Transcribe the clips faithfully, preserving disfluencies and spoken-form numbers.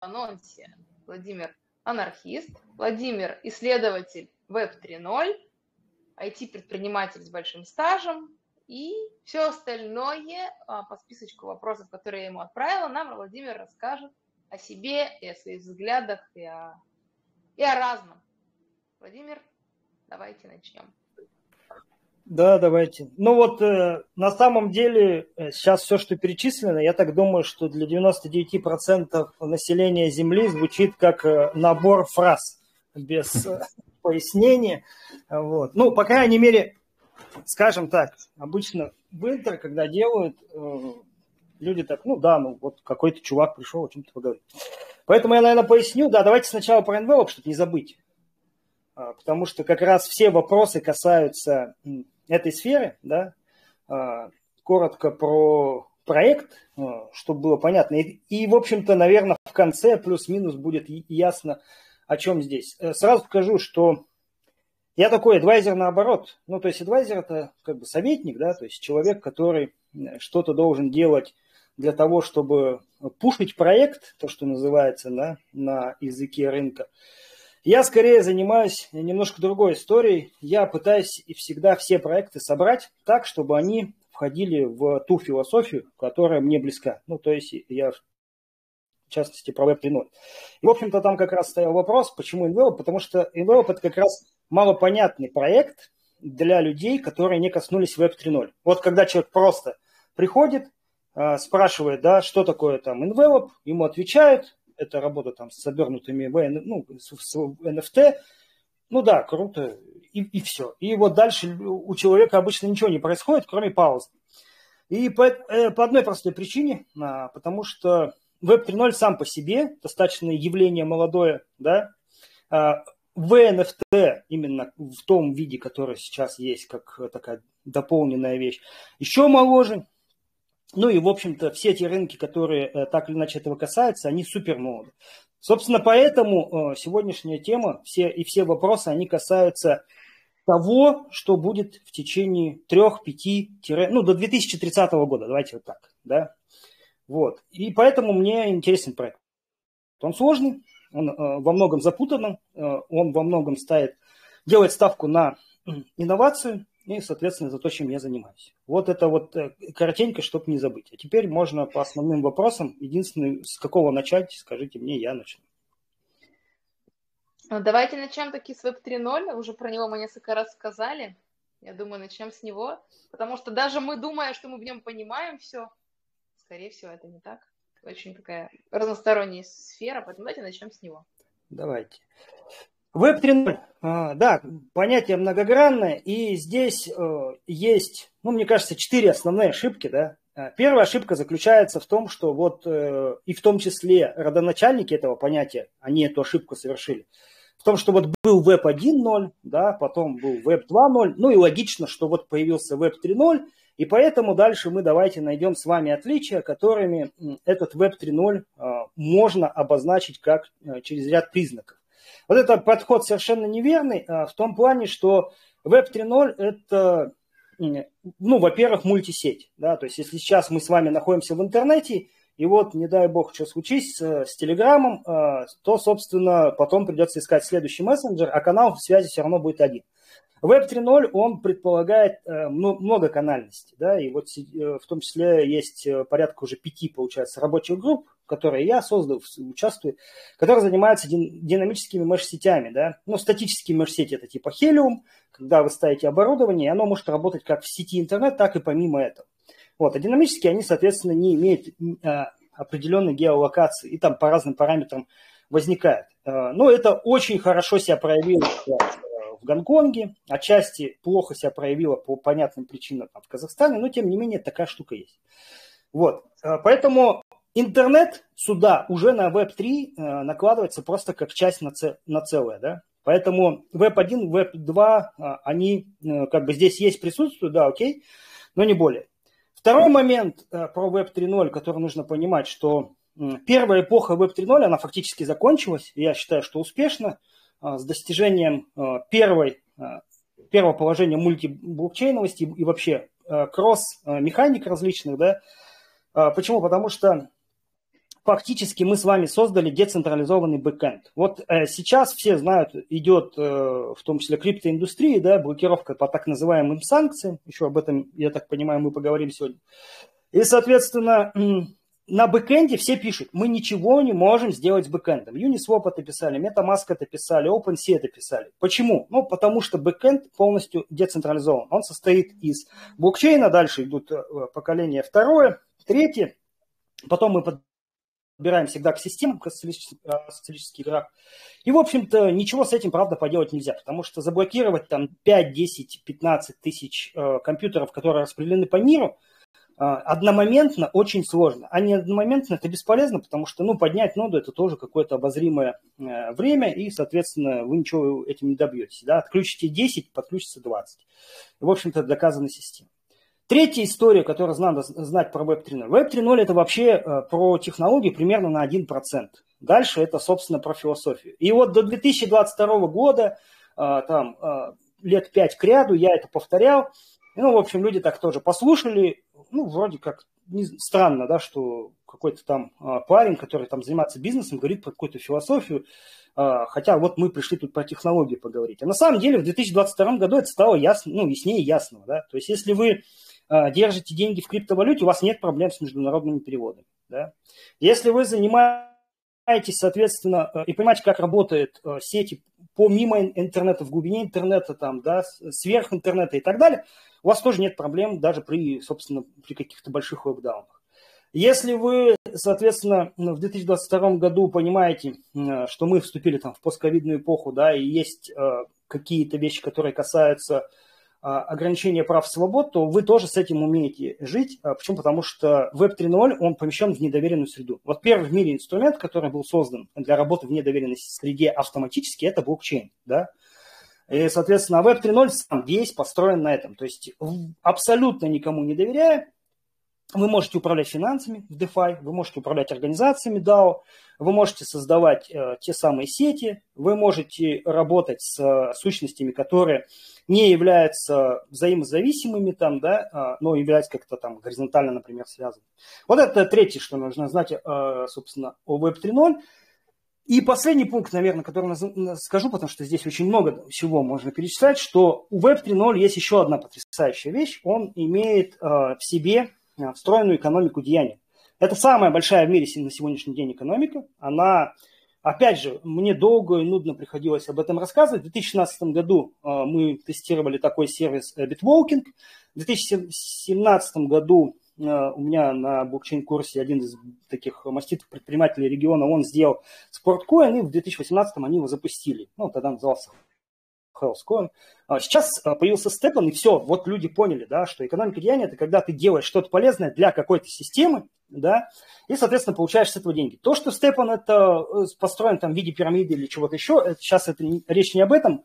Анонсе. Владимир анархист, Владимир исследователь веб три ноль, ай ти-предприниматель с большим стажем и все остальное по списочку вопросов, которые я ему отправила, нам Владимир расскажет о себе и о своих взглядах и о, и о разном. Владимир, давайте начнем. Да, давайте. Ну вот э, на самом деле сейчас все, что перечислено, я так думаю, что для девяноста девяти процентов населения Земли звучит как э, набор фраз без э, пояснения. Вот. Ну, по крайней мере, скажем так, обычно в интро, когда делают, э, люди так, ну да, ну вот какой-то чувак пришел, о чем-то поговорить. Поэтому я, наверное, поясню. Да, давайте сначала про envelope, чтобы не забыть. А, потому что как раз все вопросы касаются этой сферы, да, коротко про проект, чтобы было понятно. И, и в общем-то, наверное, в конце плюс-минус будет ясно, о чем здесь. Сразу скажу, что я такой адвайзер наоборот. Ну, то есть адвайзер – это как бы советник, да, то есть человек, который что-то должен делать для того, чтобы пушить проект, то, что называется, да, на языке рынка. Я скорее занимаюсь немножко другой историей. Я пытаюсь и всегда все проекты собрать так, чтобы они входили в ту философию, которая мне близка. Ну, то есть я, в частности, про веб три ноль. И, в общем-то, там как раз стоял вопрос, почему Envelope? Потому что Envelope – это как раз малопонятный проект для людей, которые не коснулись веб три ноль. Вот когда человек просто приходит, спрашивает, да, что такое там Envelope, ему отвечают. Это работа там с обернутыми ну, с эн эф ти. Ну да, круто. И, и все. И вот дальше у человека обычно ничего не происходит, кроме паузы. И по, по одной простой причине, потому что веб три ноль сам по себе достаточно явление молодое, да. эн эф ти именно в том виде, который сейчас есть, как такая дополненная вещь, еще моложе. Ну и, в общем-то, все те рынки, которые так или иначе этого касаются, они супер молоды. Собственно, поэтому сегодняшняя тема все, и все вопросы, они касаются того, что будет в течение трёх-пяти, ну, до две тысячи тридцатого года, давайте вот так, да. Вот, и поэтому мне интересен проект. Он сложный, он во многом запутанный, он во многом ставит, делает ставку на инновацию, и, соответственно, за то, чем я занимаюсь. Вот это вот коротенько, чтобы не забыть. А теперь можно по основным вопросам. Единственное, с какого начать, скажите мне, я начну. Давайте начнем таки с веб три ноль. Уже про него мы несколько раз сказали. Я думаю, начнем с него. Потому что даже мы, думая, что мы в нем понимаем все, скорее всего, это не так. Очень такая разносторонняя сфера. Поэтому давайте начнем с него. Давайте. веб три ноль, да, понятие многогранное, и здесь есть, ну, мне кажется, четыре основные ошибки, да. Первая ошибка заключается в том, что вот, и в том числе родоначальники этого понятия, они эту ошибку совершили, в том, что вот был веб один ноль, да, потом был веб два ноль, ну и логично, что вот появился веб три ноль, и поэтому дальше мы давайте найдем с вами отличия, которыми этот веб три ноль можно обозначить как через ряд признаков. Вот этот подход совершенно неверный в том плане, что веб три ноль это, ну, во-первых, мультисеть. Да? То есть если сейчас мы с вами находимся в интернете, и вот, не дай бог, что случится с Телеграмом, то, собственно, потом придется искать следующий мессенджер, а канал связи все равно будет один. веб три ноль, он предполагает многоканальность. Да? И вот в том числе есть порядка уже пяти, получается, рабочих групп, которые я создал, участвую, которые занимаются динамическими меш-сетями. Да? Ну, статические меш-сети – это типа Helium, когда вы ставите оборудование, и оно может работать как в сети интернет, так и помимо этого. Вот. А динамические, они, соответственно, не имеют а, определенной геолокации, и там по разным параметрам возникает. А, но это очень хорошо себя проявило в Гонконге, отчасти плохо себя проявило по понятным причинам от Казахстана, но, тем не менее, такая штука есть. Вот. А, поэтому... Интернет сюда уже на веб три накладывается просто как часть на целое, да, поэтому веб один, веб два, они как бы здесь есть, присутствуют, да, окей, но не более. Второй момент про веб три ноль, который нужно понимать, что первая эпоха веб три ноль, она фактически закончилась, я считаю, что успешно, с достижением первой, первого положения мультиблокчейновости и вообще кросс-механик различных, да. Почему? Потому что фактически мы с вами создали децентрализованный бэкэнд. Вот э, сейчас все знают, идет э, в том числе криптоиндустрии, да, блокировка по так называемым санкциям. Еще об этом, я так понимаю, мы поговорим сегодня. И, соответственно, на бэкэнде все пишут, мы ничего не можем сделать с бэкэндом. Uniswap это писали, MetaMask это писали, OpenSea это писали. Почему? Ну, потому что бэкэнд полностью децентрализован. Он состоит из блокчейна, дальше идут поколения второе, третье. Потом мы подбираем всегда к системам, к социалистическим играм. И, в общем-то, ничего с этим, правда, поделать нельзя, потому что заблокировать там пять, десять, пятнадцать тысяч э, компьютеров, которые распределены по миру, э, одномоментно очень сложно. А не одномоментно это бесполезно, потому что, ну, поднять ноду это тоже какое-то обозримое э, время, и, соответственно, вы ничего этим не добьетесь. Да? Отключите десять, подключится двадцать. И, в общем-то, доказана система. Третья история, которую надо знать про веб три ноль. веб три ноль это вообще про технологии примерно на один процент. Дальше это, собственно, про философию. И вот до две тысячи двадцать второго года, там, лет пять к ряду, я это повторял. Ну, в общем, люди так тоже послушали. Ну, вроде как странно, да, что какой-то там парень, который там занимается бизнесом, говорит про какую-то философию. Хотя вот мы пришли тут про технологии поговорить. А на самом деле в две тысячи двадцать втором году это стало ясно, ну, яснее ясного. Да? То есть если вы держите деньги в криптовалюте, у вас нет проблем с международными переводами. Да? Если вы занимаетесь, соответственно, и понимаете, как работают сети помимо интернета, в глубине интернета, там, да, сверх интернета и так далее, у вас тоже нет проблем даже при, собственно, при каких-то больших локдаунах. Если вы, соответственно, в две тысячи двадцать втором году понимаете, что мы вступили там в постковидную эпоху, да, и есть какие-то вещи, которые касаются ограничение прав и свобод, то вы тоже с этим умеете жить. Почему? Потому что веб три ноль, он помещен в недоверенную среду. Вот первый в мире инструмент, который был создан для работы в недоверенной среде автоматически, это блокчейн, да. И, соответственно, веб три ноль сам весь построен на этом. То есть, абсолютно никому не доверяя, вы можете управлять финансами в DeFi, вы можете управлять организациями дао, вы можете создавать э, те самые сети, вы можете работать с э, сущностями, которые не являются взаимозависимыми, там, да, э, но являются как-то там горизонтально, например, связанными. Вот это третье, что нужно знать, э, собственно, о веб три ноль. И последний пункт, наверное, который скажу, потому что здесь очень много всего можно перечислять, что у веб три ноль есть еще одна потрясающая вещь. Он имеет э, в себе встроенную экономику деяния. Это самая большая в мире на сегодняшний день экономика. Она, опять же, мне долго и нудно приходилось об этом рассказывать. В две тысячи шестнадцатом году мы тестировали такой сервис Bitwalking. В две тысячи семнадцатом году у меня на блокчейн-курсе один из таких маститых предпринимателей региона, он сделал SportCoin, и в две тысячи восемнадцатом они его запустили. Ну, тогда назывался HealthCoin. Сейчас появился Степан, и все, вот люди поняли, да, что экономика деяния – это когда ты делаешь что-то полезное для какой-то системы, да, и, соответственно, получаешь с этого деньги. То, что Степан это построен там в виде пирамиды или чего-то еще, сейчас это не, речь не об этом.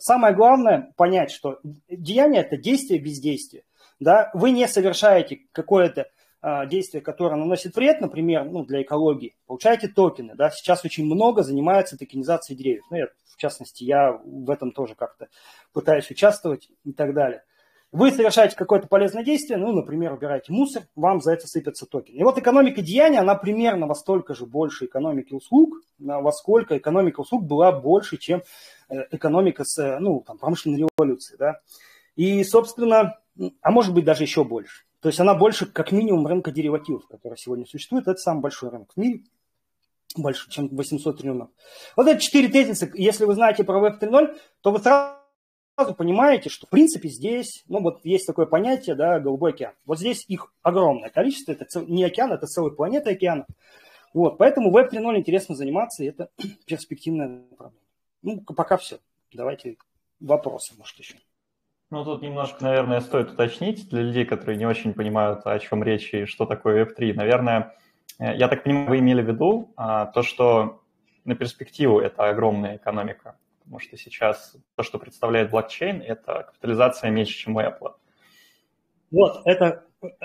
Самое главное – понять, что деяние – это действие без действия. Да. Вы не совершаете какое-то действие, которое наносит вред, например, ну, для экологии, получаете токены. Да? Сейчас очень много занимается токенизацией деревьев. Ну, я, в частности, я в этом тоже как-то пытаюсь участвовать и так далее. Вы совершаете какое-то полезное действие, ну, например, убираете мусор, вам за это сыпятся токены. И вот экономика деяния, она примерно во столько же больше экономики услуг, во сколько экономика услуг была больше, чем экономика с, ну, там, промышленной революции. Да? И, собственно, а может быть даже еще больше. То есть она больше, как минимум, рынка деривативов, который сегодня существует. Это самый большой рынок в мире, больше, чем восемьсот триллионов. Вот эти четыре тезиса, если вы знаете про веб три ноль, то вы сразу понимаете, что в принципе здесь, ну вот есть такое понятие, да, голубой океан. Вот здесь их огромное количество, это цел, не океан, это целая планета океанов. Вот, поэтому веб три ноль интересно заниматься, и это перспективное направление. Ну, пока все. Давайте вопросы, может, еще. Ну, тут немножко, наверное, стоит уточнить для людей, которые не очень понимают, о чем речь и что такое веб три. Наверное, я так понимаю, вы имели в виду а, то, что на перспективу это огромная экономика, потому что сейчас то, что представляет блокчейн, это капитализация меньше, чем у Apple. Вот, это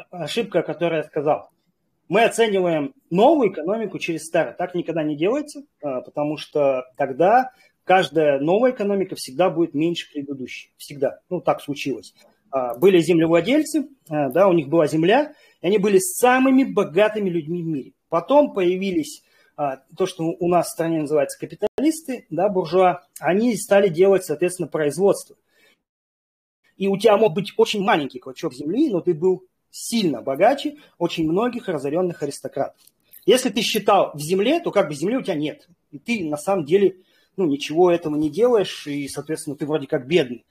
ошибка, о которой я сказал. Мы оцениваем новую экономику через старую. Так никогда не делается, потому что тогда каждая новая экономика всегда будет меньше предыдущей. Всегда. Ну, так случилось. Были землевладельцы, да, у них была земля, и они были самыми богатыми людьми в мире. Потом появились то, что у нас в стране называется капиталисты, да, буржуа, они стали делать, соответственно, производство. И у тебя мог быть очень маленький клочок земли, но ты был сильно богаче очень многих разоренных аристократов. Если ты считал в земле, то как бы земли у тебя нет. И ты на самом деле ну, ничего этого не делаешь, и, соответственно, ты вроде как бедный.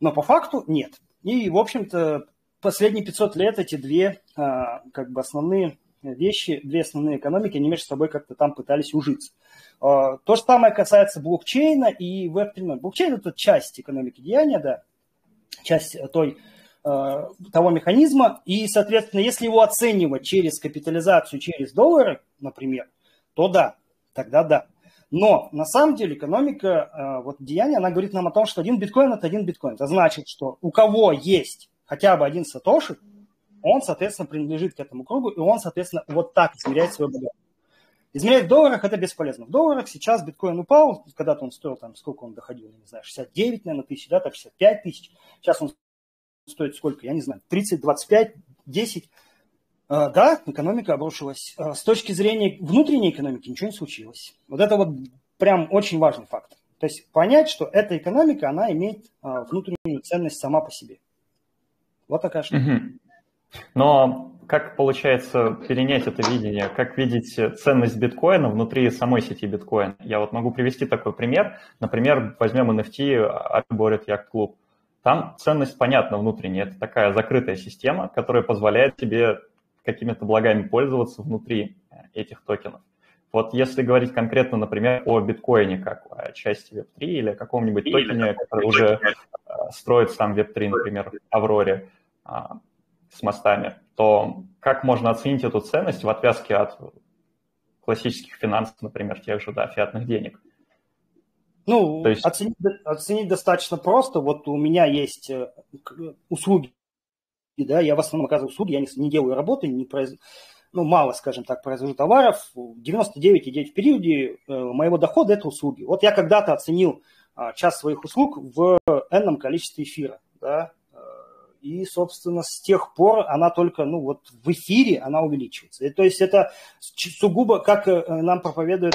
Но по факту нет. И, в общем-то, последние пятьсот лет эти две как бы основные... вещи, две основные экономики, они между собой как-то там пытались ужиться. То же самое касается блокчейна и веб три ноль. Блокчейн – это часть экономики деяния, да, часть той, того механизма. И, соответственно, если его оценивать через капитализацию, через доллары, например, то да, тогда да. Но на самом деле экономика вот, деяния, она говорит нам о том, что один биткоин – это один биткоин. Это значит, что у кого есть хотя бы один сатоши, он, соответственно, принадлежит к этому кругу, и он, соответственно, вот так измеряет свой богатство. Измерять в долларах – это бесполезно. В долларах сейчас биткоин упал, когда-то он стоил, там, сколько он доходил, я не знаю, шестьдесят девять, наверное, тысяч, да, там, шестьдесят пять тысяч. Сейчас он стоит сколько, я не знаю, тридцать, двадцать пять, десять. А, да, экономика обрушилась. А с точки зрения внутренней экономики ничего не случилось. Вот это вот прям очень важный факт. То есть понять, что эта экономика, она имеет а, внутреннюю ценность сама по себе. Вот такая штука. Mm-hmm. Но как получается перенять это видение, как видеть ценность биткоина внутри самой сети биткоин? Я вот могу привести такой пример. Например, возьмем эн эф ти Bored Yacht Club. Там ценность понятна внутренняя. Это такая закрытая система, которая позволяет тебе какими-то благами пользоваться внутри этих токенов. Вот если говорить конкретно, например, о биткоине, как о части веб три или о каком-нибудь токене, который уже строит сам веб три, например, Авроре, с мостами, то как можно оценить эту ценность в отвязке от классических финансов, например, тех же, да, фиатных денег? Ну, то есть... оценить, оценить достаточно просто. Вот у меня есть услуги, да, я в основном оказываю услуги, я не, не делаю работы, не произ... ну, мало, скажем так, произвожу товаров. девяносто девять целых девять десятых в периоде моего дохода – это услуги. Вот я когда-то оценил час своих услуг в энном количестве эфира, да. И, собственно, с тех пор она только, ну, вот в эфире она увеличивается. И, то есть это сугубо, как нам проповедует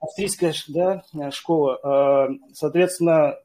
австрийская, да, школа, соответственно,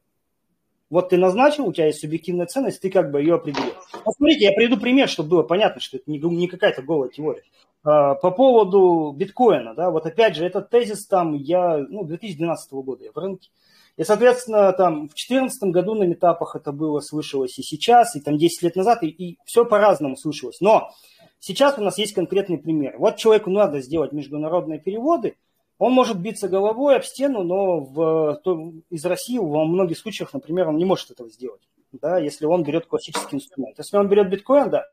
вот ты назначил, у тебя есть субъективная ценность, ты как бы ее определил. Посмотрите, я приведу пример, чтобы было понятно, что это не какая-то голая теория. По поводу биткоина, да, вот опять же, этот тезис там, я, ну, две тысячи двенадцатого года я в рынке. И, соответственно, там в две тысячи четырнадцатом году на митапах это было, слышалось и сейчас, и там десять лет назад, и, и все по-разному слышалось. Но сейчас у нас есть конкретный пример. Вот человеку надо сделать международные переводы, он может биться головой об стену, но в, то, из России во многих случаях, например, он не может этого сделать, да, если он берет классический инструмент. Если он берет биткоин, да,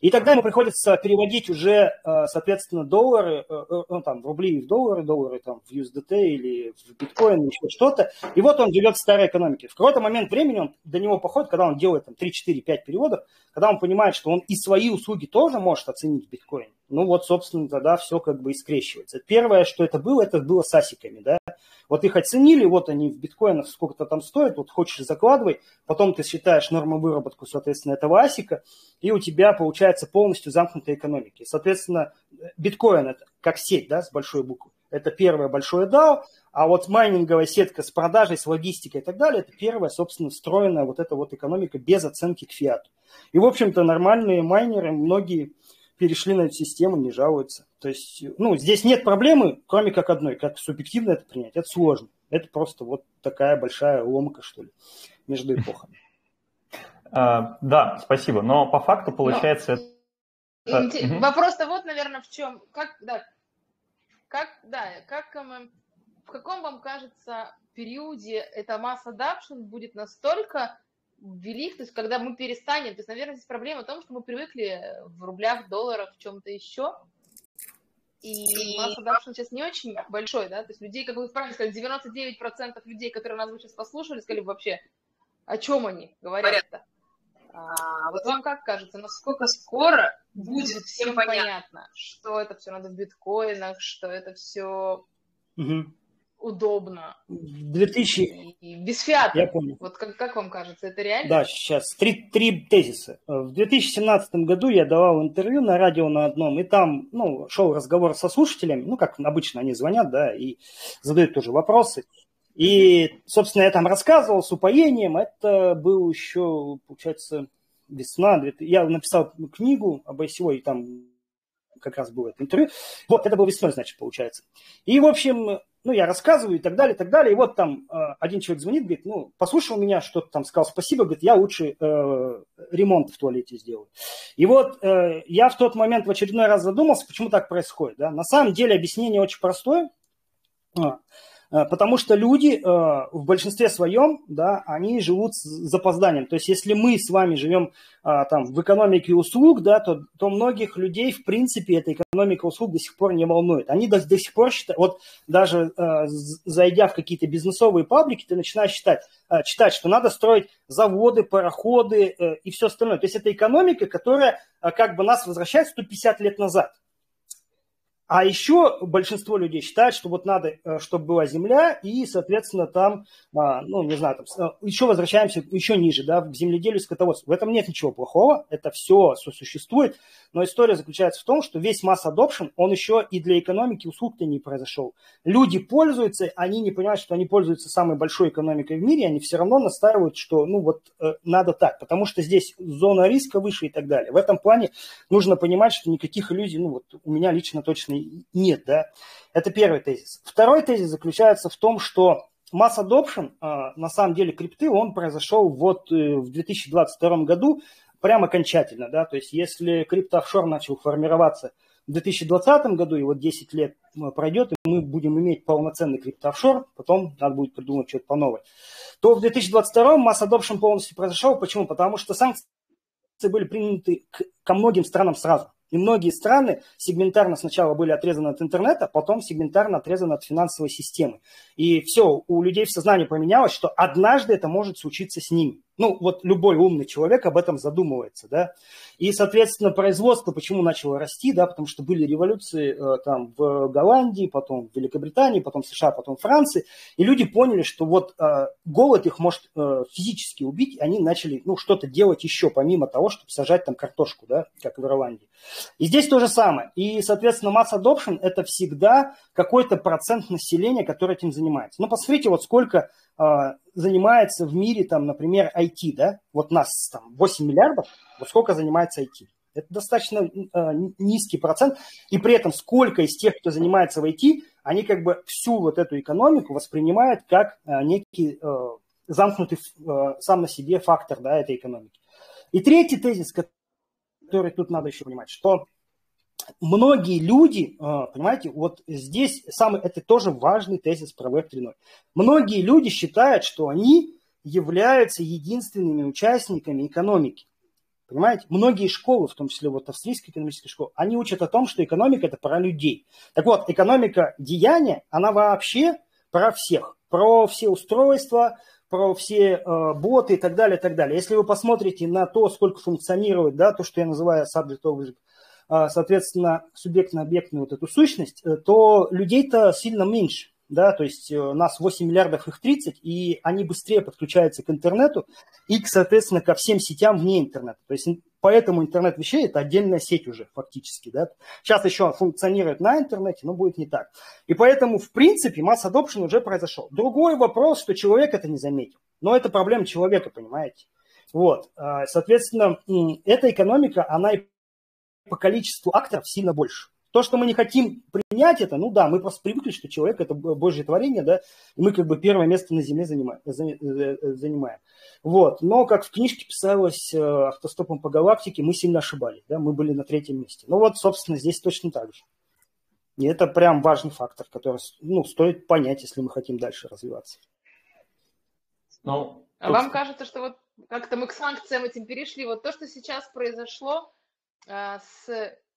и тогда ему приходится переводить уже, соответственно, доллары, ну, там, рубли в доллары, доллары там, в ю эс ди ти или в биткоин, еще что-то. И вот он живет в старой экономике. В какой-то момент времени он до него походит, когда он делает там, три, четыре, пять переводов, когда он понимает, что он и свои услуги тоже может оценить в биткоине. Ну вот, собственно, тогда все как бы и скрещивается. Первое, что это было, это было с асиками, да. Вот их оценили, вот они в биткоинах сколько-то там стоят, вот хочешь закладывай, потом ты считаешь норму выработку, соответственно, этого асика, и у тебя получается полностью замкнутая экономика. И, соответственно, биткоин это как сеть, да, с большой буквы. Это первое большое дао, а вот майнинговая сетка с продажей, с логистикой и так далее, это первая, собственно, встроенная вот эта вот экономика без оценки к фиату. И, в общем-то, нормальные майнеры, многие перешли на эту систему, не жалуются. То есть, ну, здесь нет проблемы, кроме как одной, как субъективно это принять. Это сложно. Это просто вот такая большая ломка, что ли, между эпохами. Да, спасибо. Но по факту получается... Вопрос-то вот, наверное, в чем. Как, да, как, да, как, в каком, вам кажется, периоде эта масс adoption будет настолько... велик, то есть когда мы перестанем, то есть, наверное, здесь проблема в том, что мы привыкли в рублях, в долларах, в чем-то еще, и масс adoption сейчас не очень большой, да, то есть людей, как вы правильно сказали, девяносто девять процентов людей, которые нас сейчас послушали, сказали вообще, о чем они говорят-то. А, вот вам как кажется, насколько скоро будет всем понятно, что это все надо в биткоинах, что это все... Угу. удобно. две тысячи... И без фиата. Я понял. Вот как, как вам кажется, это реально? Да, сейчас. Три, три тезиса. В две тысячи семнадцатом году я давал интервью на радио на одном, и там ну, шел разговор со слушателями, ну, как обычно они звонят, да, и задают тоже вопросы. И, собственно, я там рассказывал с упоением. Это был еще, получается, весна. Я написал книгу об ай си о, и там как раз было это интервью. Вот, это было весной, значит, получается. И, в общем... Ну, я рассказываю и так далее, и так далее. И вот там э, один человек звонит, говорит, ну, послушал меня, что-то там сказал спасибо, говорит, я лучше э, ремонт в туалете сделаю. И вот э, я в тот момент в очередной раз задумался, почему так происходит. Да? На самом деле объяснение очень простое, а, потому что люди э, в большинстве своем, да, они живут с запозданием. То есть если мы с вами живем а, там, в экономике услуг, да, то, то многих людей, в принципе, это экономика. Экономика услуг до сих пор не волнует. Они до, до сих пор считают, вот даже э, зайдя в какие-то бизнесовые паблики, ты начинаешь считать, э, читать, что надо строить заводы, пароходы э, и все остальное. То есть это экономика, которая э, как бы нас возвращает сто пятьдесят лет назад. А еще большинство людей считает, что вот надо, э, чтобы была земля, и, соответственно, там, э, ну, не знаю, там, э, еще возвращаемся еще ниже, да, к земледелию, скотоводству. В этом нет ничего плохого, это все сосуществует. Но история заключается в том, что весь масс-адопшн, он еще и для экономики услуг-то не произошел. Люди пользуются, они не понимают, что они пользуются самой большой экономикой в мире, они все равно настаивают, что ну вот э, надо так, потому что здесь зона риска выше и так далее. В этом плане нужно понимать, что никаких иллюзий, ну вот у меня лично точно нет, да. Это первый тезис. Второй тезис заключается в том, что масс адопшн, э, на самом деле крипты, он произошел вот э, в две тысячи двадцать втором году, прям окончательно, да, то есть если криптоофшор начал формироваться в две тысячи двадцатом году, и вот десять лет пройдет, и мы будем иметь полноценный криптоофшор, потом надо будет придумать что-то по новой, то в две тысячи двадцать втором масс-адопшн полностью произошел. Почему? Потому что санкции были приняты к, ко многим странам сразу. И многие страны сегментарно сначала были отрезаны от интернета, потом сегментарно отрезаны от финансовой системы. И все, у людей в сознании поменялось, что однажды это может случиться с ними. Ну, вот любой умный человек об этом задумывается, да. И, соответственно, производство почему начало расти, да, потому что были революции э, там в Голландии, потом в Великобритании, потом в США, потом в Франции, и люди поняли, что вот э, голод их может э, физически убить, они начали, ну, что-то делать еще, помимо того, чтобы сажать там картошку, да, как в Ирландии. И здесь то же самое. И, соответственно, масс adoption – это всегда какой-то процент населения, который этим занимается. Ну, посмотрите, вот сколько... занимается в мире, там, например, ай ти, да, вот нас там восемь миллиардов, вот сколько занимается ай ти. Это достаточно э, низкий процент, и при этом сколько из тех, кто занимается в ай ти, они как бы всю вот эту экономику воспринимают как э, некий э, замкнутый э, сам на себе фактор, да, этой экономики. И третий тезис, который тут надо еще понимать, что многие люди, понимаете, вот здесь самый, это тоже важный тезис про веб три ноль. Многие люди считают, что они являются единственными участниками экономики. Понимаете, многие школы, в том числе вот австрийская экономическая школа, они учат о том, что экономика – это про людей. Так вот, экономика деяния, она вообще про всех, про все устройства, про все э, боты и так далее, и так далее. Если вы посмотрите на то, сколько функционирует, да, то, что я называю subject object, соответственно, субъектно-объектную вот эту сущность, то людей-то сильно меньше, да, то есть у нас восемь миллиардов, их тридцать, и они быстрее подключаются к интернету и, соответственно, ко всем сетям вне интернета, то есть поэтому интернет вещей – это отдельная сеть уже фактически, да, сейчас еще функционирует на интернете, но будет не так, и поэтому, в принципе, масс-адопшн уже произошел. Другой вопрос, что человек это не заметил, но это проблема человека, понимаете, вот, соответственно, эта экономика, она и по количеству акторов сильно больше. То, что мы не хотим принять это, ну да, мы просто привыкли, что человек – это божье творение, да, и мы как бы первое место на земле занимаем. Вот. Но, как в книжке писалось «Автостопом по галактике», мы сильно ошибались, да, мы были на третьем месте. Ну вот, собственно, здесь точно так же. И это прям важный фактор, который, ну, стоит понять, если мы хотим дальше развиваться. Ну, а вам кажется, что вот как-то мы к санкциям этим перешли, вот то, что сейчас произошло, с,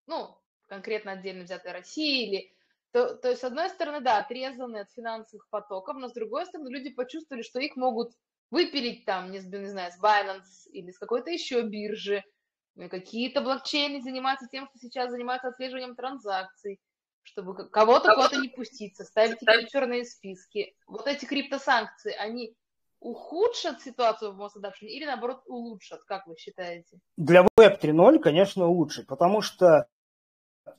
ну, конкретно отдельно взятой России, или, то, то есть, с одной стороны, да, отрезаны от финансовых потоков, но с другой стороны, люди почувствовали, что их могут выпилить там, не, не знаю, с Binance или с какой-то еще биржи, какие-то блокчейны занимаются тем, что сейчас занимаются отслеживанием транзакций, чтобы кого-то кого-то не пустить, составить черные списки. Вот эти криптосанкции, они ухудшат ситуацию в Mossadegh или, наоборот, улучшат, как вы считаете? Для Web три ноль, конечно, улучшит, потому что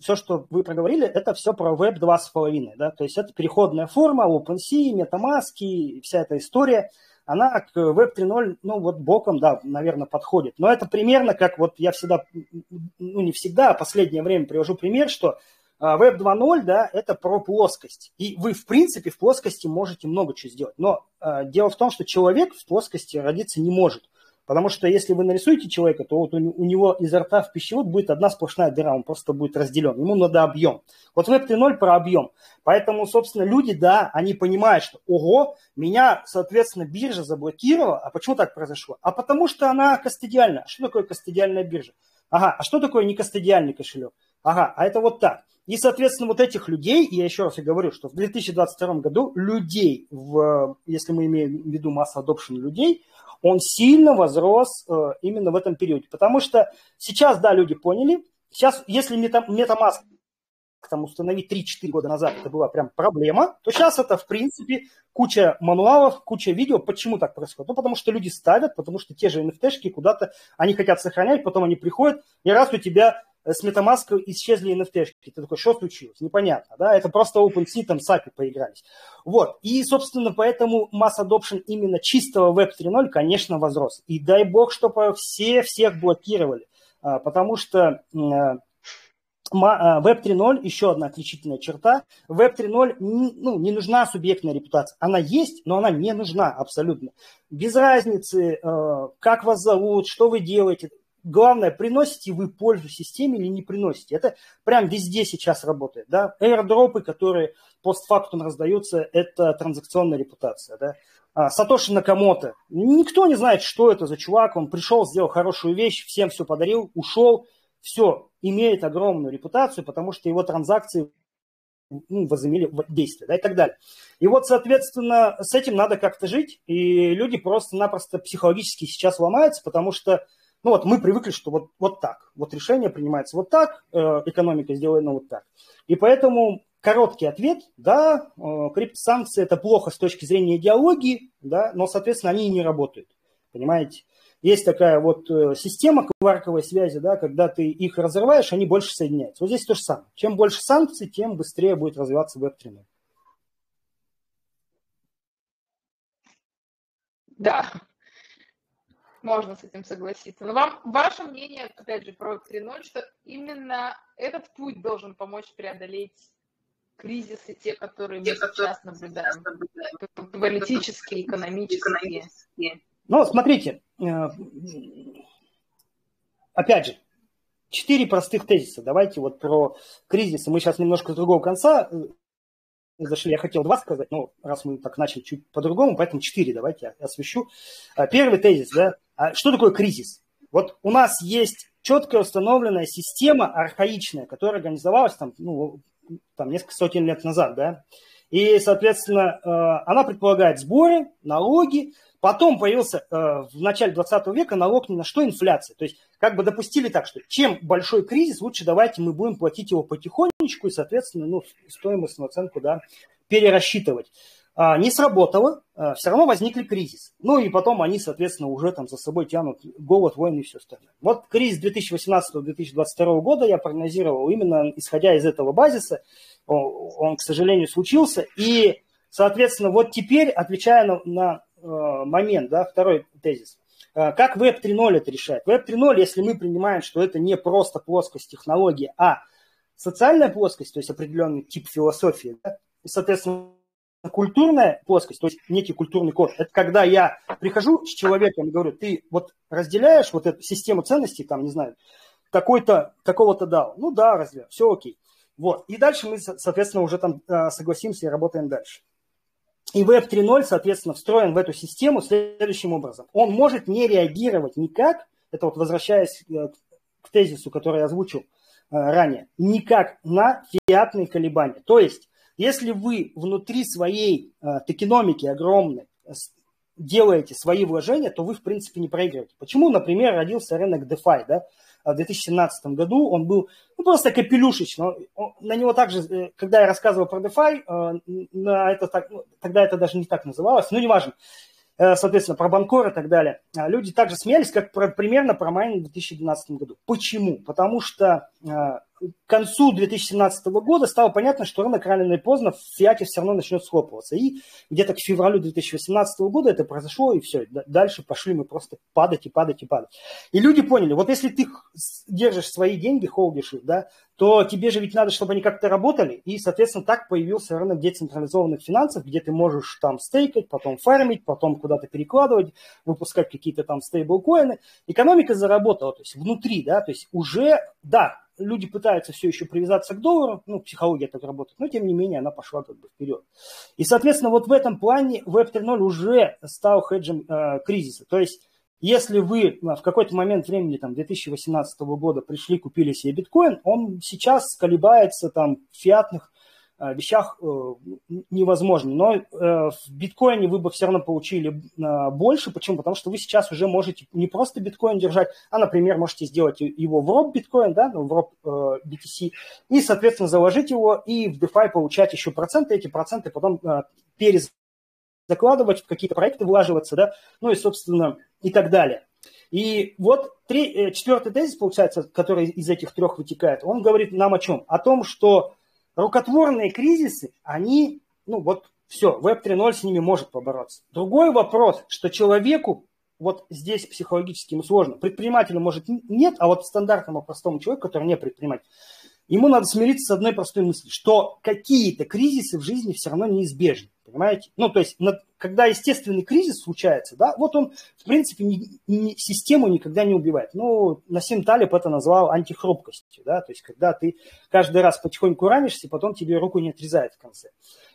все, что вы проговорили, это все про Web два с половиной, да, то есть это переходная форма, OpenSea, MetaMask и вся эта история, она к Web три ноль, ну, вот боком, да, наверное, подходит. Но это примерно как вот я всегда, ну, не всегда, а последнее время привожу пример, что Web два ноль, да, это про плоскость. И вы, в принципе, в плоскости можете много чего сделать. Но э, дело в том, что человек в плоскости родиться не может. Потому что если вы нарисуете человека, то вот у, у него изо рта в пищевод будет одна сплошная дыра, он просто будет разделен. Ему надо объем. Вот Web три ноль про объем. Поэтому, собственно, люди, да, они понимают, что ого, меня, соответственно, биржа заблокировала. А почему так произошло? А потому что она кастодиальна. Что такое кастодиальная биржа? Ага, а что такое некастодиальный кошелек? Ага, а это вот так. И, соответственно, вот этих людей, я еще раз и говорю, что в две тысячи двадцать втором году людей, в, если мы имеем в виду масса adoption людей, он сильно возрос именно в этом периоде. Потому что сейчас, да, люди поняли, сейчас, если MetaMask там установить три-четыре года назад, это была прям проблема, то сейчас это, в принципе, куча мануалов, куча видео. Почему так происходит? Ну, потому что люди ставят, потому что те же эн эф ти-шки куда-то, они хотят сохранять, потом они приходят, и раз у тебя... с MetaMask исчезли эн эф ти-шки. Ты такой, что случилось? Непонятно, да? Это просто OpenSea, там с эй пи ай поигрались. Вот. И, собственно, поэтому масс adoption именно чистого Web три ноль, конечно, возрос. И дай бог, чтобы все всех блокировали. Потому что Web три ноль, еще одна отличительная черта, Web три ноль, ну, не нужна субъектная репутация. Она есть, но она не нужна абсолютно. Без разницы, как вас зовут, что вы делаете. Главное, приносите вы пользу системе или не приносите. Это прям везде сейчас работает. Да? Airdropы, которые постфактум раздаются, это транзакционная репутация. Да? А, Сатоши Накамото. Никто не знает, что это за чувак. Он пришел, сделал хорошую вещь, всем все подарил, ушел. Все, имеет огромную репутацию, потому что его транзакции ну, возымели действие, да, и так далее. И вот, соответственно, с этим надо как-то жить. И люди просто-напросто психологически сейчас ломаются, потому что ну вот мы привыкли, что вот, вот так, вот решение принимается вот так, э, экономика сделана вот так. И поэтому короткий ответ, да, э, криптосанкции это плохо с точки зрения идеологии, да, но, соответственно, они и не работают, понимаете. Есть такая вот э, система кварковой связи, да, когда ты их разрываешь, они больше соединяются. Вот здесь то же самое. Чем больше санкций, тем быстрее будет развиваться Web три ноль. Да. Можно с этим согласиться. Но вам, ваше мнение, опять же, про три ноль, что именно этот путь должен помочь преодолеть кризисы, те, которые те, мы сейчас наблюдаем, наблюдаем. Политические, экономические. экономические. Ну, смотрите, опять же, четыре простых тезиса. Давайте вот про кризисы. Мы сейчас немножко с другого конца зашли, я хотел два сказать, но раз мы так начали чуть по-другому, поэтому четыре давайте я освещу. Первый тезис, да, что такое кризис? Вот у нас есть четкая установленная система архаичная, которая организовалась там, ну, там несколько сотен лет назад, да, и, соответственно, она предполагает сборы, налоги, потом появился в начале двадцатого века налог ни на что, инфляция, то есть как бы допустили так, что чем большой кризис, лучше давайте мы будем платить его потихонечку и, соответственно, ну, стоимостную оценку, да, перерасчитывать. Не сработало, все равно возникли кризис. Ну и потом они, соответственно, уже там за собой тянут голод, войны и все остальное. Вот кризис две тысячи восемнадцатого — две тысячи двадцать второго года я прогнозировал именно исходя из этого базиса. Он, он к сожалению, случился. И, соответственно, вот теперь, отвечая на, на э, момент, да, второй тезис, э, как Web три ноль это решает? Web три ноль, если мы принимаем, что это не просто плоскость технологии, а социальная плоскость, то есть определенный тип философии, да, и, соответственно, культурная плоскость, то есть некий культурный код, это когда я прихожу с человеком и говорю, ты вот разделяешь вот эту систему ценностей, там, не знаю, такой-то, такого-то дал. Ну да, разделяю, все окей. Вот. И дальше мы, соответственно, уже там согласимся и работаем дальше. И Web три ноль, соответственно, встроен в эту систему следующим образом. Он может не реагировать никак, это вот возвращаясь к тезису, который я озвучил ранее, никак на фиатные колебания. То есть, если вы внутри своей э, токеномики огромной э, делаете свои вложения, то вы, в принципе, не проигрываете. Почему, например, родился рынок DeFi, да? в две тысячи семнадцатом году, он был ну, просто капелюшечно. На него также, когда я рассказывал про DeFi, на это так, тогда это даже не так называлось, ну, неважно, соответственно, про Банкор и так далее. Люди также смеялись, как про, примерно про майнинг в две тысячи двенадцатом году. Почему? Потому что к концу две тысячи семнадцатого года стало понятно, что рынок рано или поздно в фиате все равно начнет схлопываться. И где-то к февралю две тысячи восемнадцатого года это произошло, и все. Дальше пошли мы просто падать и падать и падать. И люди поняли, вот если ты держишь свои деньги, холдишь их, да, то тебе же ведь надо, чтобы они как-то работали. И, соответственно, так появился рынок децентрализованных финансов, где ты можешь там стейкать, потом фармить, потом куда-то перекладывать, выпускать какие-то там стейблкоины. Экономика заработала, то есть внутри, да, то есть уже, да, люди пытаются все еще привязаться к доллару, ну, психология так работает, но, тем не менее, она пошла как бы вперед. И, соответственно, вот в этом плане веб три ноль уже стал хеджем э, кризиса. То есть, если вы в какой-то момент времени, там, две тысячи восемнадцатого года пришли, купили себе биткоин, он сейчас колебается, там, в фиатных э, вещах э, невозможно. Но э, в биткоине вы бы все равно получили э, больше. Почему? Потому что вы сейчас уже можете не просто биткоин держать, а, например, можете сделать его в роб биткоин, да, в роб э, би ти си, и, соответственно, заложить его и в DeFi получать еще проценты. Эти проценты потом э, перезакладывать в какие-то проекты, влаживаться, да, ну и, собственно, и так далее. И вот три, четвертый тезис, получается, который из этих трех вытекает, он говорит нам о чем? О том, что рукотворные кризисы, они, ну вот все, веб три ноль с ними может побороться. Другой вопрос, что человеку вот здесь психологически ему сложно. Предпринимателю, может, нет, а вот стандартному простому человеку, который не предприниматель, ему надо смириться с одной простой мыслью, что какие-то кризисы в жизни все равно неизбежны. Понимаете? Ну, то есть, когда естественный кризис случается, да, вот он, в принципе, ни, ни, систему никогда не убивает. Ну, Насим Талиб это назвал антихрупкостью, да, то есть, когда ты каждый раз потихоньку ранишься, и потом тебе руку не отрезают в конце.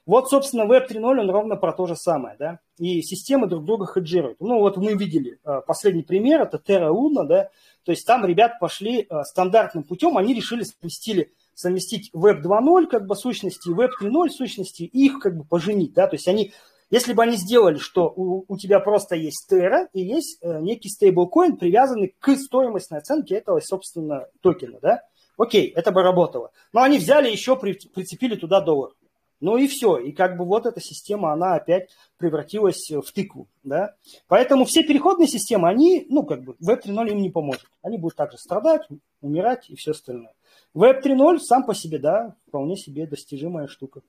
Вот, собственно, веб три ноль, он ровно про то же самое, да, и системы друг друга хеджируют. Ну, вот мы видели последний пример, это Terra Luna, да, то есть, там ребят пошли стандартным путем, они решили совместили совместить веб два ноль как бы сущности и веб три ноль сущности, и их как бы поженить, да, то есть они, если бы они сделали, что у, у тебя просто есть Terra и есть э, некий стейблкоин, привязанный к стоимостной оценке этого, собственно, токена, да, окей, это бы работало, но они взяли еще, при, прицепили туда доллар, ну и все, и как бы вот эта система, она опять превратилась в тыкву, да, поэтому все переходные системы, они, ну, как бы, веб три ноль им не поможет, они будут также страдать, умирать и все остальное. веб три ноль сам по себе, да, вполне себе достижимая штука,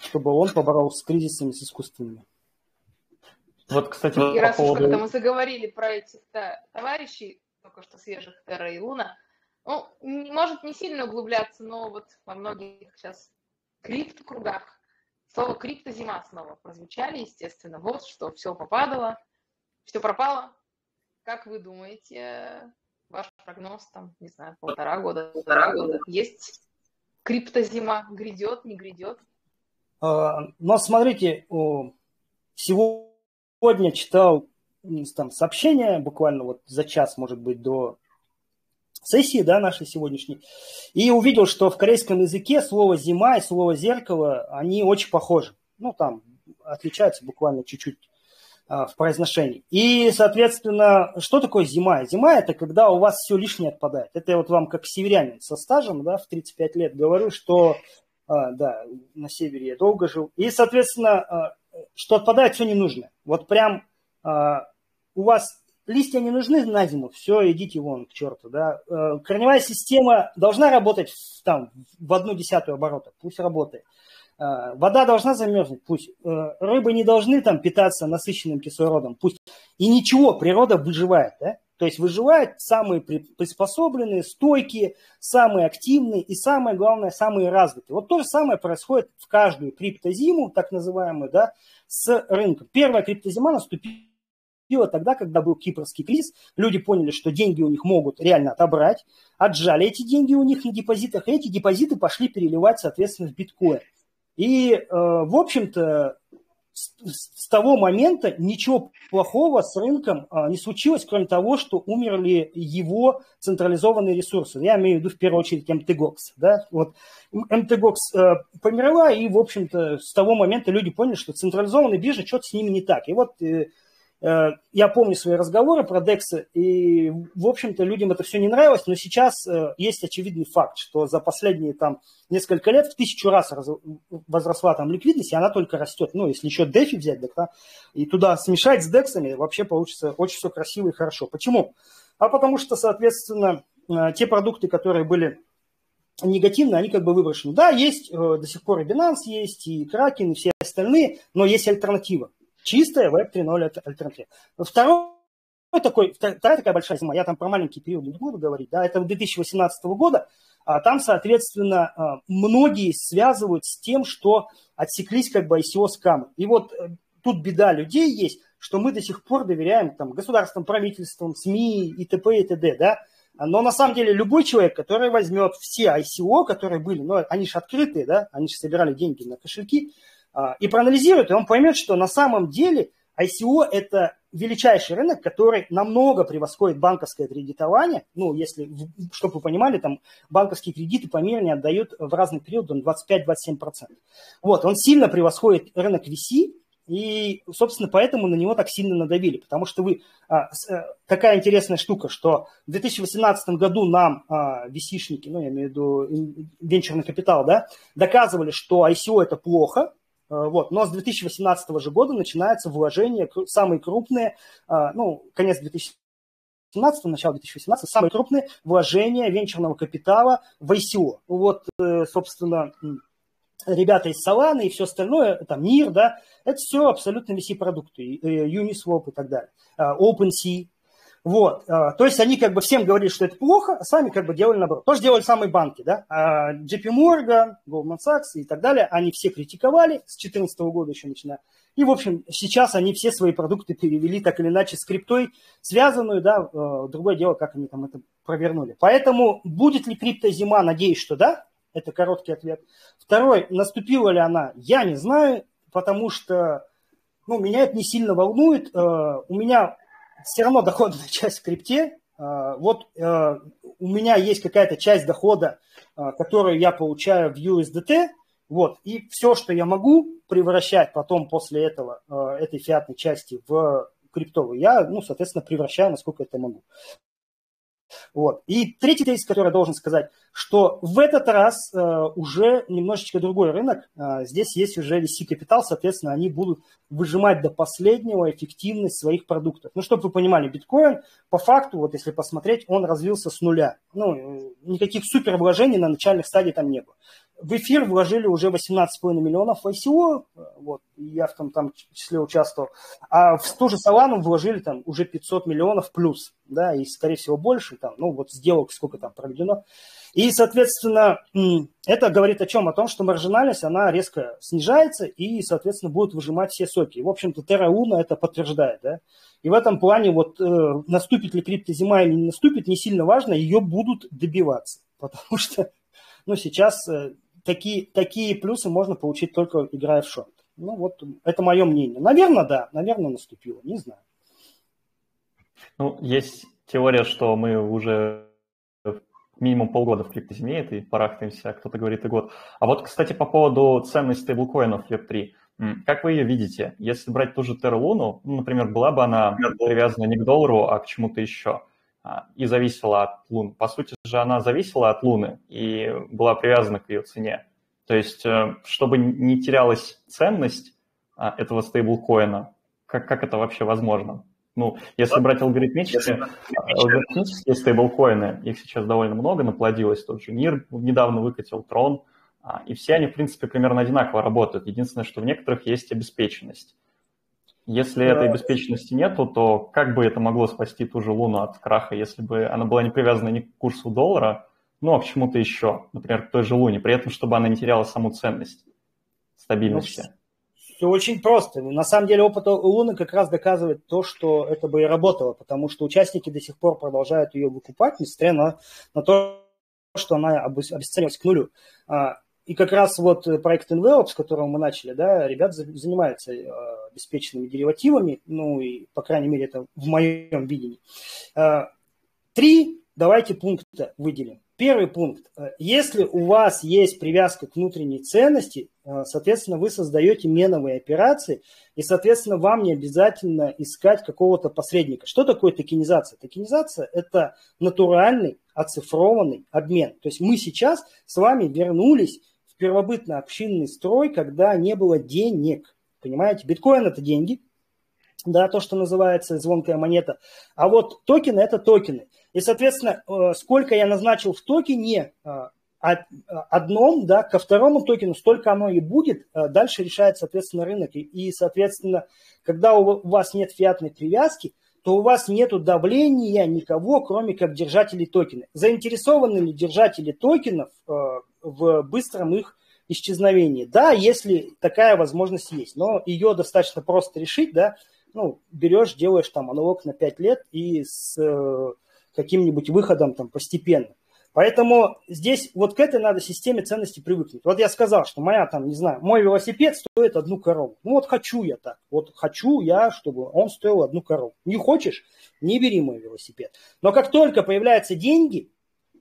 чтобы он поборолся с кризисами, с искусственными. Вот, кстати, и раз уж как-то мы заговорили про этих да, товарищей, только что свежих, Терра и Луна, ну, может не сильно углубляться, но вот во многих сейчас крипто-кругах слово крипто-зима снова прозвучали, естественно, вот что, все попадало, все пропало. Как вы думаете... Ваш прогноз, там, не знаю, полтора года, полтора года. Есть криптозима, грядет, не грядет? Но смотрите, сегодня читал там сообщение, буквально вот за час, может быть, до сессии, да, нашей сегодняшней, и увидел, что в корейском языке слово «зима» и слово «зеркало», они очень похожи. Ну, там отличаются буквально чуть-чуть в произношении. И, соответственно, что такое зима? Зима – это когда у вас все лишнее отпадает. Это я вот вам как северянин со стажем, да, в тридцать пять лет говорю, что, да, на севере я долго жил. И, соответственно, что отпадает все ненужное. Вот прям у вас листья не нужны на зиму, все, идите вон к черту, да. Корневая система должна работать там в одну десятую оборота, пусть работает. Вода должна замерзнуть, пусть. Рыбы не должны там питаться насыщенным кислородом, пусть. И ничего, природа выживает, да? То есть выживают самые приспособленные, стойкие, самые активные и, самое главное, самые развитые. Вот то же самое происходит в каждую криптозиму, так называемую, да, с рынком. Первая криптозима наступила тогда, когда был кипрский кризис. Люди поняли, что деньги у них могут реально отобрать, отжали эти деньги у них на депозитах, и эти депозиты пошли переливать, соответственно, в биткоин. И, э, в общем-то, с, с того момента ничего плохого с рынком э, не случилось, кроме того, что умерли его централизованные ресурсы. Я имею в виду, в первую очередь, эм ти гокс. Да? Вот, эм ти гокс э, померла, и, в общем-то, с того момента люди поняли, что централизованные биржи, что-то с ними не так. И вот э, Я помню свои разговоры про дексы, и, в общем-то, людям это все не нравилось, но сейчас есть очевидный факт, что за последние там несколько лет в тысячу раз возросла там ликвидность, и она только растет. Ну, если еще дефи взять, да, и туда смешать с дексами, вообще получится очень все красиво и хорошо. Почему? А потому что, соответственно, те продукты, которые были негативные, они как бы выброшены. Да, есть до сих пор и Binance, есть и Kraken, и все остальные, но есть альтернатива. Чистая веб три ноль альтернатива. Второй такой, вторая такая большая зима, я там про маленький период не буду говорить, да, это две тысячи восемнадцатого года, а там, соответственно, многие связывают с тем, что отсеклись как бы ай си о-скамы. И вот тут беда людей есть, что мы до сих пор доверяем там государствам, правительствам, СМИ и т.п. и т.д., да. Но на самом деле любой человек, который возьмет все ай си о, которые были, ну, они же открытые, да, они же собирали деньги на кошельки, и проанализирует, и он поймет, что на самом деле ай си о – это величайший рынок, который намного превосходит банковское кредитование. Ну, если, чтобы вы понимали, там банковские кредиты по миру не отдают в разный период двадцать пять - двадцать семь процентов. Вот, он сильно превосходит рынок ви си, и, собственно, поэтому на него так сильно надавили. Потому что вы… Такая интересная штука, что в две тысячи восемнадцатом году нам ви си-шники, ну, я имею в виду венчурный капитал, да, доказывали, что ай си о – это плохо. Вот. Но с две тысячи восемнадцатого же года начинаются вложения, самые крупные, ну, конец две тысячи семнадцатого, начало две тысячи восемнадцатого, самые крупные вложения венчурного капитала в ай си о. Вот, собственно, ребята из Solana и все остальное, там, мир, да, это все абсолютно ви си-продукты, Uniswap и так далее, OpenSea. Вот, то есть они как бы всем говорили, что это плохо, а сами как бы делали наоборот. Тоже делали самые банки, да, джей пи Morgan, Goldman Sachs и так далее, они все критиковали с две тысячи четырнадцатого года еще начиная. И, в общем, сейчас они все свои продукты перевели так или иначе с криптой, связанную, да, другое дело, как они там это провернули. Поэтому будет ли криптозима, надеюсь, что да, это короткий ответ. Второй, наступила ли она, я не знаю, потому что, ну, меня это не сильно волнует, у меня… Все равно доходная часть в крипте. Вот у меня есть какая-то часть дохода, которую я получаю в ю эс ди ти. Вот, и все, что я могу превращать потом после этого, этой фиатной части в криптовую, я, ну, соответственно, превращаю, насколько это могу. Вот. И третий тезис, который я должен сказать, что в этот раз э, уже немножечко другой рынок. Э, здесь есть уже ви си-капитал, соответственно, они будут выжимать до последнего эффективность своих продуктов. Ну, чтобы вы понимали, биткоин, по факту, вот если посмотреть, он развился с нуля. Ну, никаких супер вложений на начальных стадиях там не было. В эфир вложили уже восемнадцать с половиной миллионов в ай си о, вот, я в том там числе участвовал, а в ту же Solana вложили там уже пятьсот миллионов плюс, да, и, скорее всего, больше, там, ну, вот сделок сколько там проведено. И, соответственно, это говорит о чем? О том, что маржинальность, она резко снижается и, соответственно, будут выжимать все соки. И, в общем-то, Terra Luna это подтверждает, да. И в этом плане вот э, наступит ли криптозима или не наступит, не сильно важно, ее будут добиваться, потому что, ну, сейчас… Э, Такие, такие плюсы можно получить только играя в шорт. Ну вот, это мое мнение. Наверное, да, наверное, наступило, не знаю. Ну, есть теория, что мы уже минимум полгода в криптозиме, и барахтаемся, кто-то говорит и год. А вот, кстати, по поводу ценности стейблкоинов веб три. Как вы ее видите? Если брать ту же Terra Luna, ну, например, была бы она привязана не к доллару, а к чему-то еще, и зависела от Луны. По сути же, она зависела от Луны и была привязана к ее цене. То есть, чтобы не терялась ценность этого стейблкоина, как, как это вообще возможно? Ну, если брать алгоритмические, алгоритмические стейблкоины, их сейчас довольно много наплодилось, тот же мир недавно выкатил, Tron, и все они, в принципе, примерно одинаково работают. Единственное, что в некоторых есть обеспеченность. Если этой обеспеченности нету, то как бы это могло спасти ту же Луну от краха, если бы она была не привязана ни к курсу доллара, ну, а к чему-то еще, например, к той же Луне, при этом, чтобы она не теряла саму ценность стабильности. Ну, все очень просто. На самом деле опыт Луны как раз доказывает то, что это бы и работало, потому что участники до сих пор продолжают ее выкупать, несмотря на, на то, что она обесценилась к нулю. И как раз вот проект Envelope, с которого мы начали, да, ребята занимаются обеспеченными деривативами, ну и, по крайней мере, это в моем видении. Три, давайте пункта выделим. Первый пункт. Если у вас есть привязка к внутренней ценности, соответственно, вы создаете меновые операции, и, соответственно, вам не обязательно искать какого-то посредника. Что такое токенизация? Токенизация – это натуральный, оцифрованный обмен. То есть мы сейчас с вами вернулись в первобытно-общинный строй, когда не было денег. Понимаете, биткоин – это деньги, да, то, что называется звонкая монета. А вот токены – это токены. И, соответственно, сколько я назначил в токене одном, да, ко второму токену, столько оно и будет. Дальше решает, соответственно, рынок. И, соответственно, когда у вас нет фиатной привязки, то у вас нет давления никого, кроме как держателей токена. Заинтересованы ли держатели токенов в быстром их исчезновении? Да, если такая возможность есть, но ее достаточно просто решить. Да? Ну, берешь, делаешь там аналог на пять лет и с... каким-нибудь выходом там постепенно. Поэтому здесь вот к этой надо системе ценностей привыкнуть. Вот я сказал, что моя там, не знаю, мой велосипед стоит одну корову. Ну вот хочу я так. Вот хочу я, чтобы он стоил одну корову. Не хочешь, не бери мой велосипед. Но как только появляются деньги,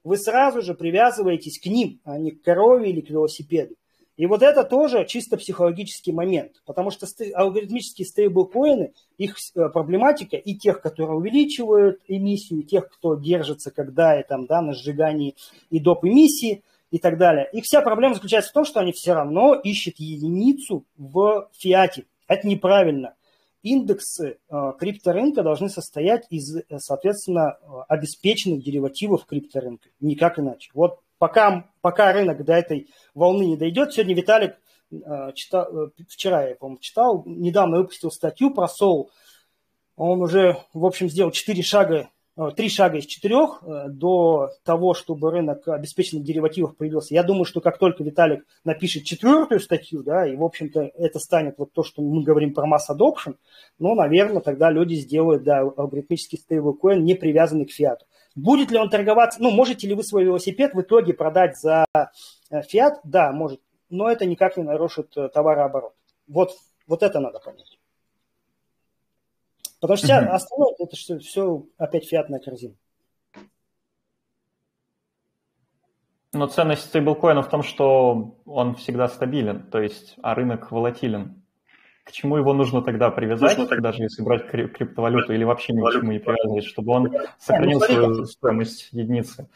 вы сразу же привязываетесь к ним, а не к корове или к велосипеду. И вот это тоже чисто психологический момент, потому что алгоритмические стейблкоины, их проблематика и тех, которые увеличивают эмиссию, и тех, кто держится, когда и там, да, на сжигании и доп. Эмиссии и так далее. И вся проблема заключается в том, что они все равно ищут единицу в фиате. Это неправильно. Индексы крипторынка должны состоять из, соответственно, обеспеченных деривативов крипторынка, никак иначе. Вот. Пока, пока рынок до этой волны не дойдет, сегодня Виталик, э, читал, э, вчера я, по-моему, читал, недавно выпустил статью про Sol. Он уже, в общем, сделал четыре шага, э, три шага из четырех э, до того, чтобы рынок обеспеченных деривативов появился. Я думаю, что как только Виталик напишет четвертую статью, да, и, в общем-то, это станет вот то, что мы говорим про mass adoption, ну, наверное, тогда люди сделают, да, алгоритмический стейблкоин, не привязанный к фиату. Будет ли он торговаться? Ну, можете ли вы свой велосипед в итоге продать за фиат? Да, может. Но это никак не нарушит товарооборот. Вот, вот это надо понять. Потому что вся остальное, это все, все опять фиатная корзина. Но ценность стейблкоина в том, что он всегда стабилен, то есть, а рынок волатилен. К чему его нужно тогда привязать, нужно даже так... если брать крип- криптовалюту или вообще ни к чему не привязывать, чтобы он сохранил не, ну, свою стоимость единицы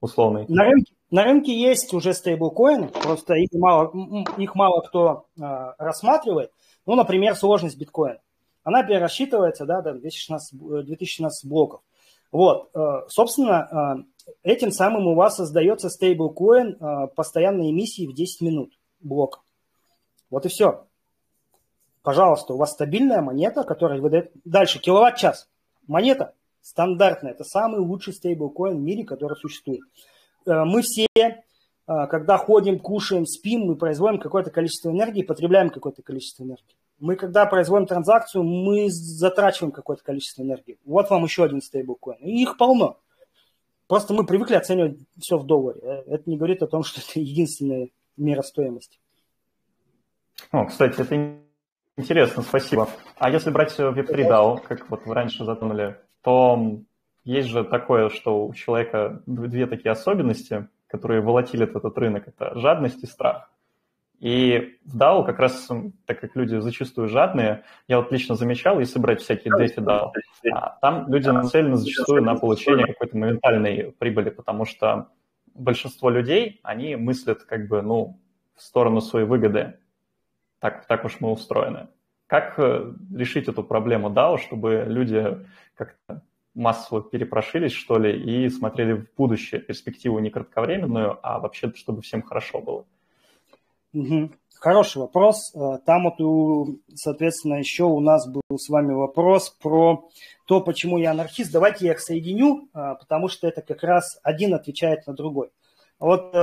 условной? На рынке, на рынке есть уже стейблкоины, просто их мало, их мало кто а, рассматривает. Ну, например, сложность биткоина. Она перерасчитывается, да, до две тысячи шестнадцатого блоков. Вот, а, собственно, а, этим самым у вас создается стейблкоин а, постоянной эмиссии в десять минут блока. Вот и все. Пожалуйста, у вас стабильная монета, которая выдает... Дальше, киловатт-час. Монета стандартная. Это самый лучший стейблкоин в мире, который существует. Мы все, когда ходим, кушаем, спим, мы производим какое-то количество энергии, потребляем какое-то количество энергии. Мы, когда производим транзакцию, мы затрачиваем какое-то количество энергии. Вот вам еще один стейблкоин. И их полно. Просто мы привыкли оценивать все в долларе. Это не говорит о том, что это единственная мера стоимости. О, кстати, это... Интересно, спасибо. А если брать веб три дао, как вот вы раньше затронули, то есть же такое, что у человека две такие особенности, которые волатилят этот рынок, это жадность и страх. И в дао как раз, так как люди зачастую жадные, я вот лично замечал, если брать всякие дефи дао, там люди нацелены зачастую на получение какой-то моментальной прибыли, потому что большинство людей, они мыслят как бы, ну, в сторону своей выгоды. Так, так уж мы устроены. Как решить эту проблему дао, чтобы люди как-то массово перепрошились, что ли, и смотрели в будущее, перспективу не кратковременную, а вообще, чтобы всем хорошо было? Угу. Хороший вопрос. Там вот, соответственно, еще у нас был с вами вопрос про то, почему я анархист. Давайте я их соединю, потому что это как раз один отвечает на другой. Вот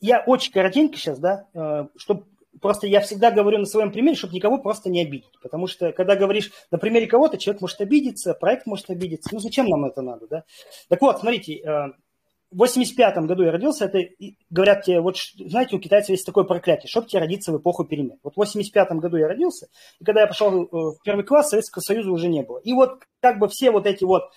я очень коротенько сейчас, да, чтобы... Просто я всегда говорю на своем примере, чтобы никого просто не обидеть. Потому что, когда говоришь на примере кого-то, человек может обидеться, проект может обидеться. Ну, зачем нам это надо, да? Так вот, смотрите, в восемьдесят пятом году я родился, это, говорят тебе, вот знаете, у китайцев есть такое проклятие, чтоб тебе родиться в эпоху перемен. Вот в восемьдесят пятом году я родился, и когда я пошел в первый класс, Советского Союза уже не было. И вот как бы все вот эти вот,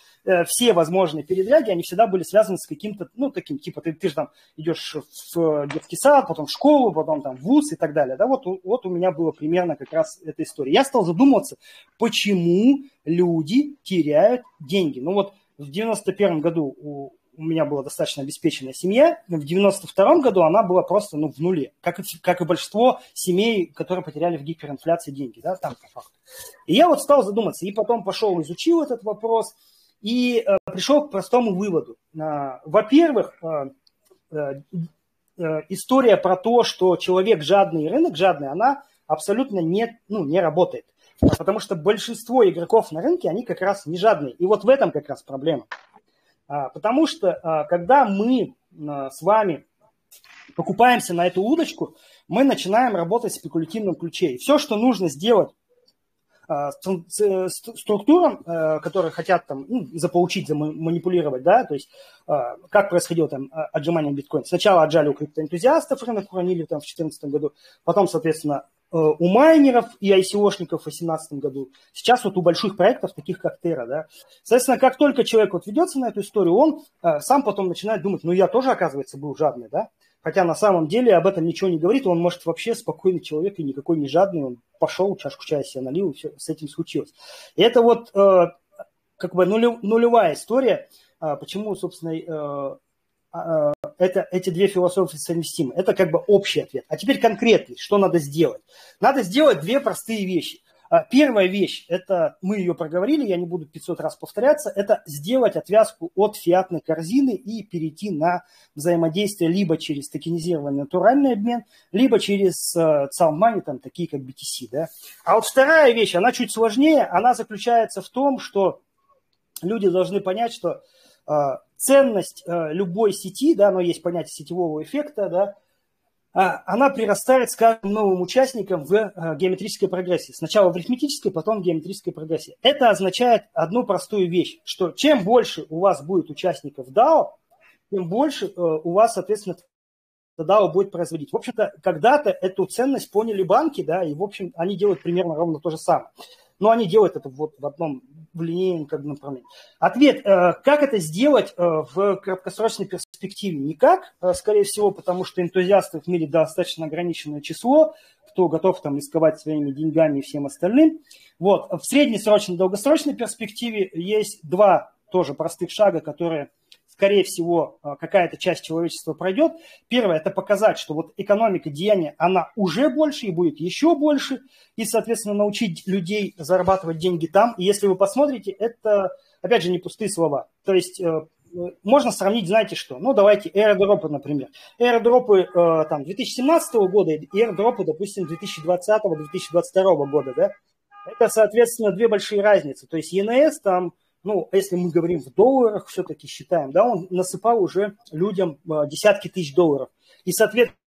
все возможные передряги, они всегда были связаны с каким-то, ну, таким, типа, ты, ты же там идешь в детский сад, потом в школу, потом там в вуз и так далее. Да, вот, вот у меня было примерно как раз эта история. Я стал задумываться, почему люди теряют деньги. Ну вот в девяносто первом году у У меня была достаточно обеспеченная семья. В девяносто втором году она была просто ну, в нуле, как и, как и большинство семей, которые потеряли в гиперинфляции деньги. Да, там, по факту. И я вот стал задуматься, и потом пошел, изучил этот вопрос, и э, пришел к простому выводу. Э, во-первых, э, э, история про то, что человек жадный и рынок жадный, она абсолютно не, ну, не работает. Потому что большинство игроков на рынке, они как раз не жадные. И вот в этом как раз проблема. Потому что, когда мы с вами покупаемся на эту удочку, мы начинаем работать в спекулятивном ключе. И все, что нужно сделать структурам, которые хотят там, ну, заполучить, заманипулировать, да, то есть как происходило там отжимание биткоина. Сначала отжали у криптоэнтузиастов, рынок уронили там в две тысячи четырнадцатом году, потом, соответственно, у майнеров и ай си о-шников в две тысячи восемнадцатом году. Сейчас вот у больших проектов, таких как Terra, да. Соответственно, как только человек вот ведется на эту историю, он э, сам потом начинает думать, ну я тоже, оказывается, был жадный, да. Хотя на самом деле об этом ничего не говорит, он может вообще спокойный человек и никакой не жадный, он пошел, чашку чая себе налил, и все с этим случилось. И это вот э, как бы нулев, нулевая история, э, почему, собственно, э, э, Это, эти две философии совместимы. Это как бы общий ответ. А теперь конкретный, что надо сделать? Надо сделать две простые вещи. Первая вещь, это мы ее проговорили, я не буду пятьсот раз повторяться, это сделать отвязку от фиатной корзины и перейти на взаимодействие либо через токенизированный натуральный обмен, либо через цалмани, там такие как би ти си. Да? А вот вторая вещь, она чуть сложнее, она заключается в том, что люди должны понять, что ценность любой сети, да, но есть понятие сетевого эффекта, да, она прирастает с каждым новым участником в геометрической прогрессии. Сначала в арифметической, потом в геометрической прогрессии. Это означает одну простую вещь, что чем больше у вас будет участников дао, тем больше у вас, соответственно, дао будет производить. В общем-то, когда-то эту ценность поняли банки, да, и, в общем, они делают примерно ровно то же самое. Но они делают это вот в одном в линейном как бы направлении. Ответ, э, как это сделать э, в краткосрочной перспективе? Никак, э, скорее всего, потому что энтузиастов в мире достаточно ограниченное число, кто готов там рисковать своими деньгами и всем остальным. Вот. В среднесрочной, долгосрочной перспективе есть два тоже простых шага, которые, скорее всего, э, какая-то часть человечества пройдет. Первое – это показать, что вот экономика деяния, она уже больше и будет еще больше, и, соответственно, научить людей зарабатывать деньги там. И если вы посмотрите, это, опять же, не пустые слова. То есть э, можно сравнить, знаете что? Ну, давайте аирдропы, например. Аирдропы э, там, две тысячи семнадцатого года и аирдропы, допустим, две тысячи двадцатого — две тысячи двадцать второго года, да? Это, соответственно, две большие разницы. То есть и эн эс там, ну, если мы говорим в долларах, все-таки считаем, да, он насыпал уже людям э, десятки тысяч долларов. И, соответственно,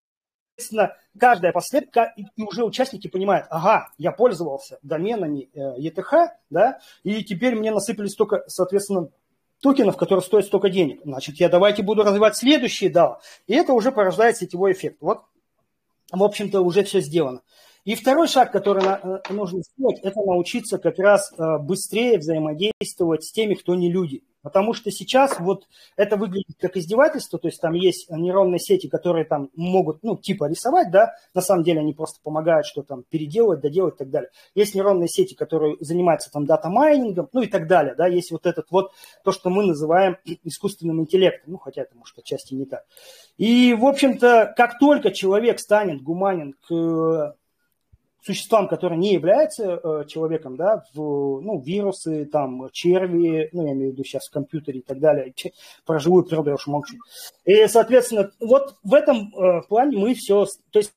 Соответственно, каждая последка, и уже участники понимают, ага, я пользовался доменами и ти эйч, да, и теперь мне насыпали столько, соответственно, токенов, которые стоят столько денег. Значит, я давайте буду развивать следующие дао. И это уже порождает сетевой эффект. Вот, в общем-то, уже все сделано. И второй шаг, который нужно сделать, это научиться как раз быстрее взаимодействовать с теми, кто не люди. Потому что сейчас вот это выглядит как издевательство, то есть там есть нейронные сети, которые там могут, ну, типа рисовать, да, на самом деле они просто помогают что-то там переделывать, доделать и так далее. Есть нейронные сети, которые занимаются там дата-майнингом, ну и так далее, да, есть вот этот вот, то, что мы называем искусственным интеллектом, ну, хотя это, может, отчасти не так. И, в общем-то, как только человек станет гуманен к существам, которые не являются э, человеком, да, в, ну, вирусы, там, черви, ну, я имею в виду сейчас в компьютере и так далее, че, про живую природу я уж молчу. И, соответственно, вот в этом э, плане мы все, то есть,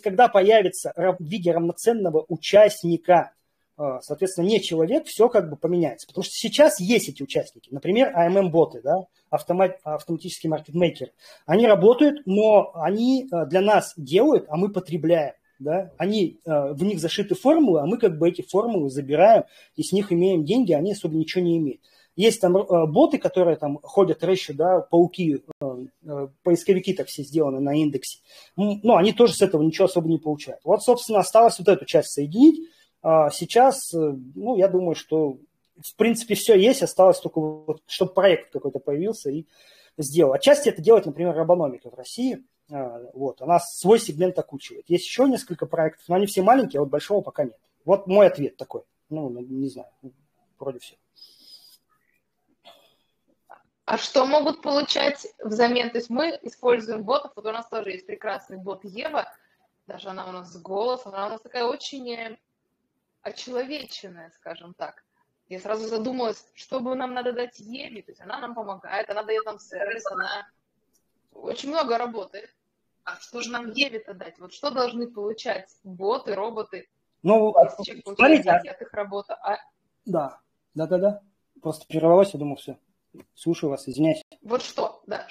когда появится в виде равноценного участника, э, соответственно, не человек, все как бы поменяется. Потому что сейчас есть эти участники, например, эй эм эм-боты, да, автомат, автоматические маркетмейкеры. Они работают, но они э, для нас делают, а мы потребляем. Да? Они, э, в них зашиты формулы, а мы как бы эти формулы забираем и с них имеем деньги, а они особо ничего не имеют. Есть там боты, которые там ходят, рыщут, да, пауки, поисковики так все сделаны на индексе. Но они тоже с этого ничего особо не получают. Вот, собственно, осталось вот эту часть соединить. Сейчас, ну, я думаю, что в принципе все есть, осталось только, вот, чтобы проект какой-то появился и сделал. Отчасти это делает, например, Робономика в России. Вот, она свой сегмент окучивает. Есть еще несколько проектов, но они все маленькие, а вот большого пока нет. Вот мой ответ такой. Ну, не знаю, вроде все. А что могут получать взамен? То есть мы используем ботов, вот у нас тоже есть прекрасный бот Ева, даже она у нас с голосом, она у нас такая очень очеловеченная, скажем так. Я сразу задумалась, что бы нам надо дать Еве, то есть она нам помогает, она дает нам сервис, она очень много работает. А что же нам Еве-то дать? Вот что должны получать боты, роботы? Ну, смотрите, от их работы. А... Да, да-да-да, просто прервалось, я думал, все. Слушаю вас, извиняюсь. Вот что, да.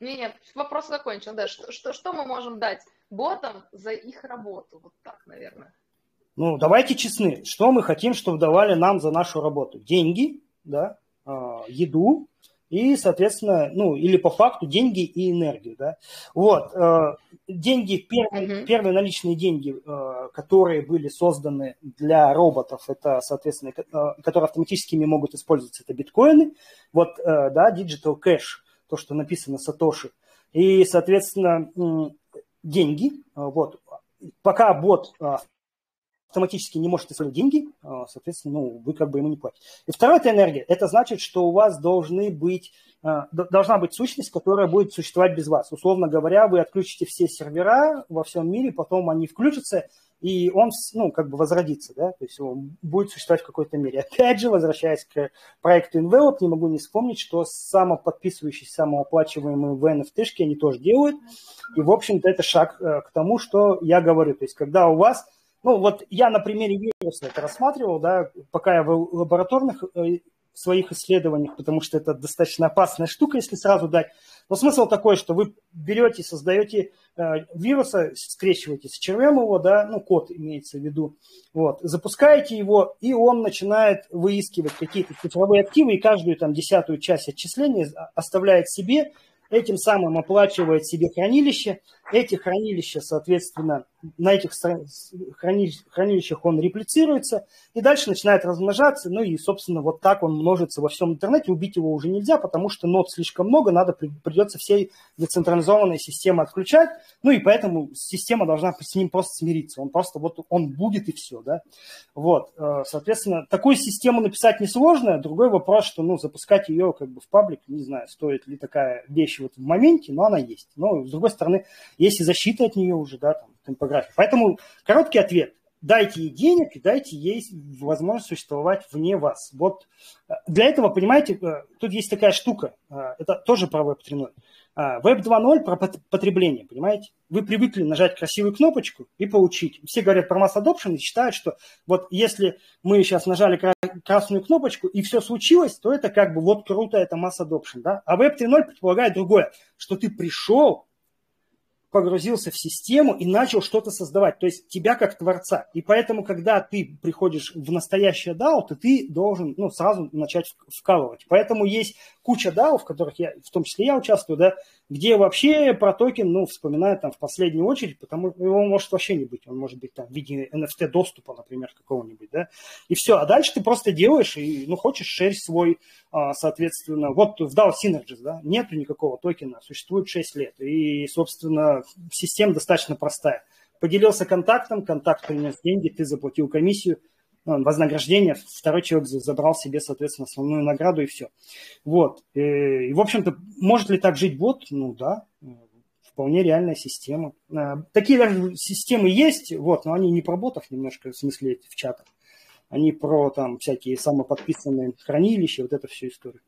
Нет, нет, вопрос закончен, да. Что, что, что мы можем дать ботам за их работу? Вот так, наверное. Ну, давайте честны. Что мы хотим, чтобы давали нам за нашу работу? Деньги, да, еду и, соответственно, ну, или по факту деньги и энергию, да. Вот, деньги, первые, uh-huh. первые наличные деньги, которые были созданы для роботов, это, соответственно, которые автоматическими могут использоваться, это биткоины, вот, да, digital cash, то, что написано Сатоши, и, соответственно, деньги, вот, пока бот автоматически не может использовать деньги, соответственно, ну, вы как бы ему не платите. И второе – это энергия. Это значит, что у вас должны быть, должна быть сущность, которая будет существовать без вас. Условно говоря, вы отключите все сервера во всем мире, потом они включатся, и он, ну, как бы возродится, да, то есть он будет существовать в какой-то мере. Опять же, возвращаясь к проекту Envelope, не могу не вспомнить, что самоподписывающиеся, самооплачиваемые в эн эф ти-шки они тоже делают, и, в общем-то, это шаг к тому, что я говорю. То есть, когда у вас... Ну, вот я на примере вируса это рассматривал, да, пока я в лабораторных своих исследованиях, потому что это достаточно опасная штука, если сразу дать. Но смысл такой, что вы берете, создаете вируса, скрещиваете с червем его, да, ну, код имеется в виду, вот, запускаете его, и он начинает выискивать какие-то цифровые активы, и каждую там десятую часть отчисления оставляет себе, этим самым оплачивает себе хранилище. Эти хранилища, соответственно, на этих хранилищах он реплицируется и дальше начинает размножаться. Ну и, собственно, вот так он множится во всем интернете. Убить его уже нельзя, потому что нод слишком много, надо, придется всей децентрализованной системы отключать. Ну и поэтому система должна с ним просто смириться. Он просто вот он будет и все. Да? Вот. Соответственно, такую систему написать несложно. Другой вопрос, что ну, запускать ее как бы в паблик, не знаю, стоит ли такая вещь вот в моменте, но она есть. Но, с другой стороны, есть и защита от нее уже, да, там, топография. Поэтому короткий ответ. Дайте ей денег и дайте ей возможность существовать вне вас. Вот для этого, понимаете, тут есть такая штука. Это тоже про веб три ноль. веб два ноль про потребление, понимаете? Вы привыкли нажать красивую кнопочку и получить. Все говорят про mass adoption и считают, что вот если мы сейчас нажали красную кнопочку и все случилось, то это как бы вот круто, это mass adoption, да? А веб три ноль предполагает другое, что ты пришел, погрузился в систему и начал что-то создавать, то есть тебя как творца. И поэтому, когда ты приходишь в настоящее дао, то ты должен ну, сразу начать вкалывать. Поэтому есть куча дао, в которых я, в том числе я участвую, да, где вообще про токен, ну, вспоминают там в последнюю очередь, потому что его может вообще не быть. Он может быть там в виде эн эф ти-доступа, например, какого-нибудь, да. И все. А дальше ты просто делаешь и, ну, хочешь шерь свой, соответственно. Вот в дао Synergies, да, нету никакого токена, существует шесть лет. И, собственно, система достаточно простая. Поделился контактом, контакт принес деньги, ты заплатил комиссию, вознаграждение, второй человек забрал себе, соответственно, основную награду и все. Вот. И, в общем-то, может ли так жить бот? Ну да, вполне реальная система. Такие даже системы есть, вот, но они не про ботов немножко, в смысле в чатах. Они про там всякие самоподписанные хранилища, вот это всю историю.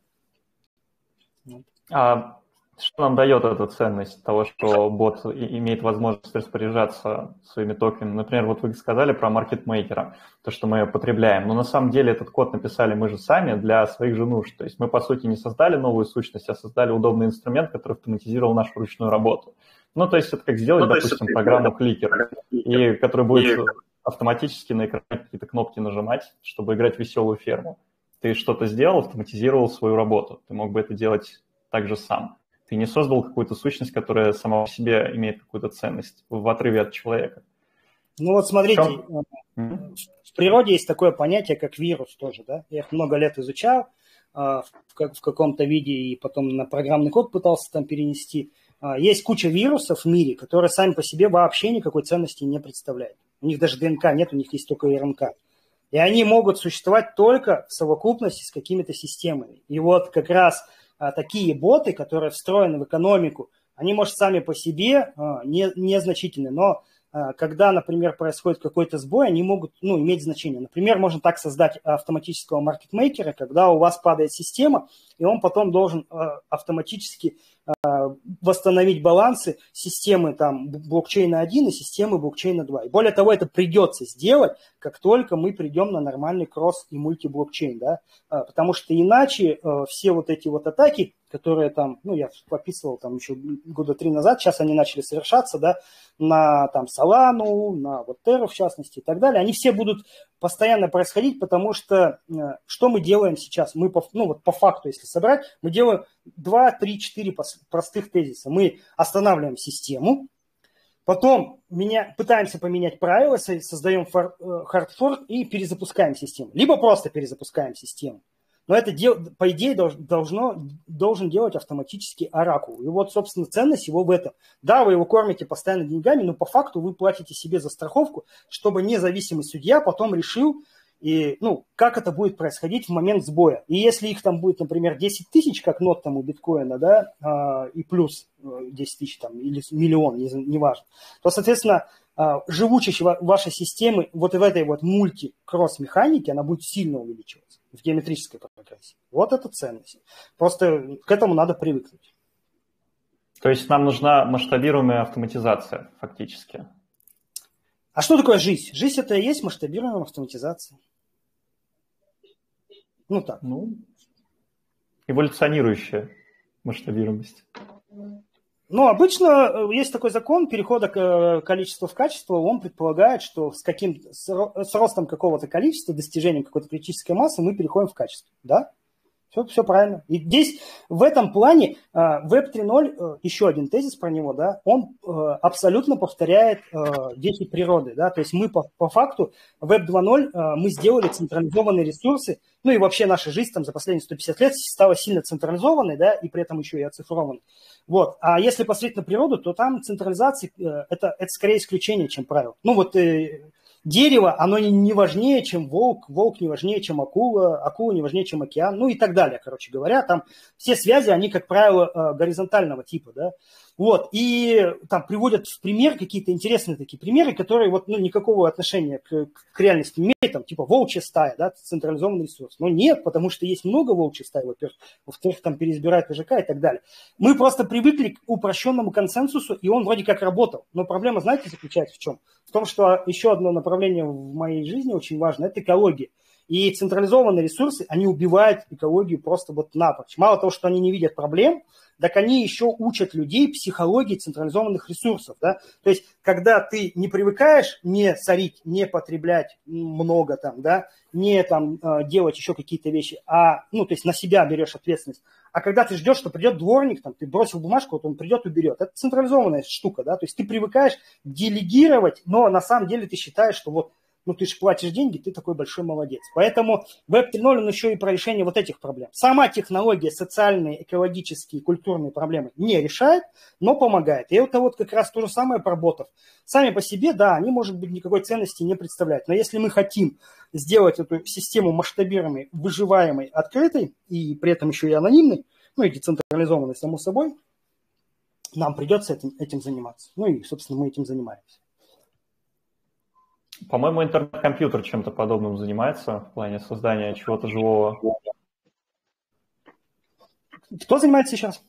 Вот. А что нам дает эта ценность того, что бот имеет возможность распоряжаться своими токенами? Например, вот вы сказали про маркетмейкера, то, что мы потребляем. Но на самом деле этот код написали мы же сами для своих же нужд. То есть мы, по сути, не создали новую сущность, а создали удобный инструмент, который автоматизировал нашу ручную работу. Ну, то есть это как сделать, ну, допустим, программу Clicker, и который будет автоматически на экране какие-то кнопки нажимать, чтобы играть в веселую ферму. Ты что-то сделал, автоматизировал свою работу. Ты мог бы это делать также сам. Ты не создал какую-то сущность, которая сама по себе имеет какую-то ценность в отрыве от человека. Ну вот смотрите, в, в природе есть такое понятие, как вирус тоже, да? Я их много лет изучал в, в каком-то виде и потом на программный код пытался там перенести. Есть куча вирусов в мире, которые сами по себе вообще никакой ценности не представляют. У них даже ДНК нет, у них есть только РНК. И они могут существовать только в совокупности с какими-то системами. И вот как раз такие боты, которые встроены в экономику, они, может, сами по себе не, незначительны, но когда, например, происходит какой-то сбой, они могут, ну, иметь значение. Например, можно так создать автоматического маркетмейкера, когда у вас падает система, и он потом должен автоматически восстановить балансы системы там, блокчейна один и системы блокчейна два. И более того, это придется сделать, как только мы придем на нормальный кросс- и мультиблокчейн, да? Потому что иначе все вот эти вот атаки, которые там, ну, я описывал там еще года три назад, сейчас они начали совершаться, да, на там Solana, на вот Terra в частности и так далее, они все будут постоянно происходить, потому что э, что мы делаем сейчас? Мы, по, ну, вот по факту, если собрать, мы делаем два, три, четыре простых тезиса. Мы останавливаем систему, потом меня, пытаемся поменять правила, создаем фор, э, хардфорк и перезапускаем систему. Либо просто перезапускаем систему. Но это, по идее, должно, должен делать автоматически оракул. И вот, собственно, ценность его в этом. Да, вы его кормите постоянно деньгами, но по факту вы платите себе за страховку, чтобы независимый судья потом решил, и, ну, как это будет происходить в момент сбоя. И если их там будет, например, десять тысяч, как нот там у биткоина, да, и плюс десять тысяч там, или миллион, неважно, то, соответственно, живучесть вашей системы вот в этой вот мульти-кросс-механике, она будет сильно увеличиваться в геометрической прогрессии. Вот это ценность. Просто к этому надо привыкнуть. То есть нам нужна масштабируемая автоматизация фактически. А что такое жизнь? Жизнь – это и есть масштабируемая автоматизация. Ну так. Ну, эволюционирующая масштабируемость. Ну, обычно есть такой закон перехода количества в качество, он предполагает, что с, каким, с ростом какого-то количества, достижением какой-то критической массы мы переходим в качество, да? Все, все правильно. И здесь, в этом плане, веб три ноль, еще один тезис про него, да, он абсолютно повторяет дети природы, да, то есть мы по, по факту веб два ноль мы сделали централизованные ресурсы, ну и вообще наша жизнь там за последние сто пятьдесят лет стала сильно централизованной, да, и при этом еще и оцифрованной. Вот. А если посмотреть на природу, то там централизация, это, это скорее исключение, чем правило. Ну вот... Дерево, оно не важнее, чем волк, волк не важнее, чем акула, акула не важнее, чем океан, ну и так далее, короче говоря. Там все связи, они, как правило, горизонтального типа, да. Вот, и там приводят в пример какие-то интересные такие примеры, которые вот, ну, никакого отношения к, к реальности не имеют, там, типа волчья стая, да, централизованный ресурс. Но нет, потому что есть много волчьих стай, во-первых, во-вторых, там переизбирают ПЖК и так далее. Мы просто привыкли к упрощенному консенсусу, и он вроде как работал. Но проблема, знаете, заключается в чем? В том, что еще одно направление в моей жизни очень важно – это экология. И централизованные ресурсы, они убивают экологию просто вот напрочь. Мало того, что они не видят проблем, так они еще учат людей психологии централизованных ресурсов. Да? То есть, когда ты не привыкаешь не сорить, не потреблять много, там, да, не там, делать еще какие-то вещи, а, ну, то есть на себя берешь ответственность. А когда ты ждешь, что придет дворник, там, ты бросил бумажку, вот он придет, уберет. Это централизованная штука. Да? То есть ты привыкаешь делегировать, но на самом деле ты считаешь, что вот, ну, ты же платишь деньги, ты такой большой молодец. Поэтому веб три ноль, он еще и про решение вот этих проблем. Сама технология социальные, экологические, культурные проблемы не решает, но помогает. И это вот как раз то же самое про ботов. Сами по себе, да, они, может быть, никакой ценности не представляют. Но если мы хотим сделать эту систему масштабируемой, выживаемой, открытой, и при этом еще и анонимной, ну, и децентрализованной, само собой, нам придется этим, этим заниматься. Ну, и, собственно, мы этим занимаемся. По-моему, интернет-компьютер чем-то подобным занимается в плане создания чего-то живого. Кто занимается сейчас?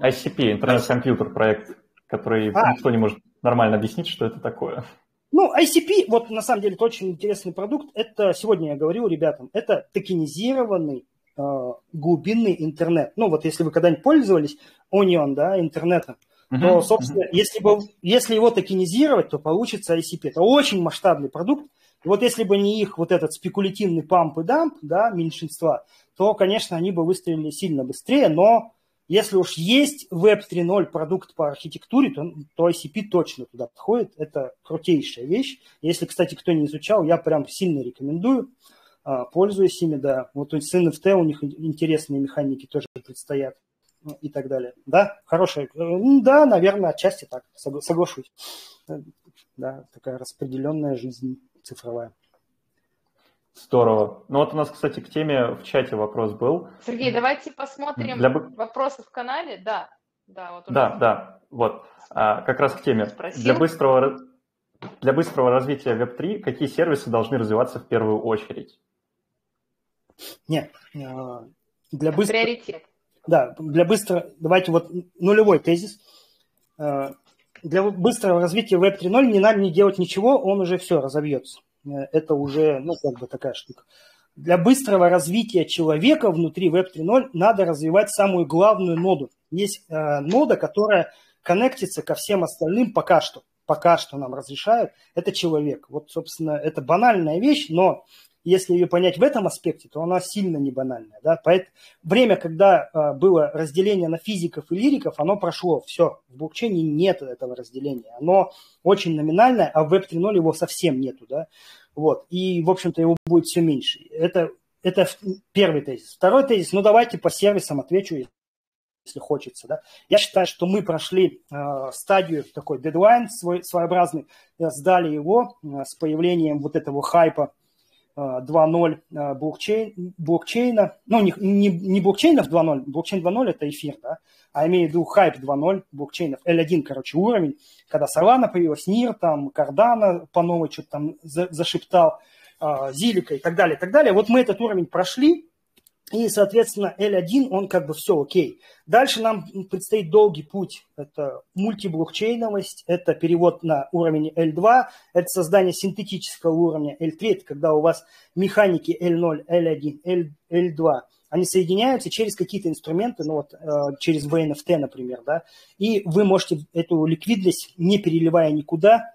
ай си пи, интернет-компьютер проект, который а. никто не может нормально объяснить, что это такое. Ну, ай си пи, вот на самом деле, это очень интересный продукт. Это, сегодня я говорил ребятам, это токенизированный э, глубинный интернет. Ну, вот если вы когда-нибудь пользовались Onion, да, интернетом, то, собственно, если, бы, если его токенизировать, то получится ай си пи. Это очень масштабный продукт, И вот если бы не их вот этот спекулятивный памп и дамп, да, меньшинства, то, конечно, они бы выстрелили сильно быстрее, но если уж есть веб три ноль продукт по архитектуре, то, то ай си пи точно туда подходит. Это крутейшая вещь. Если, кстати, кто не изучал, я прям сильно рекомендую. Пользуюсь ими, да. Вот с эн эф ти у них интересные механики тоже предстоят и так далее. Да, хорошая. Да, наверное, отчасти так. Соглашусь. Да, такая распределенная жизнь цифровая. Здорово. Ну вот у нас, кстати, к теме в чате вопрос был. Сергей, давайте посмотрим Для... вопросы в канале. Да, да, вот. Да, нас... да, вот. А, как раз к теме. Для быстрого, для быстрого развития веб три какие сервисы должны развиваться в первую очередь? Нет, для быстро... Приоритет. Да, для быстро... Давайте вот нулевой тезис. Для быстрого развития веб три ноль не надо не делать ничего, он уже все разобьется. Это уже, ну, как бы такая штука. Для быстрого развития человека внутри веб три ноль надо развивать самую главную ноду. Есть э, нода, которая коннектится ко всем остальным пока что. Пока что нам разрешают. Это человек. Вот, собственно, это банальная вещь, но если ее понять в этом аспекте, то она сильно не банальная. Да? Поэтому время, когда э, было разделение на физиков и лириков, оно прошло. Все. В блокчейне нет этого разделения. Оно очень номинальное, а в веб три ноль его совсем нету. Да? Вот. И, в общем-то, его будет все меньше. Это, это первый тезис. Второй тезис. Ну, давайте по сервисам отвечу, если хочется. Да? Я считаю, что мы прошли э, стадию, такой дедлайн свой, своеобразный, сдали его э, с появлением вот этого хайпа два ноль блокчейн, блокчейна, ну, не, не, не блокчейнов два ноль, блокчейн два ноль это эфир, да, а имею в виду хайп два ноль блокчейнов, эль один, короче, уровень, когда Solana появилась, Нир, там, Кардана по новой что-то там за, зашептал, Зилика и так далее, и так далее. Вот мы этот уровень прошли, и, соответственно, эль один, он как бы все окей. Дальше нам предстоит долгий путь. Это мультиблокчейновость, это перевод на уровень эль два, это создание синтетического уровня эль три, это когда у вас механики эль ноль, эль один, эль два, они соединяются через какие-то инструменты, ну вот через ви эн эф ти, например, да, и вы можете эту ликвидность, не переливая никуда,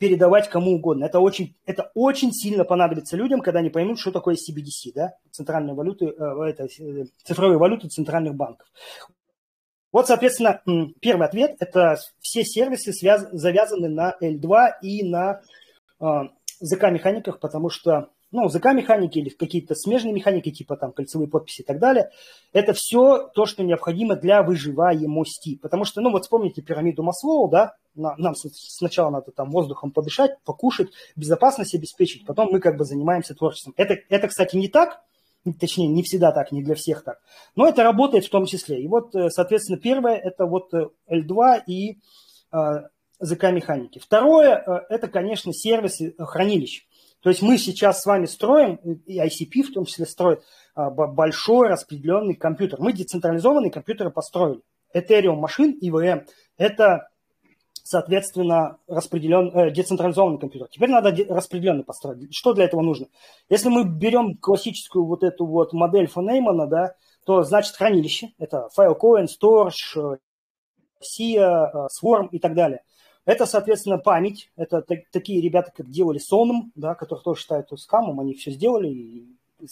передавать кому угодно. Это очень, это очень сильно понадобится людям, когда они поймут, что такое си би ди си, да, центральные валюты, это, цифровые валюты центральных банков. Вот, соответственно, первый ответ – это все сервисы связ, завязаны на эль два и на э, зэт кей-механиках, потому что, ну, зэт кей-механики или какие-то смежные механики, типа там кольцевые подписи и так далее, это все то, что необходимо для выживаемости. Потому что, ну, вот вспомните пирамиду Маслоу, да, нам сначала надо там воздухом подышать, покушать, безопасность обеспечить, потом мы как бы занимаемся творчеством. Это, это, кстати, не так, точнее, не всегда так, не для всех так, но это работает в том числе. И вот, соответственно, первое – это вот эль два и зэт кей-механики. Второе – это, конечно, сервисы хранилищ. То есть мы сейчас с вами строим, и ай си пи в том числе строит, большой распределенный компьютер. Мы децентрализованные компьютеры построили. Ethereum машин, и ви эм – это... соответственно, распределен, э, децентрализованный компьютер. Теперь надо де- распределенный построить. Что для этого нужно? Если мы берем классическую вот эту вот модель фон Неймана, да, то значит хранилище. Это Filecoin, Storage, Sia, Swarm и так далее. Это, соответственно, память. Это т- такие ребята, как делали Sonum, да, которые тоже считают скамом, они все сделали и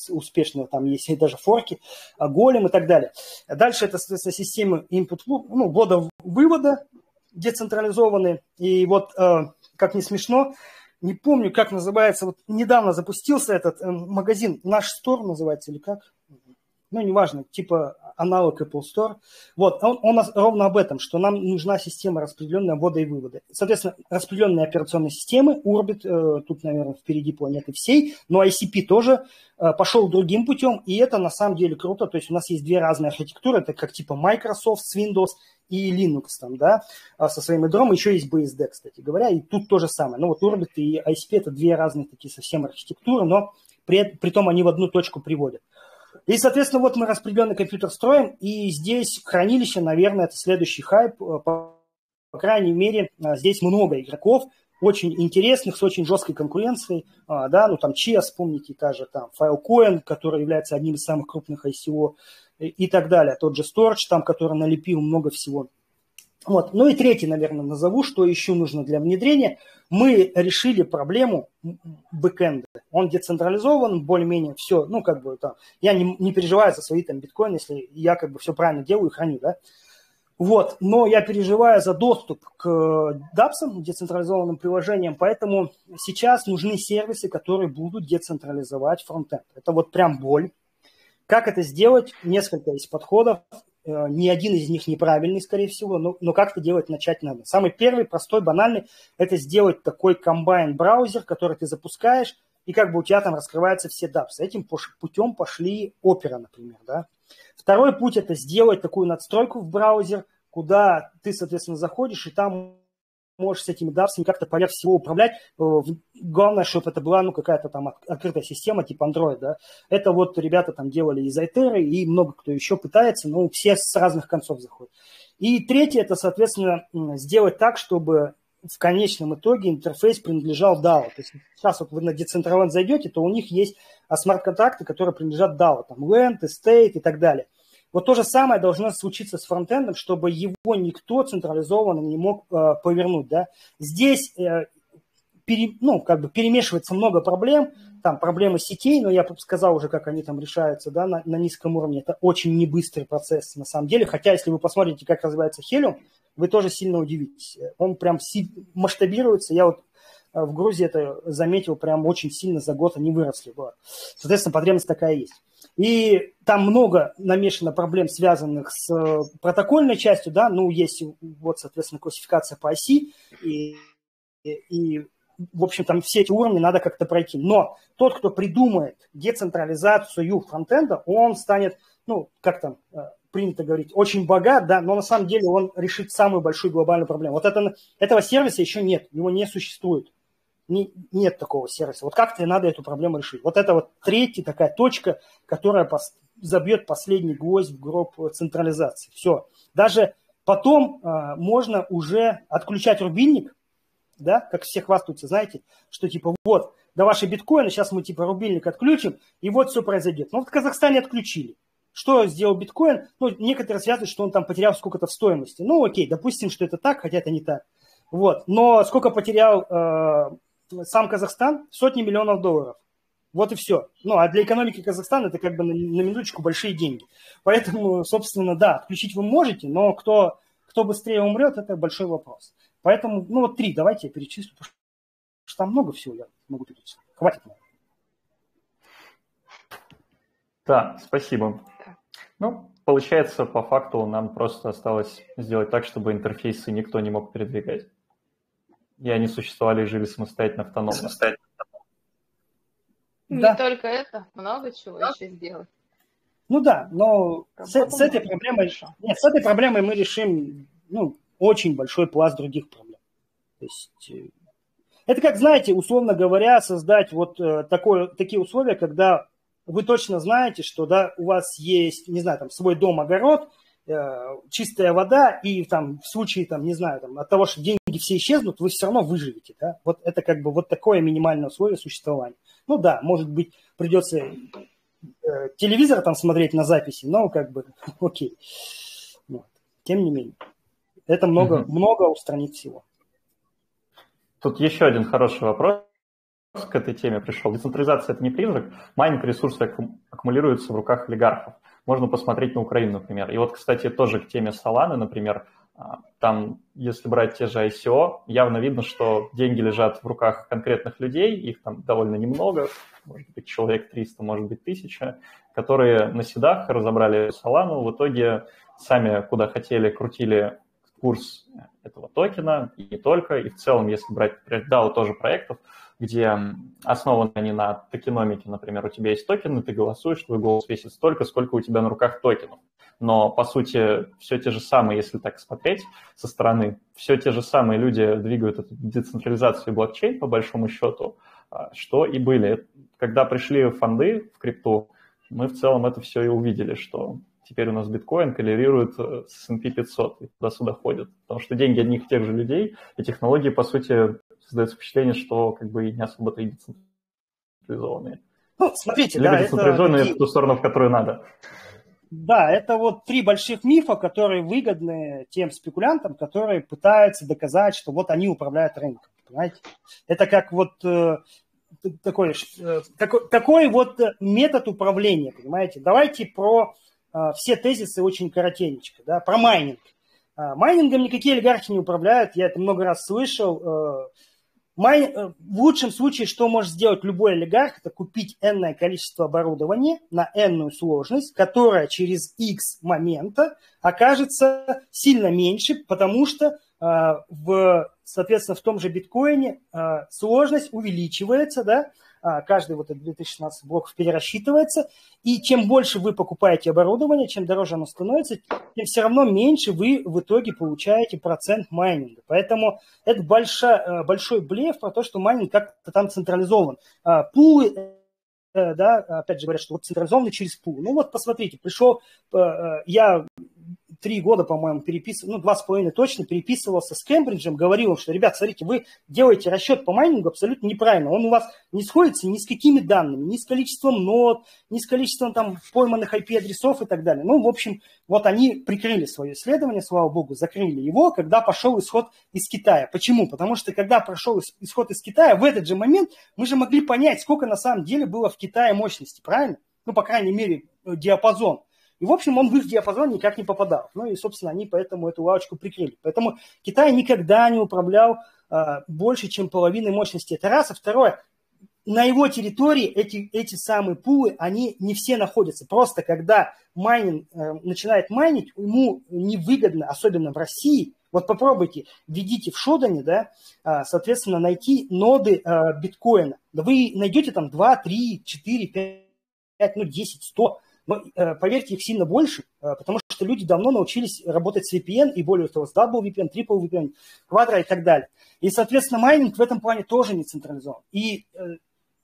успешно, там есть и даже форки, голем и так далее. Дальше это, соответственно, система input, ну, ввода-вывода, децентрализованные. И вот, э, как не смешно, не помню, как называется, вот недавно запустился этот э, магазин, наш Store называется или как, ну, неважно, типа аналог Apple Store. Вот, он, он ровно об этом, что нам нужна система распределенная ввода и вывода. Соответственно, распределенные операционные системы, Orbit, э, тут, наверное, впереди планеты всей, но ай си пи тоже э, пошел другим путем, и это на самом деле круто, то есть у нас есть две разные архитектуры, это как типа Microsoft с Windows и Linux там, да, со своим ядром, еще есть би эс ди, кстати говоря, и тут то же самое. Ну вот Orbit и ай си пи это две разные такие совсем архитектуры, но при, при том они в одну точку приводят. И, соответственно, вот мы распределенный компьютер строим, и здесь хранилище, наверное, это следующий хайп, по, по крайней мере, здесь много игроков, очень интересных, с очень жесткой конкуренцией, а, да, ну там Chia, вспомните, та же там Filecoin, который является одним из самых крупных ай си о и, и так далее, тот же Storage, там, который налепил много всего. Вот. Ну и третий, наверное, назову, что еще нужно для внедрения. Мы решили проблему бэкэнда. Он децентрализован, более-менее все, ну как бы там, я не, не переживаю за свои там биткоины, если я как бы все правильно делаю и храню, да. Вот, но я переживаю за доступ к дапсам, децентрализованным приложениям, поэтому сейчас нужны сервисы, которые будут децентрализовать фронтенд. Это вот прям боль. Как это сделать? Несколько из подходов. Ни один из них неправильный, скорее всего, но, но как-то делать начать надо. Самый первый, простой, банальный, это сделать такой комбайн-браузер, который ты запускаешь, и как бы у тебя там раскрываются все дапсы. Этим путем пошли Opera, например, да. Второй путь – это сделать такую надстройку в браузер, куда ты, соответственно, заходишь, и там можешь с этими дапсами как-то поля всего управлять. Главное, чтобы это была ну, какая-то там открытая система типа Android. Да? Это вот ребята там делали из Айтеры, и много кто еще пытается, но все с разных концов заходят. И третье – это, соответственно, сделать так, чтобы в конечном итоге интерфейс принадлежал дао. То есть сейчас вот вы на Decentraland зайдете, то у них есть смарт-контракты, которые принадлежат дао. Там Land, Estate и так далее. Вот то же самое должно случиться с фронтендом, чтобы его никто централизованно не мог э, повернуть. Да? Здесь э, пере, ну, как бы перемешивается много проблем. Там проблемы сетей, но я сказал уже, как они там решаются, да, на, на низком уровне. Это очень небыстрый процесс на самом деле. Хотя, если вы посмотрите, как развивается Helium, вы тоже сильно удивитесь. Он прям масштабируется. Я вот в Грузии это заметил, прям очень сильно за год они выросли. Соответственно, потребность такая есть. И там много намешано проблем, связанных с протокольной частью. Да? Ну, есть вот, соответственно, классификация по оси. И, и, в общем, там все эти уровни надо как-то пройти. Но тот, кто придумает децентрализацию фронтенда, он станет, ну, как там... принято говорить, очень богат, да, но на самом деле он решит самую большую глобальную проблему. Вот это, этого сервиса еще нет, его не существует. Не, нет такого сервиса. Вот как-то и надо эту проблему решить. Вот это вот третья такая точка, которая пос, забьет последний гвоздь в гроб централизации. Все. Даже потом а, можно уже отключать рубильник, да, как все хвастаются, знаете, что типа вот, до вашей биткоина сейчас мы типа рубильник отключим, и вот все произойдет. Ну, в Казахстане отключили. Что сделал биткоин? Ну, некоторые связывают, что он там потерял сколько-то в стоимости. Ну, окей, допустим, что это так, хотя это не так. Вот. Но сколько потерял э, сам Казахстан? Сотни миллионов долларов. Вот и все. Ну, а для экономики Казахстана это как бы на, на минуточку большие деньги. Поэтому, собственно, да, отключить вы можете, но кто, кто быстрее умрет, это большой вопрос. Поэтому, ну, вот три давайте я перечислю, потому что там много всего я могу перечислить. Хватит мне. Да, спасибо. Ну, получается, по факту нам просто осталось сделать так, чтобы интерфейсы никто не мог передвигать. И они существовали и жили самостоятельно, автономно. Самостоятельно. Не да. Только это, много чего да. еще сделать. Ну да, но с, с, этой проблемой, нет, с этой проблемой мы решим ну, очень большой пласт других проблем. То есть, это как, знаете, условно говоря, создать вот такое, такие условия, когда... Вы точно знаете, что да, у вас есть, не знаю, там свой дом, огород, э, чистая вода, и там в случае, там, не знаю, там, от того, что деньги все исчезнут, вы все равно выживете. Да? Вот это как бы вот такое минимальное условие существования. Ну да, может быть, придется э, телевизор там смотреть на записи, но как бы окей. Вот. Тем не менее, это много, mm-hmm. много устранит всего. Тут еще один хороший вопрос. К этой теме пришел. Децентрализация – это не призрак. Майнинг ресурсы аккумулируются в руках олигархов. Можно посмотреть на Украину, например. И вот, кстати, тоже к теме Solana, например, там, если брать те же ай си о, явно видно, что деньги лежат в руках конкретных людей, их там довольно немного, может быть, человек триста, может быть, тысяча, которые на седах разобрали Solana, в итоге сами куда хотели, крутили курс этого токена, и не только, и в целом, если брать дао тоже проектов, где основаны они на токеномике, например, у тебя есть токены, ты голосуешь, твой голос весит столько, сколько у тебя на руках токенов. Но, по сути, все те же самые, если так смотреть со стороны, все те же самые люди двигают эту децентрализацию блокчейн, по большому счету, что и были. Когда пришли фонды в крипту, мы в целом это все и увидели, что теперь у нас биткоин коррелирует с эс энд пи пятьсот и туда-сюда ходит. Потому что деньги одних и тех же людей, и технологии, по сути, создается впечатление, что как бы не особо-то и децентрализованные. Ну, смотрите, либо да, децентрализованные это... в ту сторону, в которую надо. Да, это вот три больших мифа, которые выгодны тем спекулянтам, которые пытаются доказать, что вот они управляют рынком, понимаете? Это как вот э, такой, э, такой, такой вот метод управления, понимаете? Давайте про э, все тезисы очень коротенечко, да, про майнинг. Э, майнингом никакие олигархи не управляют, я это много раз слышал. Э, май, э, в лучшем случае, что может сделать любой олигарх, это купить энное количество оборудования на энную сложность, которая через X момента окажется сильно меньше, потому что, э, в, соответственно, в том же биткоине э, сложность увеличивается, да, э, каждый вот этот две тысячи шестнадцать блоков перерасчитывается, и чем больше вы покупаете оборудование, чем дороже оно становится, тем все равно меньше вы в итоге получаете процент майнинга. Поэтому это большой, большой блеф про то, что майнинг как-то там централизован. Э, пулы... Да, опять же говорят, что вот централизованный через пул. Ну вот посмотрите, пришел, я три года, по-моему, переписывал, ну два с половиной точно, переписывался с Кембриджем, говорил им, что, ребят, смотрите, вы делаете расчет по майнингу абсолютно неправильно. Он у вас не сходится ни с какими данными, ни с количеством нод, ни с количеством там пойманных ай пи-адресов и так далее. Ну, в общем, вот они прикрыли свое исследование, слава богу, закрыли его, когда пошел исход из Китая. Почему? Потому что, когда прошел исход из Китая, в этот же момент мы же могли понять, сколько на самом деле было в Китае Китая мощности, правильно? Ну, по крайней мере, диапазон. И, в общем, он в их диапазон никак не попадал. Ну, и, собственно, они поэтому эту лавочку прикрыли. Поэтому Китай никогда не управлял а, больше, чем половиной мощности. Это раз. А второе, на его территории эти, эти самые пулы, они не все находятся. Просто когда майнинг э, начинает майнить, ему невыгодно, особенно в России. Вот попробуйте, введите в Шодане, да, соответственно, найти ноды э, биткоина. Вы найдете там два, три, четыре, пять, ну, десять, сто. Но, э, поверьте, их сильно больше, э, потому что люди давно научились работать с ви пи эн, и более того, с дабл ю ви пи эн, трипл ви пи эн, квадро и так далее. И, соответственно, майнинг в этом плане тоже не централизован. И э,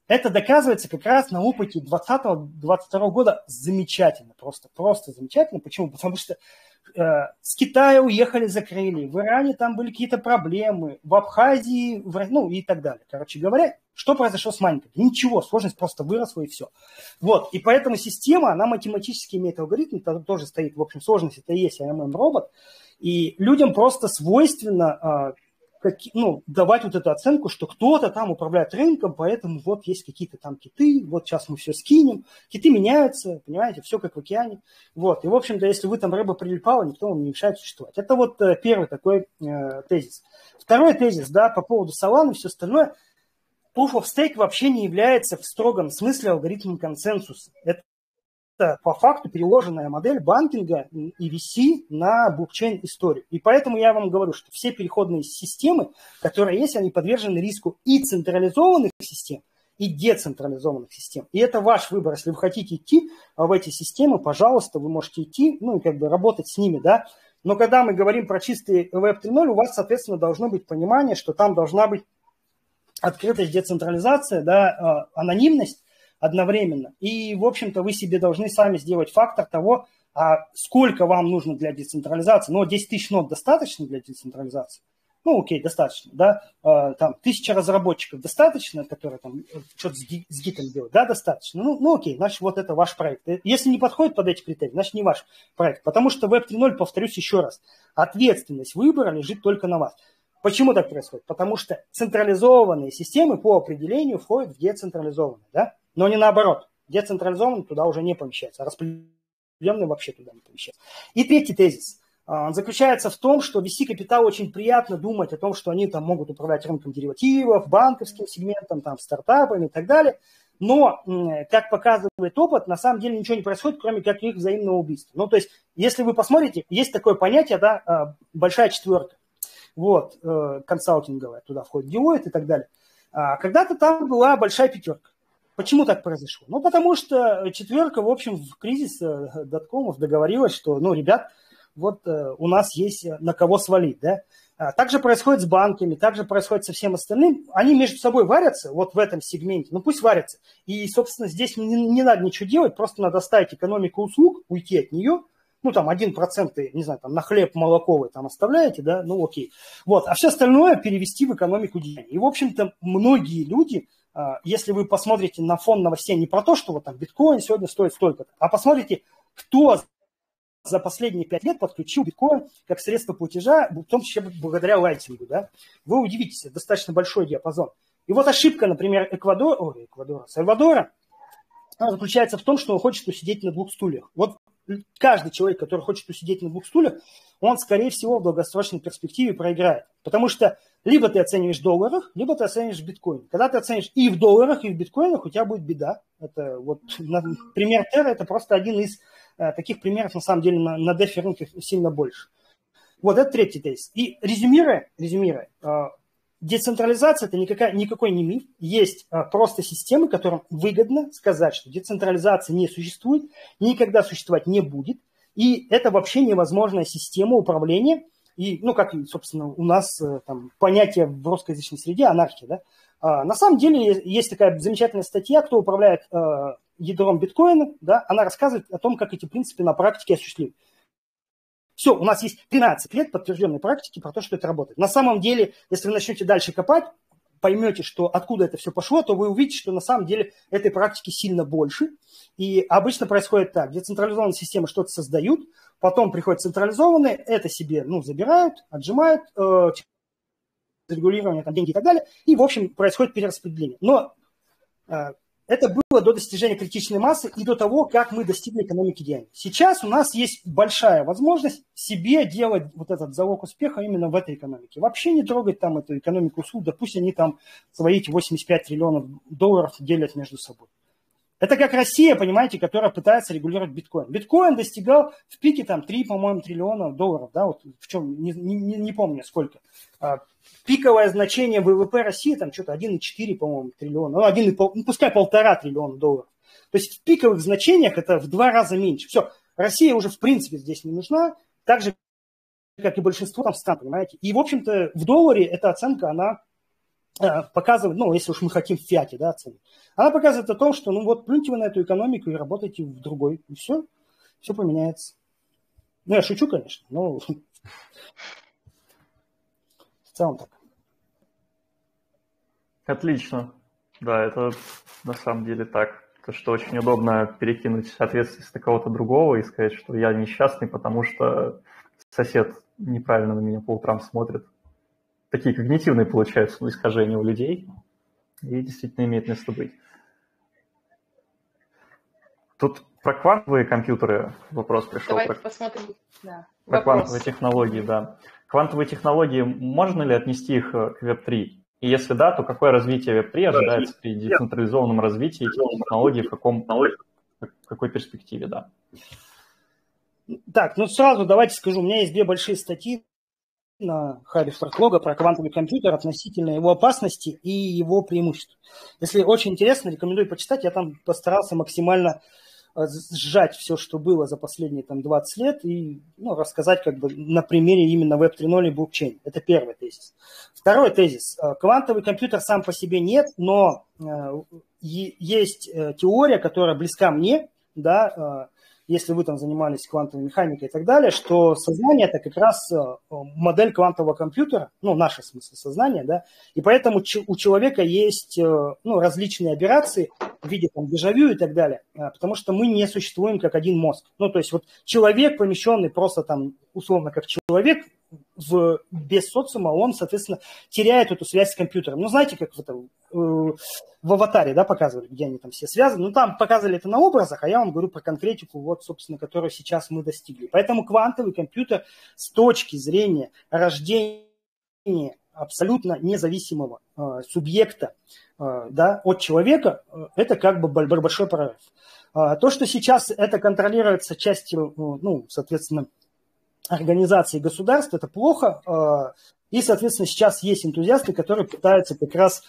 это доказывается как раз на опыте двадцатого двадцать второго года замечательно, просто, просто замечательно. Почему? Потому что с Китая уехали, закрыли, в Иране там были какие-то проблемы, в Абхазии, в... ну и так далее. Короче говоря, что произошло с майнингом? Ничего, сложность просто выросла и все. Вот, и поэтому система, она математически имеет алгоритм, там тоже стоит, в общем, сложность, это и есть ай эм эм-робот, и людям просто свойственно как, ну, давать вот эту оценку, что кто-то там управляет рынком, поэтому вот есть какие-то там киты, вот сейчас мы все скинем. Киты меняются, понимаете, все как в океане. Вот. И, в общем-то, если вы там рыба прилипала, никто вам не мешает существовать. Это вот первый такой э, тезис. Второй тезис, да, по поводу Solana и все остальное. Proof of Stake вообще не является в строгом смысле алгоритмом консенсуса. Это по факту переложенная модель банкинга и ви си на блокчейн-историю. И поэтому я вам говорю, что все переходные системы, которые есть, они подвержены риску и централизованных систем, и децентрализованных систем. И это ваш выбор. Если вы хотите идти в эти системы, пожалуйста, вы можете идти, ну и как бы работать с ними, да. Но когда мы говорим про чистый веб три ноль, у вас, соответственно, должно быть понимание, что там должна быть открытость, децентрализация, да, анонимность, одновременно. И, в общем-то, вы себе должны сами сделать фактор того, сколько вам нужно для децентрализации. Но десять тысяч нод достаточно для децентрализации? Ну, окей, достаточно, да. Там тысяча разработчиков достаточно, которые там что-то с гитом делают? Да, достаточно. Ну, ну, окей, значит, вот это ваш проект. Если не подходит под эти критерии, значит, не ваш проект. Потому что веб три ноль, повторюсь еще раз, ответственность выбора лежит только на вас. Почему так происходит? Потому что централизованные системы по определению входят в децентрализованные, да. Но не наоборот. Децентрализованный туда уже не помещается, а распределенный вообще туда не помещается. И третий тезис. Он заключается в том, что ви си-капиталу очень приятно думать о том, что они там могут управлять рынком деривативов, банковским сегментом, там, стартапами и так далее. Но, как показывает опыт, на самом деле ничего не происходит, кроме как их взаимного убийства. Ну, то есть, если вы посмотрите, есть такое понятие, да, большая четверка. Вот, консалтинговая, туда входит Deloitte и так далее. Когда-то там была большая пятерка. Почему так произошло? Ну, потому что четверка, в общем, в кризис доткомов договорилась, что, ну, ребят, вот у нас есть на кого свалить, да. Так же происходит с банками, так же происходит со всем остальным. Они между собой варятся вот в этом сегменте, ну, пусть варятся. И, собственно, здесь не, не надо ничего делать, просто надо ставить экономику услуг, уйти от нее. Ну, там, один процент, не знаю, там, на хлеб, молоко вы там оставляете, да, ну, окей. Вот, а все остальное перевести в экономику деяний. И, в общем-то, многие люди... Если вы посмотрите на фон новостей не про то, что вот там биткоин сегодня стоит столько, а посмотрите, кто за последние пять лет подключил биткоин как средство платежа, в том числе благодаря лайтингу. Да? Вы удивитесь, достаточно большой диапазон. И вот ошибка, например, Эквадора, ой, Эквадора, Сальвадора, она заключается в том, что он хочет усидеть на двух стульях. Вот каждый человек, который хочет усидеть на двух стульях, он, скорее всего, в долгосрочной перспективе проиграет. Потому что либо ты оцениваешь в долларах, либо ты оцениваешь в биткоине. Когда ты оценишь и в долларах, и в биткоинах, у тебя будет беда. Это вот пример Терра, это просто один из а, таких примеров, на самом деле, на, на дефи рынках сильно больше. Вот это третий тезис. И резюмируя, резюмируя а, децентрализация – это никакая, никакой не миф. Есть а, просто системы, которым выгодно сказать, что децентрализация не существует, никогда существовать не будет. И это вообще невозможная система управления. И, ну, как, собственно, у нас там, понятие в русскоязычной среде анархия. Да? А, на самом деле есть такая замечательная статья «Кто управляет э, ядром биткоина?». Да? Она рассказывает о том, как эти принципы на практике осуществляют. Все, у нас есть тринадцать лет подтвержденной практики про то, что это работает. На самом деле, если вы начнете дальше копать, поймете, что откуда это все пошло, то вы увидите, что на самом деле этой практики сильно больше. И обычно происходит так. Децентрализованные системы что-то создают, потом приходят централизованные, это себе ну, забирают, отжимают, э, регулирование, там, деньги и так далее. И, в общем, происходит перераспределение. Но э, это было до достижения критичной массы и до того, как мы достигли экономики денег. Сейчас у нас есть большая возможность себе делать вот этот залог успеха именно в этой экономике. Вообще не трогать там эту экономику услуг, да пусть они там свои эти восемьдесят пять триллионов долларов делят между собой. Это как Россия, понимаете, которая пытается регулировать биткоин. Биткоин достигал в пике там три, по-моему, триллиона долларов, да, вот в чем, не, не, не помню сколько. Пиковое значение ВВП России там что-то один и четыре, по-моему, триллиона, ну, один и пять, ну, пускай полтора триллиона долларов. То есть в пиковых значениях это в два раза меньше. Все, Россия уже в принципе здесь не нужна, так же, как и большинство там стран, понимаете. И, в общем-то, в долларе эта оценка, она... показывает, ну, если уж мы хотим в фиате, да, оценить, она показывает о том, что, ну, вот, плюньте вы на эту экономику и работайте в другой, и все, все поменяется. Ну, я шучу, конечно, но в целом так. Отлично. Да, это на самом деле так, то, что очень удобно перекинуть ответственность на кого-то другого и сказать, что я несчастный, потому что сосед неправильно на меня по утрам смотрит. Такие когнитивные, получаются, искажения у людей, и действительно имеет место быть. Тут про квантовые компьютеры вопрос пришел. Давайте про... посмотрим. Да. Про вопрос. Квантовые технологии, да. Квантовые технологии, можно ли отнести их к веб три? И если да, то какое развитие веб три ожидается при децентрализованном развитии технологий, в каком, в какой перспективе, да? Так, ну сразу давайте скажу, у меня есть две большие статьи на Хабе Форклога про квантовый компьютер относительно его опасности и его преимуществ. Если очень интересно, рекомендую почитать. Я там постарался максимально сжать все, что было за последние там, двадцать лет и ну, рассказать как бы на примере именно веб три ноль и блокчейн. Это первый тезис. Второй тезис. Квантовый компьютер сам по себе нет, но есть теория, которая близка мне, да, если вы там занимались квантовой механикой и так далее, что сознание – это как раз модель квантового компьютера, ну, наше в смысле сознание, да, и поэтому у человека есть, ну, различные аберрации в виде там дежавю и так далее, потому что мы не существуем как один мозг. Ну, то есть вот человек, помещенный просто там, условно, как человек, В, без социума, он, соответственно, теряет эту связь с компьютером. Ну, знаете, как в, этом, э, в «Аватаре», да, показывали, где они там все связаны. Ну, там показывали это на образах, а я вам говорю про конкретику, вот, собственно, которую сейчас мы достигли. Поэтому квантовый компьютер с точки зрения рождения абсолютно независимого э, субъекта э, да, от человека, э, это как бы большой прорыв. Э, то, что сейчас это контролируется частью, э, ну, соответственно, организации государств, это плохо, и, соответственно, сейчас есть энтузиасты, которые пытаются как раз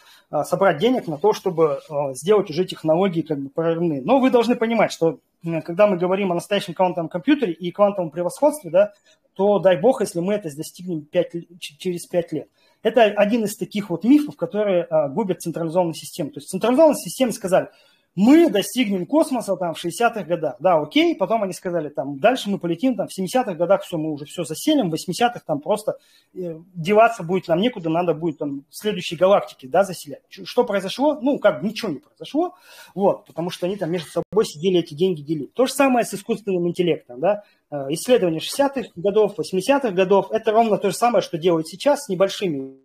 собрать денег на то, чтобы сделать уже технологии как бы прорывные. Но вы должны понимать, что когда мы говорим о настоящем квантовом компьютере и квантовом превосходстве, да, то дай бог, если мы это достигнем пять, через пять лет. Это один из таких вот мифов, которые губят централизованную систему. То есть централизованной системе сказали, мы достигнем космоса там в шестидесятых годах. Да, окей, потом они сказали, там, дальше мы полетим, там, в семидесятых годах все, мы уже все заселим, в восьмидесятых там просто э, деваться будет нам некуда, надо будет там следующие галактики, да, заселять. Что произошло? Ну, как бы ничего не произошло, вот, потому что они там между собой сидели, эти деньги делили. То же самое с искусственным интеллектом, да, э, исследования шестидесятых годов, восьмидесятых годов, это ровно то же самое, что делают сейчас с небольшими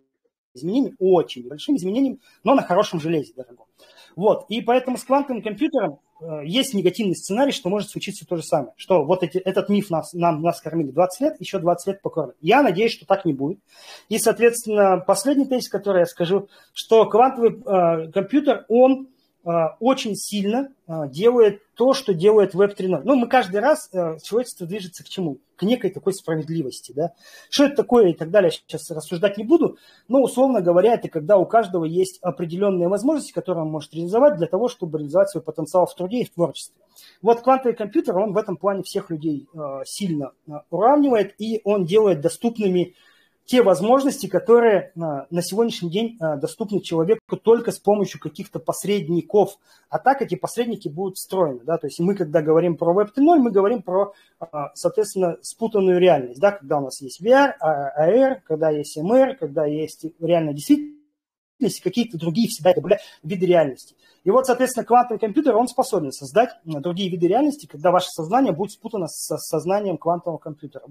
изменениями, очень большими изменениями, но на хорошем железе, дорогом. Вот, и поэтому с квантовым компьютером э, есть негативный сценарий, что может случиться то же самое, что вот эти, этот миф нас, нам, нас кормили двадцать лет, еще двадцать лет покормят. Я надеюсь, что так не будет. И, соответственно, последний тезис, который я скажу, что квантовый э, компьютер, он э, очень сильно э, делает то, что делает веб три ноль. Ну, мы каждый раз, э, человечество движется к чему? К некой такой справедливости, да. Что это такое и так далее, сейчас рассуждать не буду, но, условно говоря, это когда у каждого есть определенные возможности, которые он может реализовать для того, чтобы реализовать свой потенциал в труде и в творчестве. Вот квантовый компьютер, он в этом плане всех людей сильно уравнивает, и он делает доступными те возможности, которые на сегодняшний день доступны человеку только с помощью каких-то посредников. А так эти посредники будут встроены. Да? То есть мы, когда говорим про веб три ноль, мы говорим про, соответственно, спутанную реальность. Да? Когда у нас есть ви ар, эй ар, когда есть эм эр, когда есть реальная действительность, какие-то другие всегда виды реальности. И вот, соответственно, квантовый компьютер, он способен создать другие виды реальности, когда ваше сознание будет спутано с сознанием квантового компьютера.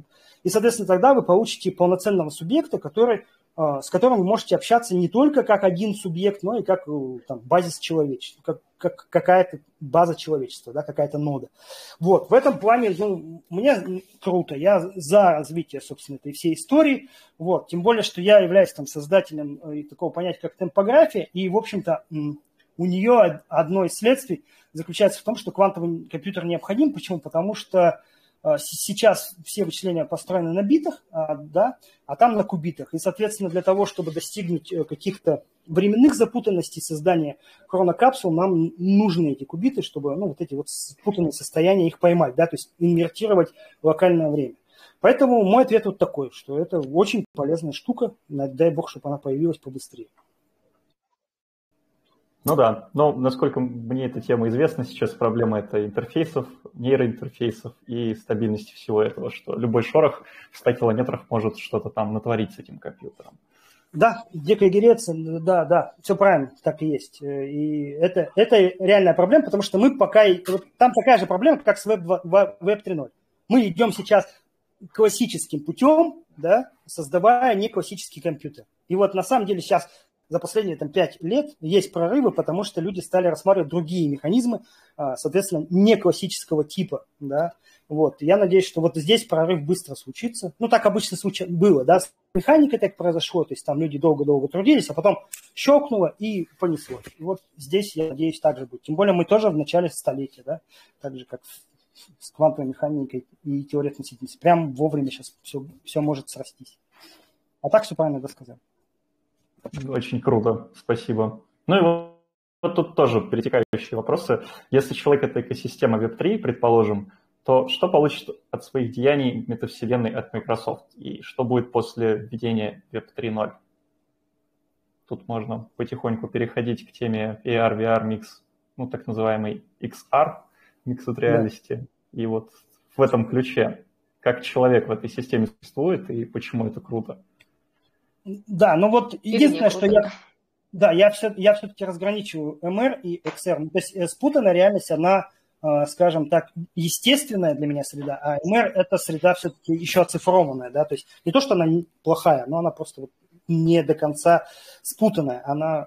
И, соответственно, тогда вы получите полноценного субъекта, который, с которым вы можете общаться не только как один субъект, но и как там, базис человечества, как, как какая-то база человечества, да, какая-то нода. Вот, в этом плане, ну, мне круто, я за развитие, собственно, этой всей истории, вот, тем более, что я являюсь там создателем такого понятия, как темпография, и, в общем-то, у нее одно из следствий заключается в том, что квантовый компьютер необходим. Почему? Потому что сейчас все вычисления построены на битах, да, а там на кубитах. И, соответственно, для того, чтобы достигнуть каких-то временных запутанностей создания хронокапсул, нам нужны эти кубиты, чтобы, ну, вот эти вот спутанные состояния их поймать, да, то есть инвертировать локальное время. Поэтому мой ответ вот такой, что это очень полезная штука. Дай бог, чтобы она появилась побыстрее. Ну да, но насколько мне эта тема известна, сейчас проблема это интерфейсов, нейроинтерфейсов и стабильности всего этого, что любой шорох в ста километрах может что-то там натворить с этим компьютером. Да, дикая гиреться, да, да, все правильно, так и есть. И это, это реальная проблема, потому что мы пока, там такая же проблема, как с веб три ноль. Мы идем сейчас классическим путем, да, создавая неклассический компьютер. И вот на самом деле сейчас... За последние там, пять лет есть прорывы, потому что люди стали рассматривать другие механизмы, соответственно, не классического типа. Да? Вот. Я надеюсь, что вот здесь прорыв быстро случится. Ну, так обычно было, да, с механикой так произошло, то есть там люди долго-долго трудились, а потом щелкнуло и понесло. И вот здесь, я надеюсь, так же будет. Тем более мы тоже в начале столетия, да, так же, как с квантовой механикой и теорией относительности. Прям вовремя сейчас все, все может срастись. А так все правильно досказал. Очень круто, спасибо. Ну и вот, вот тут тоже перетекающие вопросы. Если человек – это экосистема веб три, предположим, то что получит от своих деяний метавселенной от Microsoft? И что будет после введения веб три ноль? Тут можно потихоньку переходить к теме эй ар-ви ар микс, ну так называемый икс ар, Mixed Reality. Да. И вот в этом ключе, как человек в этой системе существует и почему это круто? Да, но вот единственное, что я, да, я, все, я все-таки разграничиваю эм эр и икс ар. То есть спутанная реальность, она, скажем так, естественная для меня среда, а эм эр – это среда все-таки еще оцифрованная. Да? То есть не то, что она плохая, но она просто вот не до конца спутанная, она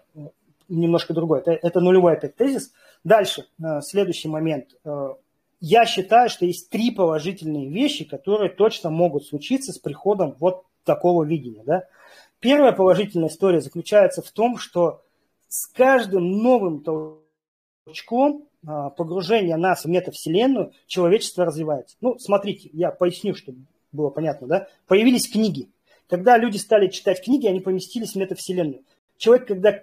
немножко другая. Это, это нулевой опять тезис. Дальше, следующий момент. Я считаю, что есть три положительные вещи, которые точно могут случиться с приходом вот такого видения, да. Первая положительная история заключается в том, что с каждым новым толчком погружения нас в метавселенную человечество развивается. Ну, смотрите, я поясню, чтобы было понятно, да? Появились книги. Когда люди стали читать книги, они поместились в метавселенную. Человек, когда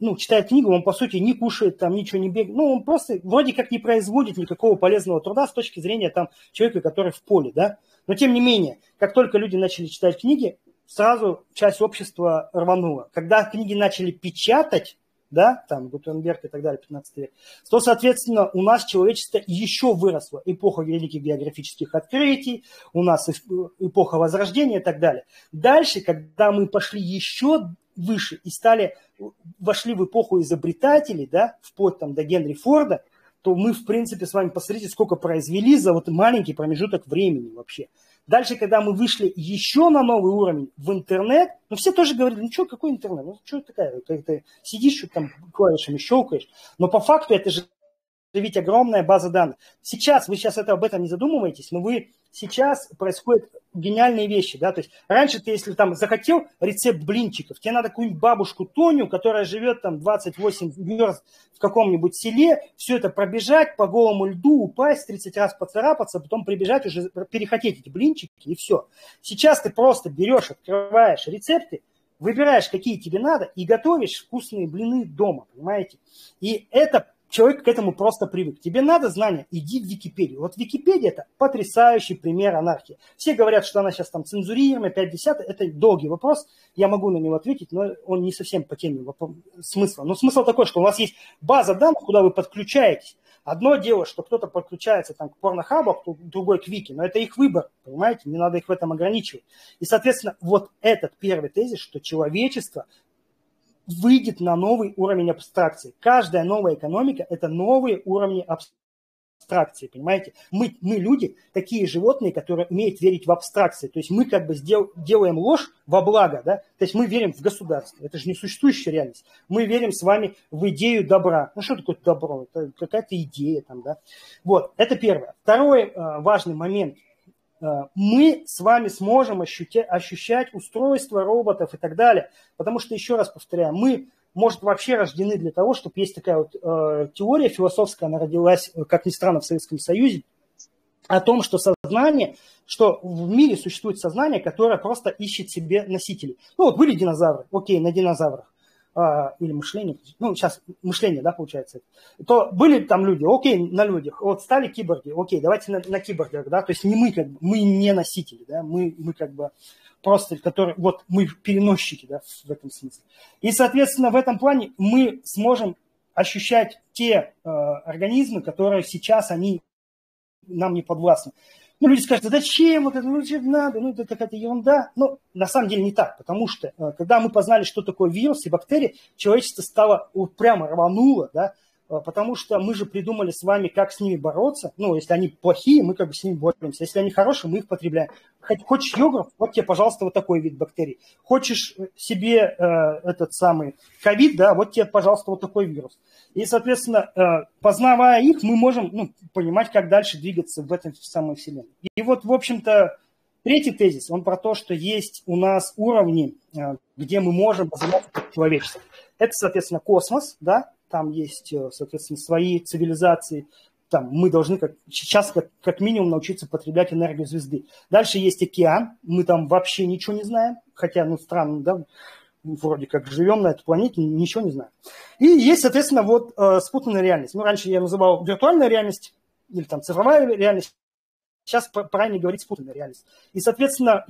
ну, читает книгу, он, по сути, не кушает, там, ничего не бегает. Ну, он просто вроде как не производит никакого полезного труда с точки зрения там, человека, который в поле, да? Но, тем не менее, как только люди начали читать книги, сразу часть общества рванула. Когда книги начали печатать, да, там Гутенберг и так далее, пятнадцатый век, то, соответственно, у нас человечество еще выросло. Эпоха великих географических открытий, у нас эпоха Возрождения и так далее. Дальше, когда мы пошли еще выше и стали, вошли в эпоху изобретателей, да, вплоть там до Генри Форда, то мы, в принципе, с вами посмотрите, сколько произвели за вот маленький промежуток времени вообще. Дальше, когда мы вышли еще на новый уровень в интернет, ну, все тоже говорили, ну, что, какой интернет? Ну, что такая? Ты сидишь, что там клавишами щелкаешь. Но по факту это же ведь огромная база данных. Сейчас, вы сейчас это, об этом не задумываетесь, но вы сейчас происходят гениальные вещи, да, то есть раньше ты, если там захотел рецепт блинчиков, тебе надо какую-нибудь бабушку Тоню, которая живет там двадцать восемь верст в каком-нибудь селе, все это пробежать по голому льду, упасть, тридцать раз поцарапаться, потом прибежать уже, перехотеть эти блинчики и все. Сейчас ты просто берешь, открываешь рецепты, выбираешь, какие тебе надо и готовишь вкусные блины дома, понимаете? И это человек к этому просто привык. Тебе надо знания? Иди в Википедию. Вот Википедия – это потрясающий пример анархии. Все говорят, что она сейчас там цензурируемая, пять десятых. Это долгий вопрос. Я могу на него ответить, но он не совсем по теме смысла. Но смысл такой, что у вас есть база данных, куда вы подключаетесь. Одно дело, что кто-то подключается там, к порнохабу, другой к Вики, но это их выбор, понимаете? Не надо их в этом ограничивать. И, соответственно, вот этот первый тезис, что человечество – выйдет на новый уровень абстракции. Каждая новая экономика – это новые уровни абстракции, понимаете? Мы, мы люди, такие животные, которые умеют верить в абстракции. То есть мы как бы сдел, делаем ложь во благо, да? То есть мы верим в государство. Это же не существующая реальность. Мы верим с вами в идею добра. Ну что такое добро? Это какая-то идея там, да? Вот, это первое. Второй э, важный момент. Мы с вами сможем ощутя, ощущать устройство роботов и так далее. Потому что, еще раз повторяю, мы, может, вообще рождены для того, чтобы есть такая вот э, теория философская, она родилась, как ни странно, в Советском Союзе, о том, что сознание, что в мире существует сознание, которое просто ищет себе носителей. Ну вот были динозавры, окей, на динозаврах. Или мышление, ну, сейчас мышление, да, получается, то были там люди, окей, на людях, вот стали киборги, окей, давайте на, на киборгах, да, то есть не мы, как бы, мы не носители, да, мы, мы как бы просто, которые, вот мы переносчики, да, в этом смысле. И, соответственно, в этом плане мы сможем ощущать те э, организмы, которые сейчас они нам не подвластны. Ну, люди скажут, зачем вот это, ну, зачем надо, ну, это какая-то ерунда. Но на самом деле не так, потому что, когда мы познали, что такое вирус и бактерии, человечество стало, вот прямо рвануло, да, потому что мы же придумали с вами, как с ними бороться. Ну, если они плохие, мы как бы с ними боремся. Если они хорошие, мы их потребляем. Хочешь йогурт, вот тебе, пожалуйста, вот такой вид бактерий. Хочешь себе э, этот самый ковид, да, вот тебе, пожалуйста, вот такой вирус. И, соответственно, э, познавая их, мы можем, ну, понимать, как дальше двигаться в этой самой вселенной. И вот, в общем-то, третий тезис, он про то, что есть у нас уровни, э, где мы можем развиваться человечество. Это, соответственно, космос, да, там есть, соответственно, свои цивилизации, там мы должны как, сейчас как, как минимум научиться потреблять энергию звезды. Дальше есть океан, мы там вообще ничего не знаем, хотя, ну, странно, да, вроде как живем на этой планете, ничего не знаем. И есть, соответственно, вот э, спутанная реальность. Ну, раньше я называл виртуальная реальность или там цифровая реальность, сейчас правильно говорить спутанная реальность. И, соответственно,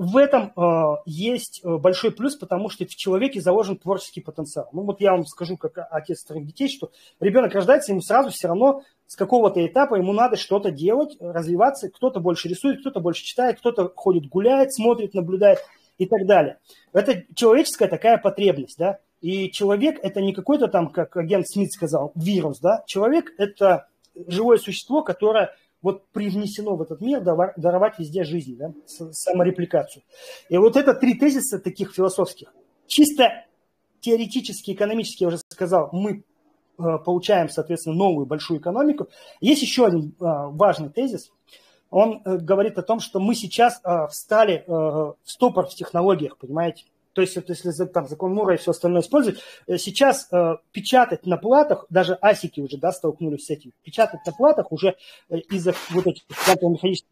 в этом э, есть большой плюс, потому что в человеке заложен творческий потенциал. Ну вот я вам скажу, как отец троих детей, что ребенок рождается, ему сразу все равно с какого-то этапа ему надо что-то делать, развиваться. Кто-то больше рисует, кто-то больше читает, кто-то ходит, гуляет, смотрит, наблюдает и так далее. Это человеческая такая потребность, да. И человек – это не какой-то там, как агент Смит сказал, вирус, да. Человек – это живое существо, которое... вот привнесено в этот мир даровать везде жизнь, да, саморепликацию. И вот это три тезиса таких философских. Чисто теоретически, экономически, я уже сказал, мы получаем, соответственно, новую большую экономику. Есть еще один важный тезис. Он говорит о том, что мы сейчас встали в стопор в технологиях, понимаете? То есть, вот если там закон Мура и все остальное использовать, сейчас э, печатать на платах, даже асики уже, да, столкнулись с этим, печатать на платах уже э, из-за вот этих механических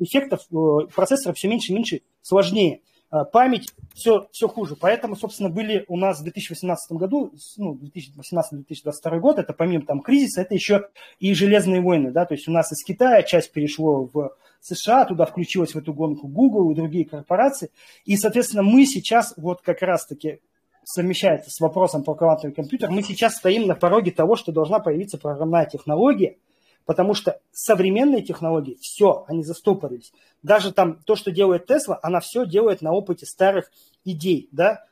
эффектов э, процессора все меньше и меньше, сложнее. Э, память все, все хуже. Поэтому, собственно, были у нас в две тысячи восемнадцатом году, ну, две тысячи восемнадцатый — две тысячи двадцать второй год, это помимо там кризиса, это еще и железные войны, да, то есть у нас из Китая часть перешло в США, туда включилась в эту гонку Google и другие корпорации. И, соответственно, мы сейчас вот как раз-таки совмещается с вопросом про квантовый компьютер, мы сейчас стоим на пороге того, что должна появиться программная технология, потому что современные технологии, все, они застопорились. Даже там то, что делает Тесла, она все делает на опыте старых идей, да,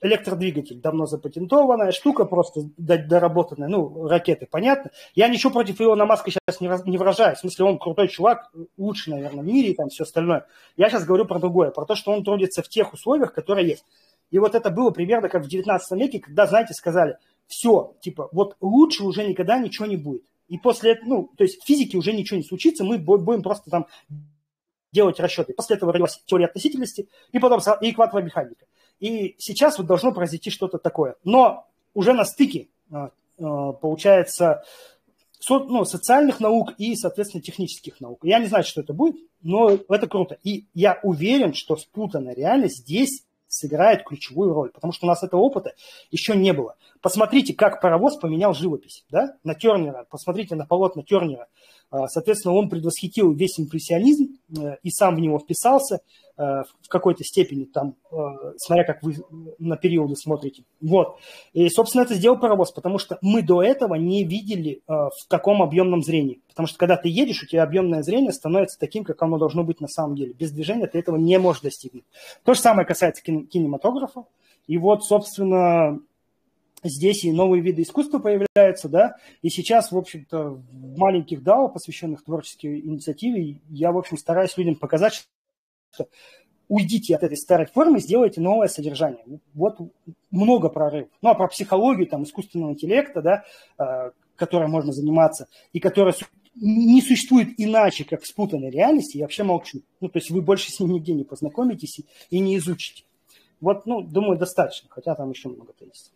электродвигатель, давно запатентованная штука, просто доработанная, ну, ракеты, понятно. Я ничего против Илона Маска сейчас не, раз, не выражаю, в смысле, он крутой чувак, лучший, наверное, в мире и там все остальное. Я сейчас говорю про другое, про то, что он трудится в тех условиях, которые есть. И вот это было примерно как в девятнадцатом веке, когда, знаете, сказали, все, типа, вот лучше уже никогда ничего не будет. И после этого, ну, то есть в физике уже ничего не случится, мы будем просто там делать расчеты. После этого родилась теория относительности и потом и квантовая механика. И сейчас вот должно произойти что-то такое. Но уже на стыке, получается, со, ну, социальных наук и, соответственно, технических наук. Я не знаю, что это будет, но это круто. И я уверен, что спутанная реальность здесь сыграет ключевую роль, потому что у нас этого опыта еще не было. Посмотрите, как паровоз поменял живопись, да? На Тернера, посмотрите на полотна Тернера. Соответственно, он предвосхитил весь импрессионизм и сам в него вписался в какой-то степени, там, смотря как вы на периоды смотрите. Вот. И, собственно, это сделал паровоз, потому что мы до этого не видели в таком объемном зрении. Потому что, когда ты едешь, у тебя объемное зрение становится таким, как оно должно быть на самом деле. Без движения ты этого не можешь достигнуть. То же самое касается кин- кинематографа. И вот, собственно... Здесь и новые виды искусства появляются, да, и сейчас, в общем-то, в маленьких дао, посвященных творческой инициативе, я, в общем, стараюсь людям показать, что уйдите от этой старой формы, сделайте новое содержание. Вот много прорывов. Ну, а про психологию, там, искусственного интеллекта, да, которой можно заниматься, и которая не существует иначе, как в спутанной реальности, я вообще молчу. Ну, то есть вы больше с ним нигде не познакомитесь и не изучите. Вот, ну, думаю, достаточно, хотя там еще много есть.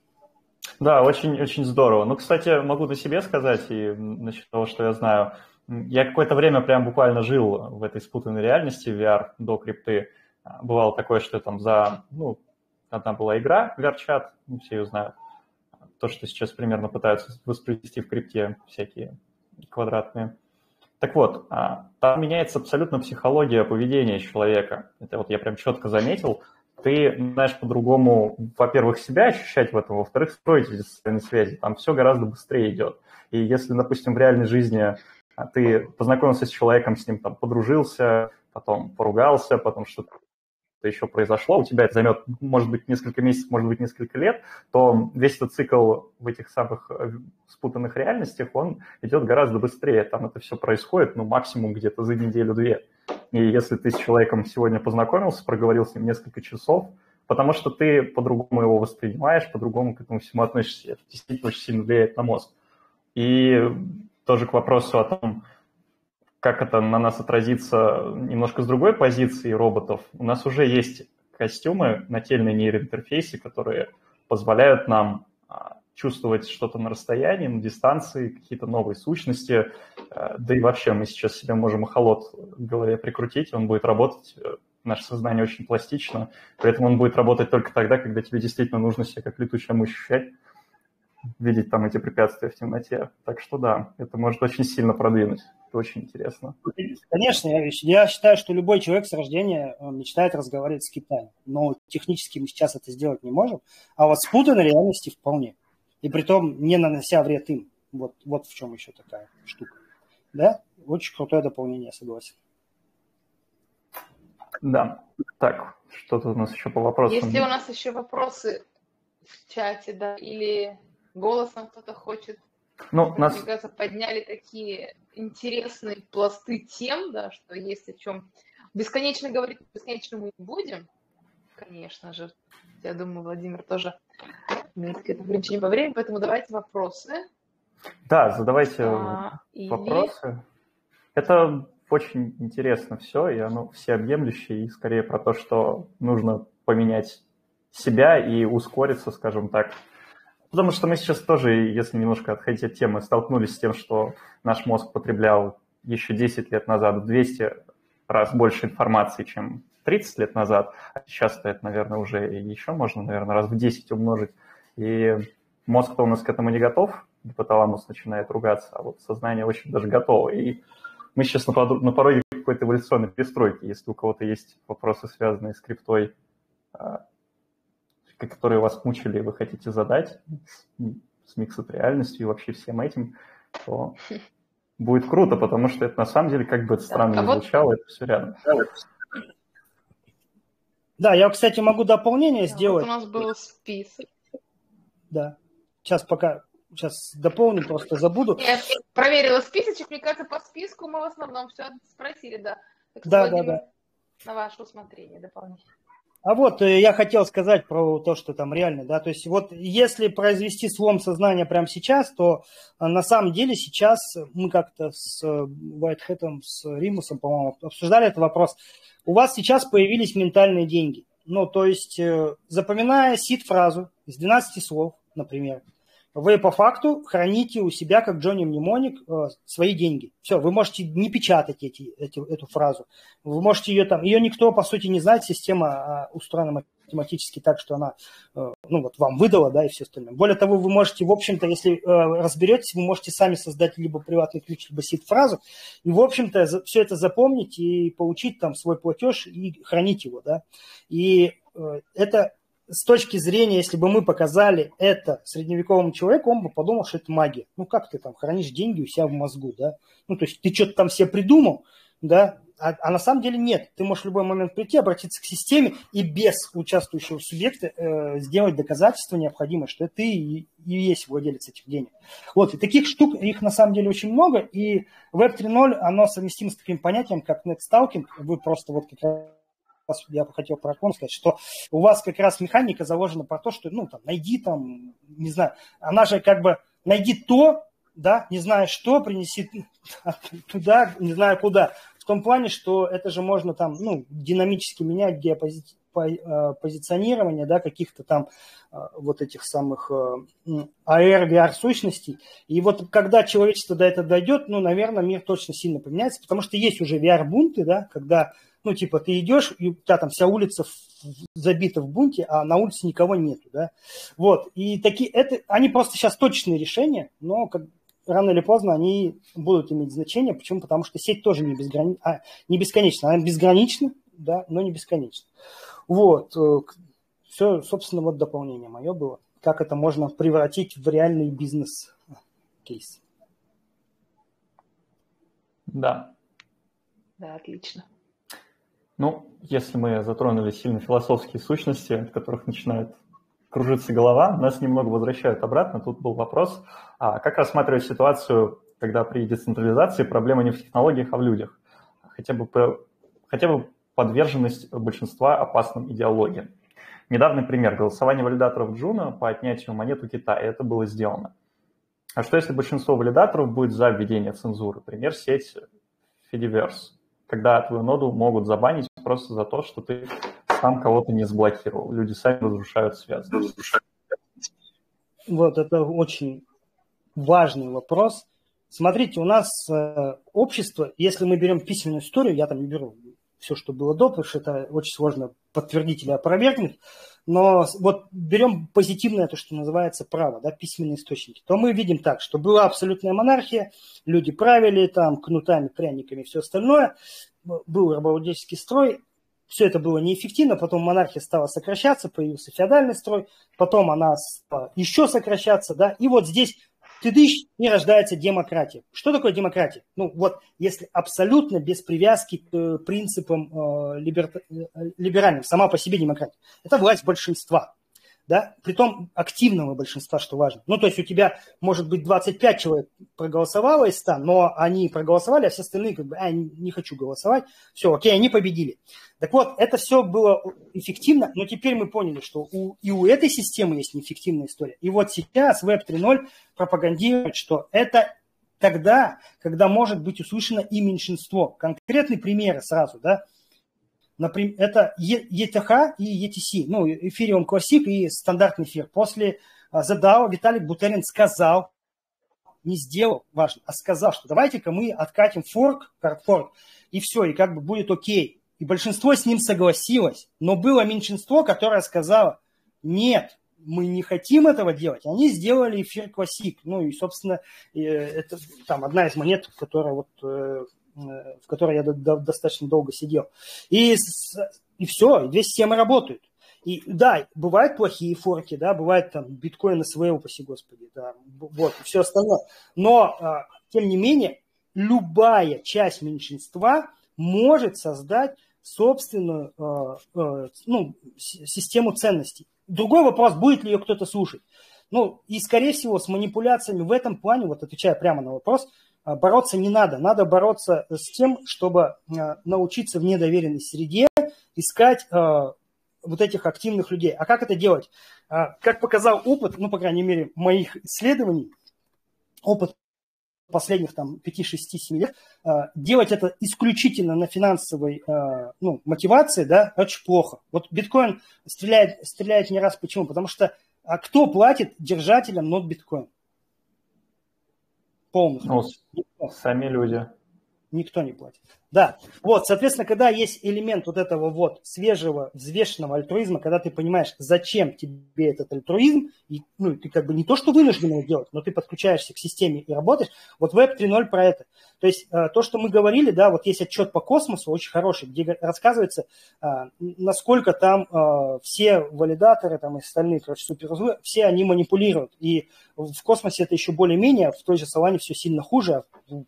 Да, очень-очень здорово. Ну, кстати, могу на себе сказать, и насчет того, что я знаю, я какое-то время прям буквально жил в этой спутанной реальности ви ар до крипты. Бывало такое, что там за... Ну, одна была игра ви ар-чат, все ее знают. То, что сейчас примерно пытаются воспроизвести в крипте, всякие квадратные. Так вот, там меняется абсолютно психология поведения человека. Это вот я прям четко заметил. Ты знаешь по-другому, во-первых, себя ощущать в этом, во-вторых, строить эти социальные связи. Там все гораздо быстрее идет. И если, допустим, в реальной жизни ты познакомился с человеком, с ним там подружился, потом поругался, потом что-то еще произошло, у тебя это займет, может быть, несколько месяцев, может быть, несколько лет, то весь этот цикл в этих самых спутанных реальностях, он идет гораздо быстрее. Там это все происходит, ну, максимум где-то за неделю-две. И если ты с человеком сегодня познакомился, проговорил с ним несколько часов, потому что ты по-другому его воспринимаешь, по-другому к этому всему относишься. Это действительно очень сильно влияет на мозг. И тоже к вопросу о том, как это на нас отразится немножко с другой позиции роботов. У нас уже есть костюмы, нательные нейроинтерфейсы, которые позволяют нам чувствовать что-то на расстоянии, на дистанции, какие-то новые сущности. Да и вообще мы сейчас себе можем эхолот в голове прикрутить, он будет работать, наше сознание очень пластично, поэтому он будет работать только тогда, когда тебе действительно нужно себя как летучая мышь ощущать, видеть там эти препятствия в темноте. Так что да, это может очень сильно продвинуть. Это очень интересно. Конечно, я, я считаю, что любой человек с рождения мечтает разговаривать с Китаем, но технически мы сейчас это сделать не можем, а вот спутанной реальности вполне. И притом не нанося вред им. Вот, вот в чем еще такая штука. Да? Очень крутое дополнение, согласен. Да. Так, что тут у нас еще по вопросам? Есть ли у нас еще вопросы в чате, да, или голосом кто-то хочет? Ну, нас... Мне кажется, подняли такие интересные пласты тем, да, что есть о чем. Бесконечно говорить, бесконечно мы не будем, конечно же. Я думаю, Владимир тоже... Ограничение по времени, поэтому давайте вопросы. Да, задавайте а, вопросы. Или... Это очень интересно все, и оно всеобъемлющее, и скорее про то, что нужно поменять себя и ускориться, скажем так. Потому что мы сейчас тоже, если немножко отходить от темы, столкнулись с тем, что наш мозг потреблял еще десять лет назад в двести раз больше информации, чем тридцать лет назад. А сейчас-то это, наверное, уже еще можно, наверное, раз в десять умножить. И мозг-то у нас к этому не готов, гипоталамус начинает ругаться, а вот сознание очень даже готово. И мы сейчас на пороге какой-то эволюционной перестройки. Если у кого-то есть вопросы, связанные с криптой, которые вас мучили, вы хотите задать с миксом реальностью и вообще всем этим, то будет круто, потому что это на самом деле, как бы это странно да, ни звучало, это все рядом. Да, я, кстати, могу дополнение да, сделать. Вот у нас был список. Да. Сейчас пока... Сейчас дополню, просто забуду. Я проверила списочек, мне кажется, по списку мы в основном все спросили, да. Так да, да, да. На ваше усмотрение дополнительно. А вот я хотел сказать про то, что там реально, да, то есть вот если произвести слом сознания прямо сейчас, то на самом деле сейчас мы как-то с Whitehead'ом, с Римусом, по-моему, обсуждали этот вопрос. У вас сейчас появились ментальные деньги. Ну, то есть запоминая сид-фразу из двенадцати слов, например, вы по факту храните у себя, как Джонни Мнемоник, свои деньги. Все, вы можете не печатать эти, эти, эту фразу. Вы можете ее там... Ее никто, по сути, не знает. Система устроена математически так, что она ну, вот, вам выдала, да, и все остальное. Более того, вы можете, в общем-то, если разберетесь, вы можете сами создать либо приватный ключ, либо сид-фразу, и, в общем-то, все это запомнить и получить там свой платеж и хранить его, да. И это... С точки зрения, если бы мы показали это средневековому человеку, он бы подумал, что это магия. Ну, как ты там хранишь деньги у себя в мозгу, да? Ну, то есть ты что-то там себе придумал, да? А, а на самом деле нет. Ты можешь в любой момент прийти, обратиться к системе и без участвующего субъекта э, сделать доказательство необходимое, что ты и, и есть владелец этих денег. Вот, и таких штук, их на самом деле очень много, и веб три ноль, оно совместимо с таким понятием, как нетсталкинг. Вы просто вот как раз... Я бы хотел про Аклон сказать, что у вас как раз механика заложена про то, что, ну, там, найди там, не знаю, она же как бы, найди то, да, не знаю что, принеси туда, не знаю куда. В том плане, что это же можно там, ну, динамически менять геопозиционирование, да, каких-то там вот этих самых эй ар, ви ар сущностей. И вот когда человечество до этого дойдет, ну, наверное, мир точно сильно поменяется, потому что есть уже ви ар-бунты, да, когда... Ну, типа, ты идешь, и у тебя там вся улица забита в бунте, а на улице никого нету, да. Вот, и такие, это, они просто сейчас точечные решения, но как, рано или поздно они будут иметь значение. Почему? Потому что сеть тоже не, безграни... а, не бесконечна. Она безгранична, да, но не бесконечна. Вот, все, собственно, вот дополнение мое было. Как это можно превратить в реальный бизнес-кейс. Да. Да, отлично. Ну, если мы затронули сильно философские сущности, от которых начинает кружиться голова, нас немного возвращают обратно. Тут был вопрос, а как рассматривать ситуацию, когда при децентрализации проблема не в технологиях, а в людях? Хотя бы, хотя бы подверженность большинства опасным идеологиям. Недавний пример. Голосование валидаторов Джуна по отнятию монет у Китая. Это было сделано. А что, если большинство валидаторов будет за введение цензуры? Пример сеть Fediverse. Когда твою ноду могут забанить просто за то, что ты сам кого-то не заблокировал. Люди сами разрушают связь. Вот, это очень важный вопрос. Смотрите, у нас э, общество, если мы берем письменную историю, я там не беру все, что было до, потому что это очень сложно подтвердить или опровергнуть, но вот берем позитивное, то, что называется право, да, письменные источники, то мы видим так, что была абсолютная монархия, люди правили там кнутами, пряниками и все остальное, был рабовладельческий строй, все это было неэффективно, потом монархия стала сокращаться, появился феодальный строй, потом она стала еще сокращаться, да, и вот здесь тыдыщ, и рождается демократия. Что такое демократия? Ну вот, если абсолютно без привязки к принципам э, либер... либеральным, сама по себе демократия. Это власть большинства, да, притом активного большинства, что важно. Ну то есть у тебя, может быть, двадцать пять человек проголосовало из ста, но они проголосовали, а все остальные как бы, а, не хочу голосовать, все, окей, они победили. Так вот, это все было эффективно, но теперь мы поняли, что у, и у этой системы есть неэффективная история. И вот сейчас веб три ноль пропагандирует, что это тогда, когда может быть услышано и меньшинство. Конкретные примеры сразу, да. Например, это и ти эйч и и ти си, ну, Ethereum Classic и стандартный эфир. После задао Виталик Бутерин сказал, не сделал, важно, а сказал, что давайте-ка мы откатим форк, хардфорк, и все, и как бы будет окей. И большинство с ним согласилось, но было меньшинство, которое сказало, нет, мы не хотим этого делать. Они сделали эфир классик. Ну и, собственно, это там одна из монет, которая вот, в которой я достаточно долго сидел. И, и все, и две системы работают. И да, бывают плохие форки, да, бывает там биткоин эс ви, упаси господи, да, вот, и все остальное. Но, тем не менее, любая часть меньшинства может создать собственную ну, систему ценностей. Другой вопрос, будет ли ее кто-то слушать. Ну, и, скорее всего, с манипуляциями в этом плане, вот отвечая прямо на вопрос, бороться не надо. Надо бороться с тем, чтобы научиться в недоверенной среде искать вот этих активных людей. А как это делать? Как показал опыт, ну, по крайней мере, моих исследований, опыт последних там пять-шесть-семь лет, делать это исключительно на финансовой ну, мотивации, да, очень плохо. Вот биткоин стреляет, стреляет не раз. Почему? Потому что а кто платит держателям нот биткоин? Полных. Ну, сами люди. Никто не платит. Да. Вот, соответственно, когда есть элемент вот этого вот свежего, взвешенного альтруизма, когда ты понимаешь, зачем тебе этот альтруизм, и, ну, ты как бы не то, что вынужден его делать, но ты подключаешься к системе и работаешь, вот Web три ноль про это. То есть то, что мы говорили, да, вот есть отчет по космосу, очень хороший, где рассказывается, насколько там все валидаторы там, и остальные, короче, суперузлы, все они манипулируют. И в космосе это еще более-менее, в той же Solana все сильно хуже,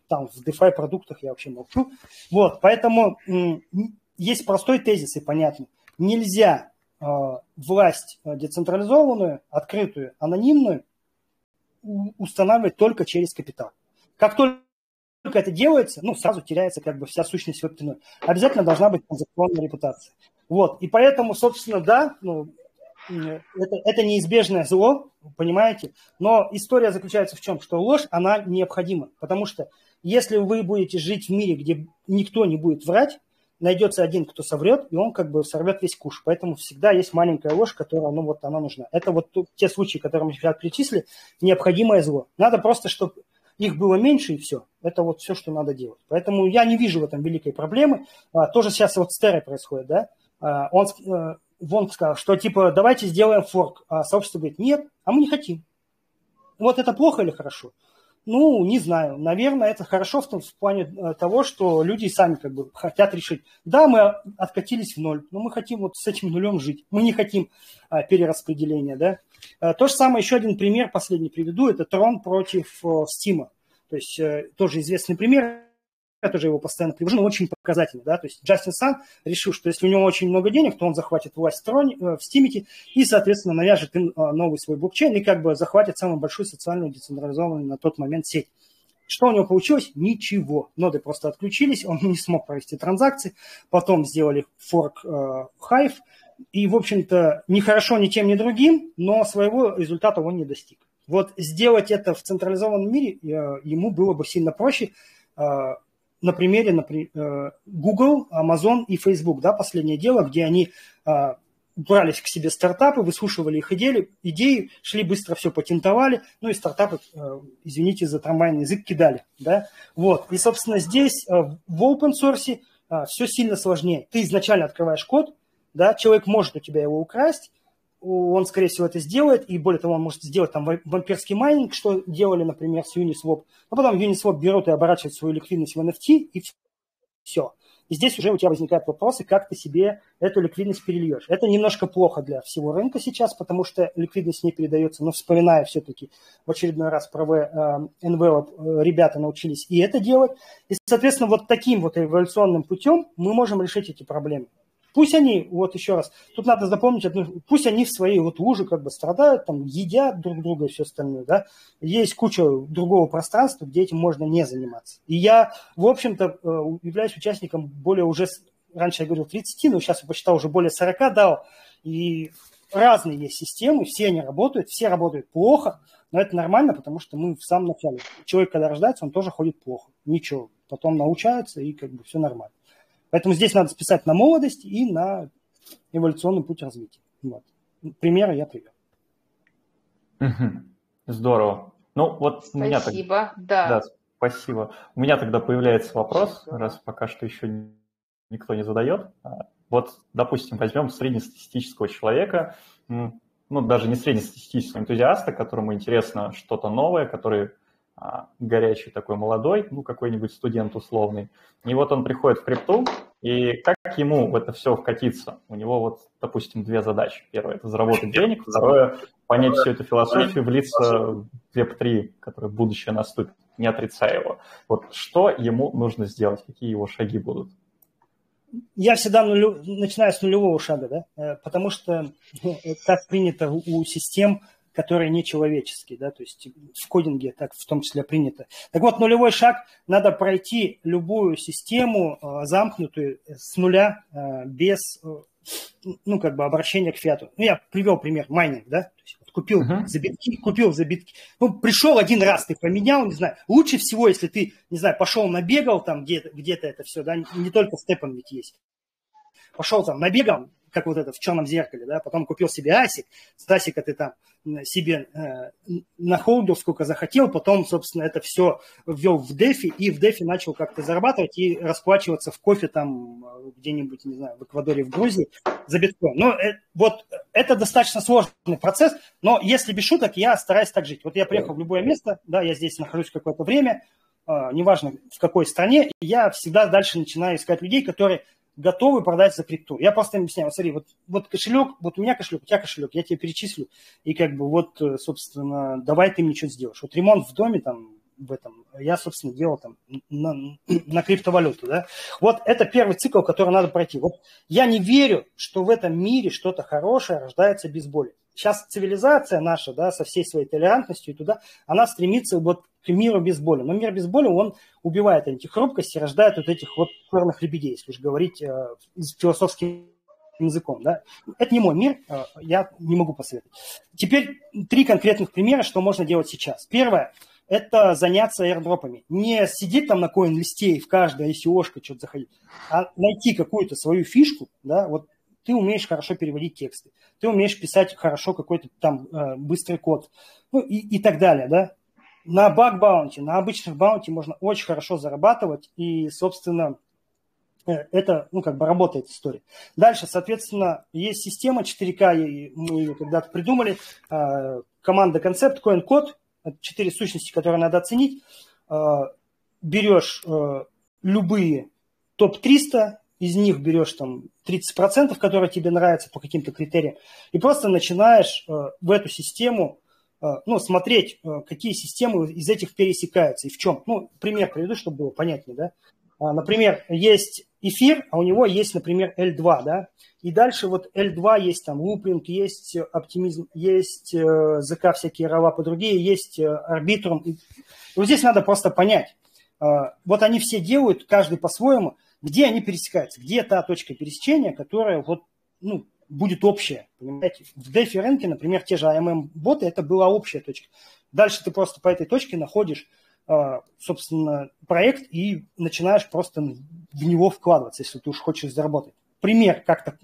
там в DeFi продуктах я вообще молчу. Вот, поэтому есть простой тезис и понятный. Нельзя э, власть децентрализованную, открытую, анонимную устанавливать только через капитал. Как только это делается, ну, сразу теряется как бы вся сущность веб три ноль. Обязательно должна быть транзакционная репутация. Вот, и поэтому, собственно, да, ну, это, это неизбежное зло, понимаете, но история заключается в чем, что ложь, она необходима, потому что если вы будете жить в мире, где никто не будет врать, найдется один, кто соврет, и он как бы сорвет весь куш. Поэтому всегда есть маленькая ложь, которая, ну, вот она нужна. Это вот те случаи, которые мы сейчас перечислили, необходимое зло. Надо просто, чтобы их было меньше, и все. Это вот все, что надо делать. Поэтому я не вижу в этом великой проблемы. А, тоже сейчас вот с Террой происходит, да? А, он, а, Вонг сказал, что типа давайте сделаем форк. А сообщество говорит, нет, а мы не хотим. Вот это плохо или хорошо? Ну, не знаю. Наверное, это хорошо в том в плане того, что люди сами как бы хотят решить. Да, мы откатились в ноль, но мы хотим вот с этим нулем жить. Мы не хотим а, перераспределения, да. А, то же самое, еще один пример последний приведу, это Tron против о, Steam. То есть э, тоже известный пример, я тоже его постоянно привожу, но очень показательный, да. То есть Джастин Сан решил, что если у него очень много денег, то он захватит власть в Tron, э, в Steam и, соответственно, навяжет им э, новый свой блокчейн и как бы захватит самую большую социальную децентрализованную на тот момент сеть. Что у него получилось? Ничего. Ноды просто отключились, он не смог провести транзакции, потом сделали форк э, Hive и, в общем-то, ни хорошо ни тем, ни другим, но своего результата он не достиг. Вот сделать это в централизованном мире э, ему было бы сильно проще, э, на примере например, Google, Amazon и Facebook, да, последнее дело, где они а, брались к себе стартапы, выслушивали их идеи, идеи, шли быстро все патентовали, ну и стартапы, извините за трамвайный язык, кидали, да, вот. И, собственно, здесь в open source все сильно сложнее. Ты изначально открываешь код, да, человек может у тебя его украсть, он, скорее всего, это сделает, и более того, он может сделать там вампирский майнинг, что делали, например, с Uniswap, а потом Uniswap берут и оборачивают свою ликвидность в эн эф ти, и все. И здесь уже у тебя возникают вопросы, как ты себе эту ликвидность перельешь. Это немножко плохо для всего рынка сейчас, потому что ликвидность не передается, но вспоминая все-таки в очередной раз про Envelope, ребята научились и это делать. И, соответственно, вот таким вот эволюционным путем мы можем решить эти проблемы. Пусть они, вот еще раз, тут надо запомнить, пусть они в своей вот луже как бы страдают, там, едят друг друга и все остальное, да. Есть куча другого пространства, где этим можно не заниматься. И я, в общем-то, являюсь участником более уже, раньше я говорил тридцать, но сейчас я посчитал уже более сорок дал. И разные есть системы, все они работают, все работают плохо, но это нормально, потому что мы в самом начале. Человек, когда рождается, он тоже ходит плохо, ничего, потом научается и как бы все нормально. Поэтому здесь надо списать на молодость и на эволюционный путь развития. Вот. Примеры я привел. Здорово. Ну, вот спасибо, у меня тогда... да. да. Спасибо. У меня тогда появляется вопрос, спасибо. Раз пока что еще никто не задает. Вот, допустим, возьмем среднестатистического человека, ну, даже не среднестатистического энтузиаста, которому интересно что-то новое, который... горячий такой молодой, ну, какой-нибудь студент условный. И вот он приходит в крипту, И как ему в это все вкатиться? У него вот, допустим, две задачи. Первая – это заработать денег, второе – понять всю эту философию, влиться в веб три, которое будущее наступит, не отрицая его. Вот что ему нужно сделать, какие его шаги будут? Я всегда нулю... начинаю с нулевого шага, да, потому что так принято у систем, которые нечеловеческие, да, то есть в кодинге так в том числе принято. Так вот, нулевой шаг, надо пройти любую систему замкнутую с нуля без, ну, как бы обращения к фиату. Ну, я привел пример майнинг, да, то есть вот купил uh-huh. за битки, купил за битки, ну, пришел один раз, ты поменял, не знаю, лучше всего, если ты, не знаю, пошел набегал там где-то, где-то это все, да, не только степом ведь есть. Пошел там набегал, как вот это в черном зеркале, да, потом купил себе асик, с асика ты там себе э, нахолдил сколько захотел, потом, собственно, это все ввел в дефи, и в дефи начал как-то зарабатывать и расплачиваться в кофе там где-нибудь, не знаю, в Эквадоре, в Грузии за биткоин. Ну, э, вот это достаточно сложный процесс, но если без шуток, я стараюсь так жить. Вот я приехал в любое место, да, я здесь нахожусь какое-то время, э, неважно в какой стране, я всегда дальше начинаю искать людей, которые готовы продать за крипту. Я просто им объясняю, вот смотри, вот, вот кошелек, вот у меня кошелек, у тебя кошелек, я тебе перечислю, и как бы вот, собственно, давай ты мне что-то сделаешь. Вот ремонт в доме там, в этом, я, собственно, делал там на, на криптовалюту, да. Вот это первый цикл, который надо пройти. Вот я не верю, что в этом мире что-то хорошее рождается без боли. Сейчас цивилизация наша, да, со всей своей толерантностью и туда, она стремится вот к миру без боли. Но мир без боли, он убивает антихрупкость и рождает вот этих вот черных лебедей, если уж говорить э, философским языком, да. Это не мой мир, э, я не могу посоветовать. Теперь три конкретных примера, что можно делать сейчас. Первое – это заняться аирдропами. Не сидеть там на коин-листе и в каждое ай си о-шко что-то заходить, а найти какую-то свою фишку, да, вот. Ты умеешь хорошо переводить тексты, ты умеешь писать хорошо какой-то там э, быстрый код, ну и, и так далее, да. На баг-баунти, на обычных баунти можно очень хорошо зарабатывать, и, собственно, э, это, ну, как бы работает история. Дальше, соответственно, есть система четыре ка, мы ее когда-то придумали, э, команда концепт, CoinCode, четыре сущности, которые надо оценить. Э, берешь э, любые топ триста, из них берешь там тридцать процентов, которые тебе нравятся по каким-то критериям, и просто начинаешь э, в эту систему э, ну, смотреть, э, какие системы из этих пересекаются и в чем. Ну, пример приведу, чтобы было понятнее, да. А, например, есть эфир, а у него есть, например, эл два, да. И дальше вот эл два есть там лупинг, есть оптимизм, есть э, зэка всякие, равапы другие, есть э, арбитрум. И вот здесь надо просто понять. Э, вот они все делают, каждый по-своему, где они пересекаются, где та точка пересечения, которая вот, ну, будет общая, понимаете. В DeFi рынке, например, те же эй эм эм-боты, это была общая точка. Дальше ты просто по этой точке находишь, собственно, проект и начинаешь просто в него вкладываться, если ты уж хочешь заработать. Пример как-то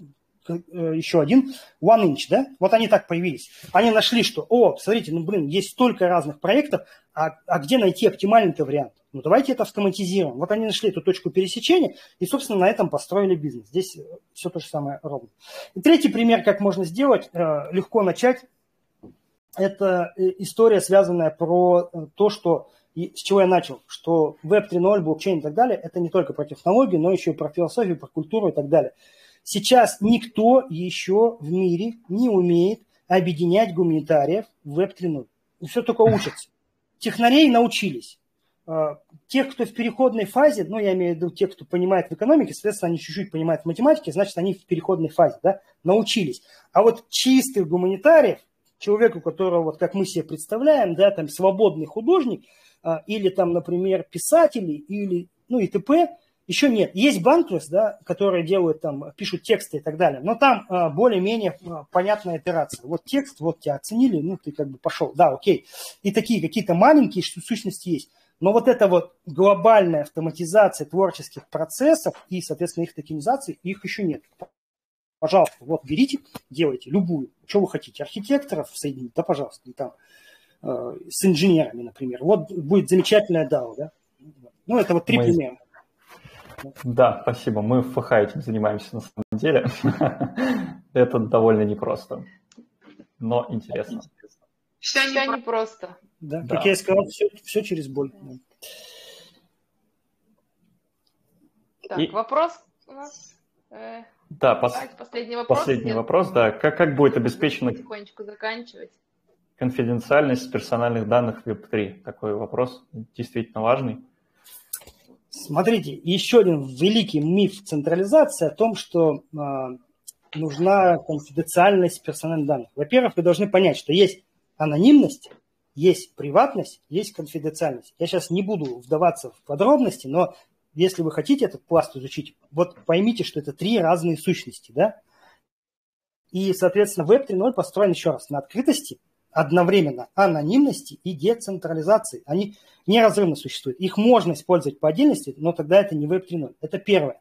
еще один, OneInch, да, вот они так появились. Они нашли, что, о, смотрите, ну, блин, есть столько разных проектов, а, а где найти оптимальный-то вариант? Ну, давайте это автоматизируем. Вот они нашли эту точку пересечения и, собственно, на этом построили бизнес. Здесь все то же самое ровно. И третий пример, как можно сделать, легко начать, это история, связанная про то, что, с чего я начал, что веб три ноль, блокчейн и так далее, это не только про технологию, но еще и про философию, про культуру и так далее. Сейчас никто еще в мире не умеет объединять гуманитариев в веб три ноль. Все только учатся. Технарей научились. Тех, кто в переходной фазе, ну, я имею в виду тех, кто понимает в экономике, соответственно, они чуть-чуть понимают в математике, значит, они в переходной фазе, да, научились. А вот чистых гуманитариев, человеку, которого, вот как мы себе представляем, да, там, свободный художник, или там, например, писатели, или, ну, и т.п., еще нет. Есть Банклес, да, которые делают там, пишут тексты и так далее, но там а, более-менее а, понятная итерация. Вот текст, вот тебя оценили, ну ты как бы пошел, да, окей. И такие какие-то маленькие сущности есть. Но вот эта вот глобальная автоматизация творческих процессов и, соответственно, их токенизации, их еще нет. Пожалуйста, вот берите, делайте любую, что вы хотите. Архитекторов соединить, да, пожалуйста, и там э, с инженерами, например. Вот будет замечательная дао, да. Ну, это вот три Мы... примера. Да, спасибо. Мы в эф ха этим занимаемся на самом деле. Это довольно непросто, но интересно. Все непросто. Да, как я и сказал, все, все через боль. Так, вопрос у нас? Э, да, пос... последний вопрос. Последний вопрос, да. Как, как будет обеспечена конфиденциальность персональных данных в веб три? Такой вопрос действительно важный. Смотрите, еще один великий миф централизации о том, что э, нужна конфиденциальность персональных данных. Во-первых, вы должны понять, что есть анонимность, есть приватность, есть конфиденциальность. Я сейчас не буду вдаваться в подробности, но если вы хотите этот пласт изучить, вот поймите, что это три разные сущности, да? И, соответственно, веб три ноль построен еще раз на открытости, одновременно анонимности и децентрализации. Они неразрывно существуют. Их можно использовать по отдельности, но тогда это не веб три ноль. Это первое.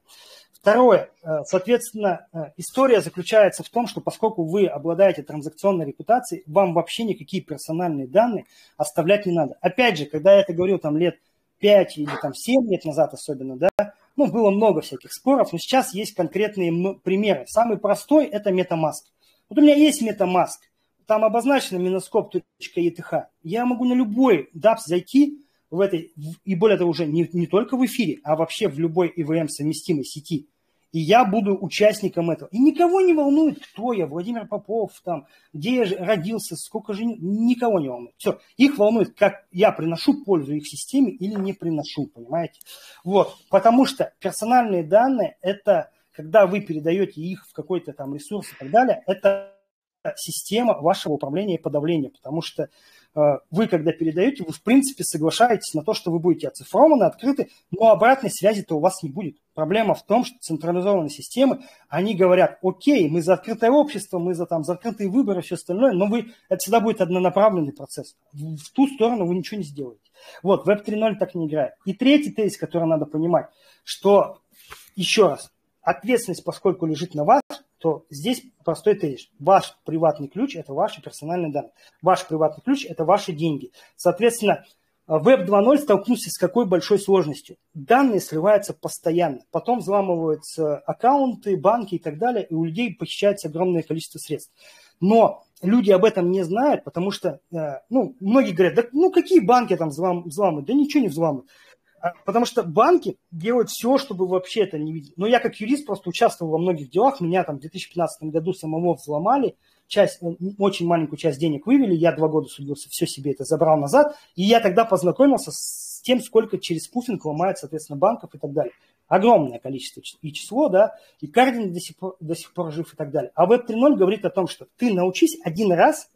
Второе. Соответственно, история заключается в том, что поскольку вы обладаете транзакционной репутацией, вам вообще никакие персональные данные оставлять не надо. Опять же, когда я это говорил там лет пять или там семь лет назад особенно, да, ну, было много всяких споров, но сейчас есть конкретные примеры. Самый простой – это MetaMask. Вот у меня есть MetaMask, там обозначено minascope.eth. Я могу на любой дапс зайти, в этой, и более того, уже не, не только в эфире, а вообще в любой и ви эм-совместимой сети. И я буду участником этого. И никого не волнует, кто я, Владимир Попов, там, где я родился, сколько же... Никого не волнует. Все. Их волнует, как я приношу пользу их системе или не приношу, понимаете? Вот. Потому что персональные данные, это когда вы передаете их в какой-то там ресурс и так далее, это система вашего управления и подавления, потому что э, вы, когда передаете, вы, в принципе, соглашаетесь на то, что вы будете оцифрованы, открыты, но обратной связи-то у вас не будет. Проблема в том, что централизованные системы, они говорят, окей, мы за открытое общество, мы за, там, за открытые выборы, все остальное, но вы, это всегда будет однонаправленный процесс. В, в ту сторону вы ничего не сделаете. Вот, веб три ноль так не играет. И третий тезис, который надо понимать, что, еще раз, ответственность, поскольку лежит на вас, то здесь простой тезис. Ваш приватный ключ – это ваши персональные данные. Ваш приватный ключ – это ваши деньги. Соответственно, веб два ноль столкнулся с какой большой сложностью? Данные сливаются постоянно. Потом взламываются аккаунты, банки и так далее, и у людей похищается огромное количество средств. Но люди об этом не знают, потому что, ну, многие говорят, да, ну, какие банки там взламывают? Да ничего не взламывают. Потому что банки делают все, чтобы вообще это не видеть. Но я как юрист просто участвовал во многих делах. Меня там в две тысячи пятнадцатом году самого взломали. Часть, очень маленькую часть денег вывели. Я два года судился, все себе это забрал назад. И я тогда познакомился с тем, сколько через пуфинг ломают, соответственно, банков и так далее. Огромное количество и число, да. И Кардин до сих пор, до сих пор жив и так далее. А веб три ноль говорит о том, что ты научись один раз,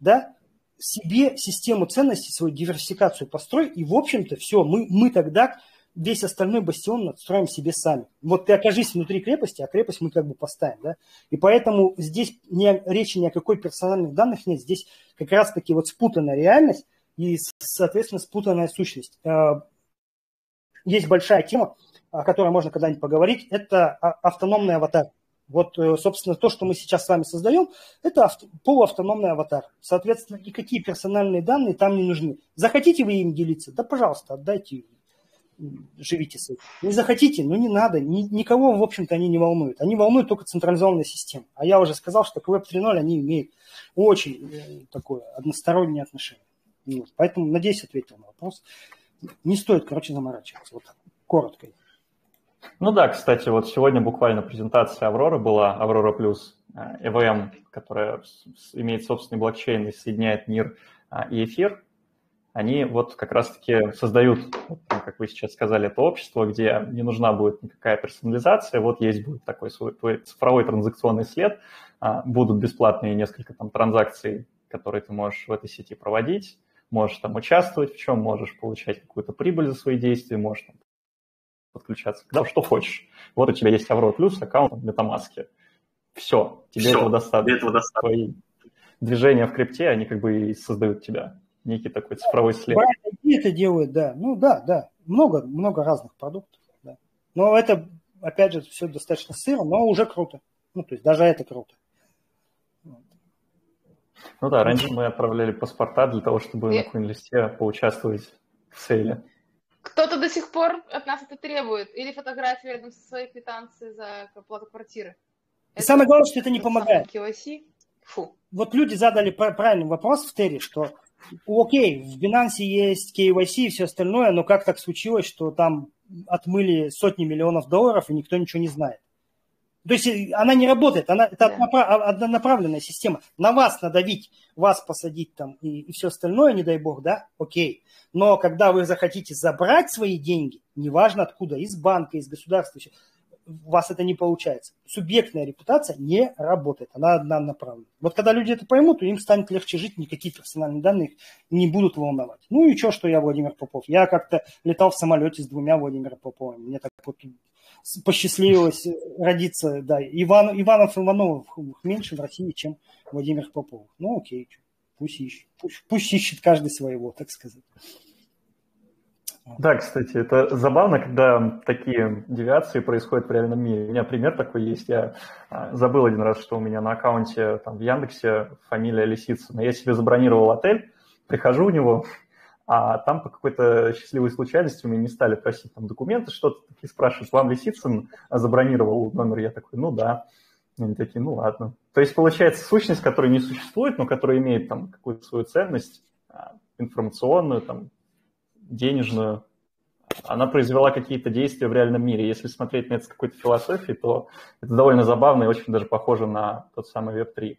да, себе систему ценностей, свою диверсификацию построй, и, в общем-то, все, мы, мы тогда весь остальной бастион отстроим себе сами. Вот ты окажись внутри крепости, а крепость мы как бы поставим, да, и поэтому здесь не, речи ни о какой персональных данных нет, здесь как раз-таки вот спутанная реальность и, соответственно, спутанная сущность. Есть большая тема, о которой можно когда-нибудь поговорить, это автономный аватар. Вот, собственно, то, что мы сейчас с вами создаем, это авто, полуавтономный аватар. Соответственно, никакие персональные данные там не нужны. Захотите вы им делиться? Да, пожалуйста, отдайте, живите с этим. Не захотите? Ну, не надо. Ни, никого, в общем-то, они не волнуют. Они волнуют только централизованную систему. А я уже сказал, что к веб три ноль они имеют очень такое одностороннее отношение. Вот. Поэтому, надеюсь, ответил на вопрос. Не стоит, короче, заморачиваться. Вот так, коротко. Ну да, кстати, вот сегодня буквально презентация Авроры была, Аврора плюс и ви эм, которая имеет собственный блокчейн и соединяет мир и эфир. Они вот как раз-таки создают, как вы сейчас сказали, это общество, где не нужна будет никакая персонализация. Вот есть будет такой свой цифровой транзакционный след, будут бесплатные несколько там транзакций, которые ты можешь в этой сети проводить, можешь там участвовать в чем, можешь получать какую-то прибыль за свои действия, можешь там подключаться, когда что хочешь. Вот у тебя есть Аврора плюс, аккаунт в MetaMask. Все, тебе Все. этого достаточно. Этого достаточно. Твои движения в крипте, они как бы и создают тебя. Некий такой цифровой след. Это делают, да. Ну да, да. Много, много разных продуктов. Да. Но это, опять же, все достаточно сыро, но уже круто. Ну, то есть даже это круто. Ну да, раньше мы отправляли паспорта для того, чтобы и... на Коинлисте поучаствовать в сейле. Кто-то до сих пор от нас это требует. Или фотографии рядом со своей квитанцией за оплату квартиры. И это самое главное, что это не помогает. Фу. Вот люди задали правильный вопрос в Терри, что окей, в Binance есть кей вай си и все остальное, но как так случилось, что там отмыли сотни миллионов долларов, и никто ничего не знает? То есть она не работает, она, это однонаправленная система. На вас надавить, вас посадить там и, и все остальное, не дай бог, да, окей. Но когда вы захотите забрать свои деньги, неважно откуда, из банка, из государства, у вас это не получается. Субъектная репутация не работает, она однонаправленная. Вот когда люди это поймут, им станет легче жить, никакие персональные данные их не будут волновать. Ну и что, что я Владимир Попов? Я как-то летал в самолете с двумя Владимиром Поповым, мне так вот... посчастливилось родиться, да, Иван, Иванов Ивановых меньше в России, чем Владимир Попов. Ну, окей, пусть ищет, пусть, пусть ищет каждый своего, так сказать. Да, кстати, это забавно, когда такие девиации происходят в реальном мире. У меня пример такой есть. Я забыл один раз, что у меня на аккаунте там, в Яндексе фамилия Лисицына. Я себе забронировал отель, прихожу у него... А там по какой-то счастливой случайности у меня не стали просить там документы, что-то такие спрашивают. Вам Лисицын забронировал номер? Я такой, ну да. Они такие, ну ладно. То есть получается сущность, которая не существует, но которая имеет там какую-то свою ценность, информационную, там, денежную, она произвела какие-то действия в реальном мире. Если смотреть на это с какой-то философией, то это довольно забавно и очень даже похоже на тот самый веб три.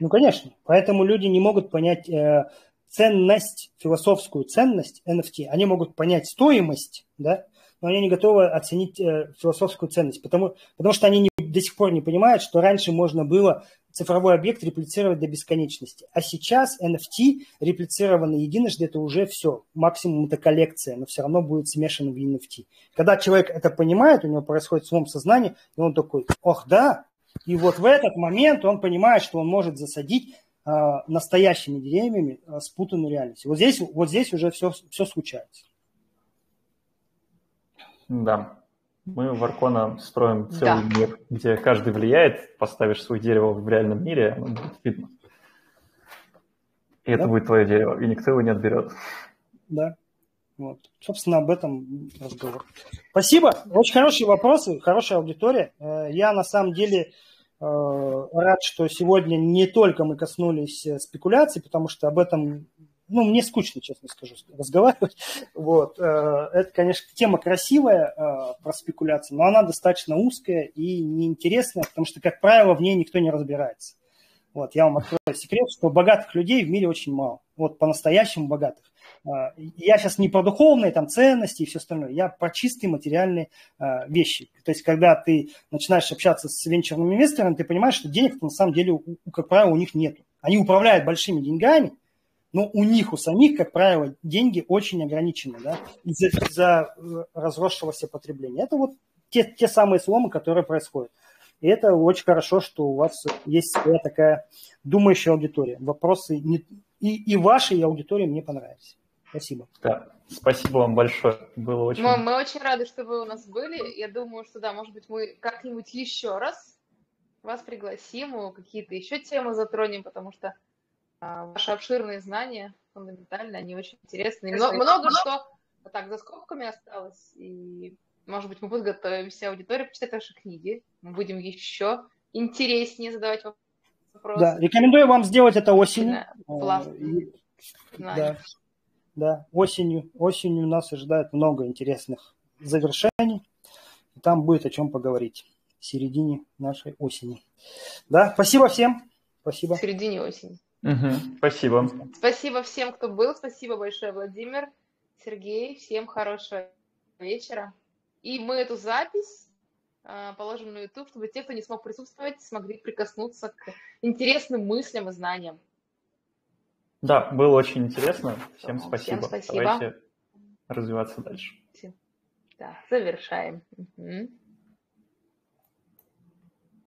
Ну, конечно. Поэтому люди не могут понять... Э... ценность, философскую ценность эн эф ти. Они могут понять стоимость, да, но они не готовы оценить э, философскую ценность, потому, потому что они не, до сих пор не понимают, что раньше можно было цифровой объект реплицировать до бесконечности, а сейчас эн эф ти реплицированы единожды, это уже все, максимум это коллекция, но все равно будет смешано в эн эф ти. Когда человек это понимает, у него происходит слом сознания, и он такой, ох, да, и вот в этот момент он понимает, что он может засадить настоящими деревьями спутанной реальности. Вот здесь, вот здесь уже все, все случается. Да. Мы в Аркона строим целый да. мир, где каждый влияет. Поставишь свое дерево в реальном мире, оно будет видно. И да. это будет твое дерево, и никто его не отберет. Да. Вот. Собственно, об этом разговор. Спасибо. Очень хорошие вопросы, хорошая аудитория. Я на самом деле... рад, что сегодня не только мы коснулись спекуляций, потому что об этом, ну, мне скучно, честно скажу, разговаривать. Вот. Это, конечно, тема красивая про спекуляции, но она достаточно узкая и неинтересная, потому что, как правило, в ней никто не разбирается. Вот. Я вам открою секрет, что богатых людей в мире очень мало. Вот по-настоящему богатых. Я сейчас не про духовные там, ценности и все остальное, я про чистые материальные а, вещи. То есть, когда ты начинаешь общаться с венчурным инвестором, ты понимаешь, что денег-то на самом деле, у, у, как правило, у них нет. Они управляют большими деньгами, но у них, у самих, как правило, деньги очень ограничены, да, из-за, из-за разросшегося потребления. Это вот те, те самые сломы, которые происходят. И это очень хорошо, что у вас есть своя такая думающая аудитория. Вопросы не... и, и ваши, и аудитории мне понравились. Спасибо. Да, спасибо вам большое. Было очень... Мам, мы очень рады, что вы у нас были. Я думаю, что да, может быть, мы как-нибудь еще раз вас пригласим, какие-то еще темы затронем, потому что а, ваши обширные знания фундаментальные, они очень интересные. Но, много что вот так за скобками осталось. И, может быть, мы подготовимся, аудитория почитать ваши книги. Мы будем еще интереснее задавать вопросы. Да, рекомендую вам сделать это осенью. Да. Да, осенью, осенью нас ожидает много интересных завершений. Там будет о чем поговорить в середине нашей осени. Да, спасибо всем. Спасибо. В середине осени. Угу, спасибо. Спасибо всем, кто был. Спасибо большое, Владимир, Сергей. Всем хорошего вечера. И мы эту запись положим на YouTube, чтобы те, кто не смог присутствовать, смогли прикоснуться к интересным мыслям и знаниям. Да, было очень интересно. Всем спасибо. Всем спасибо. Давайте развиваться дальше. Да, завершаем. Угу.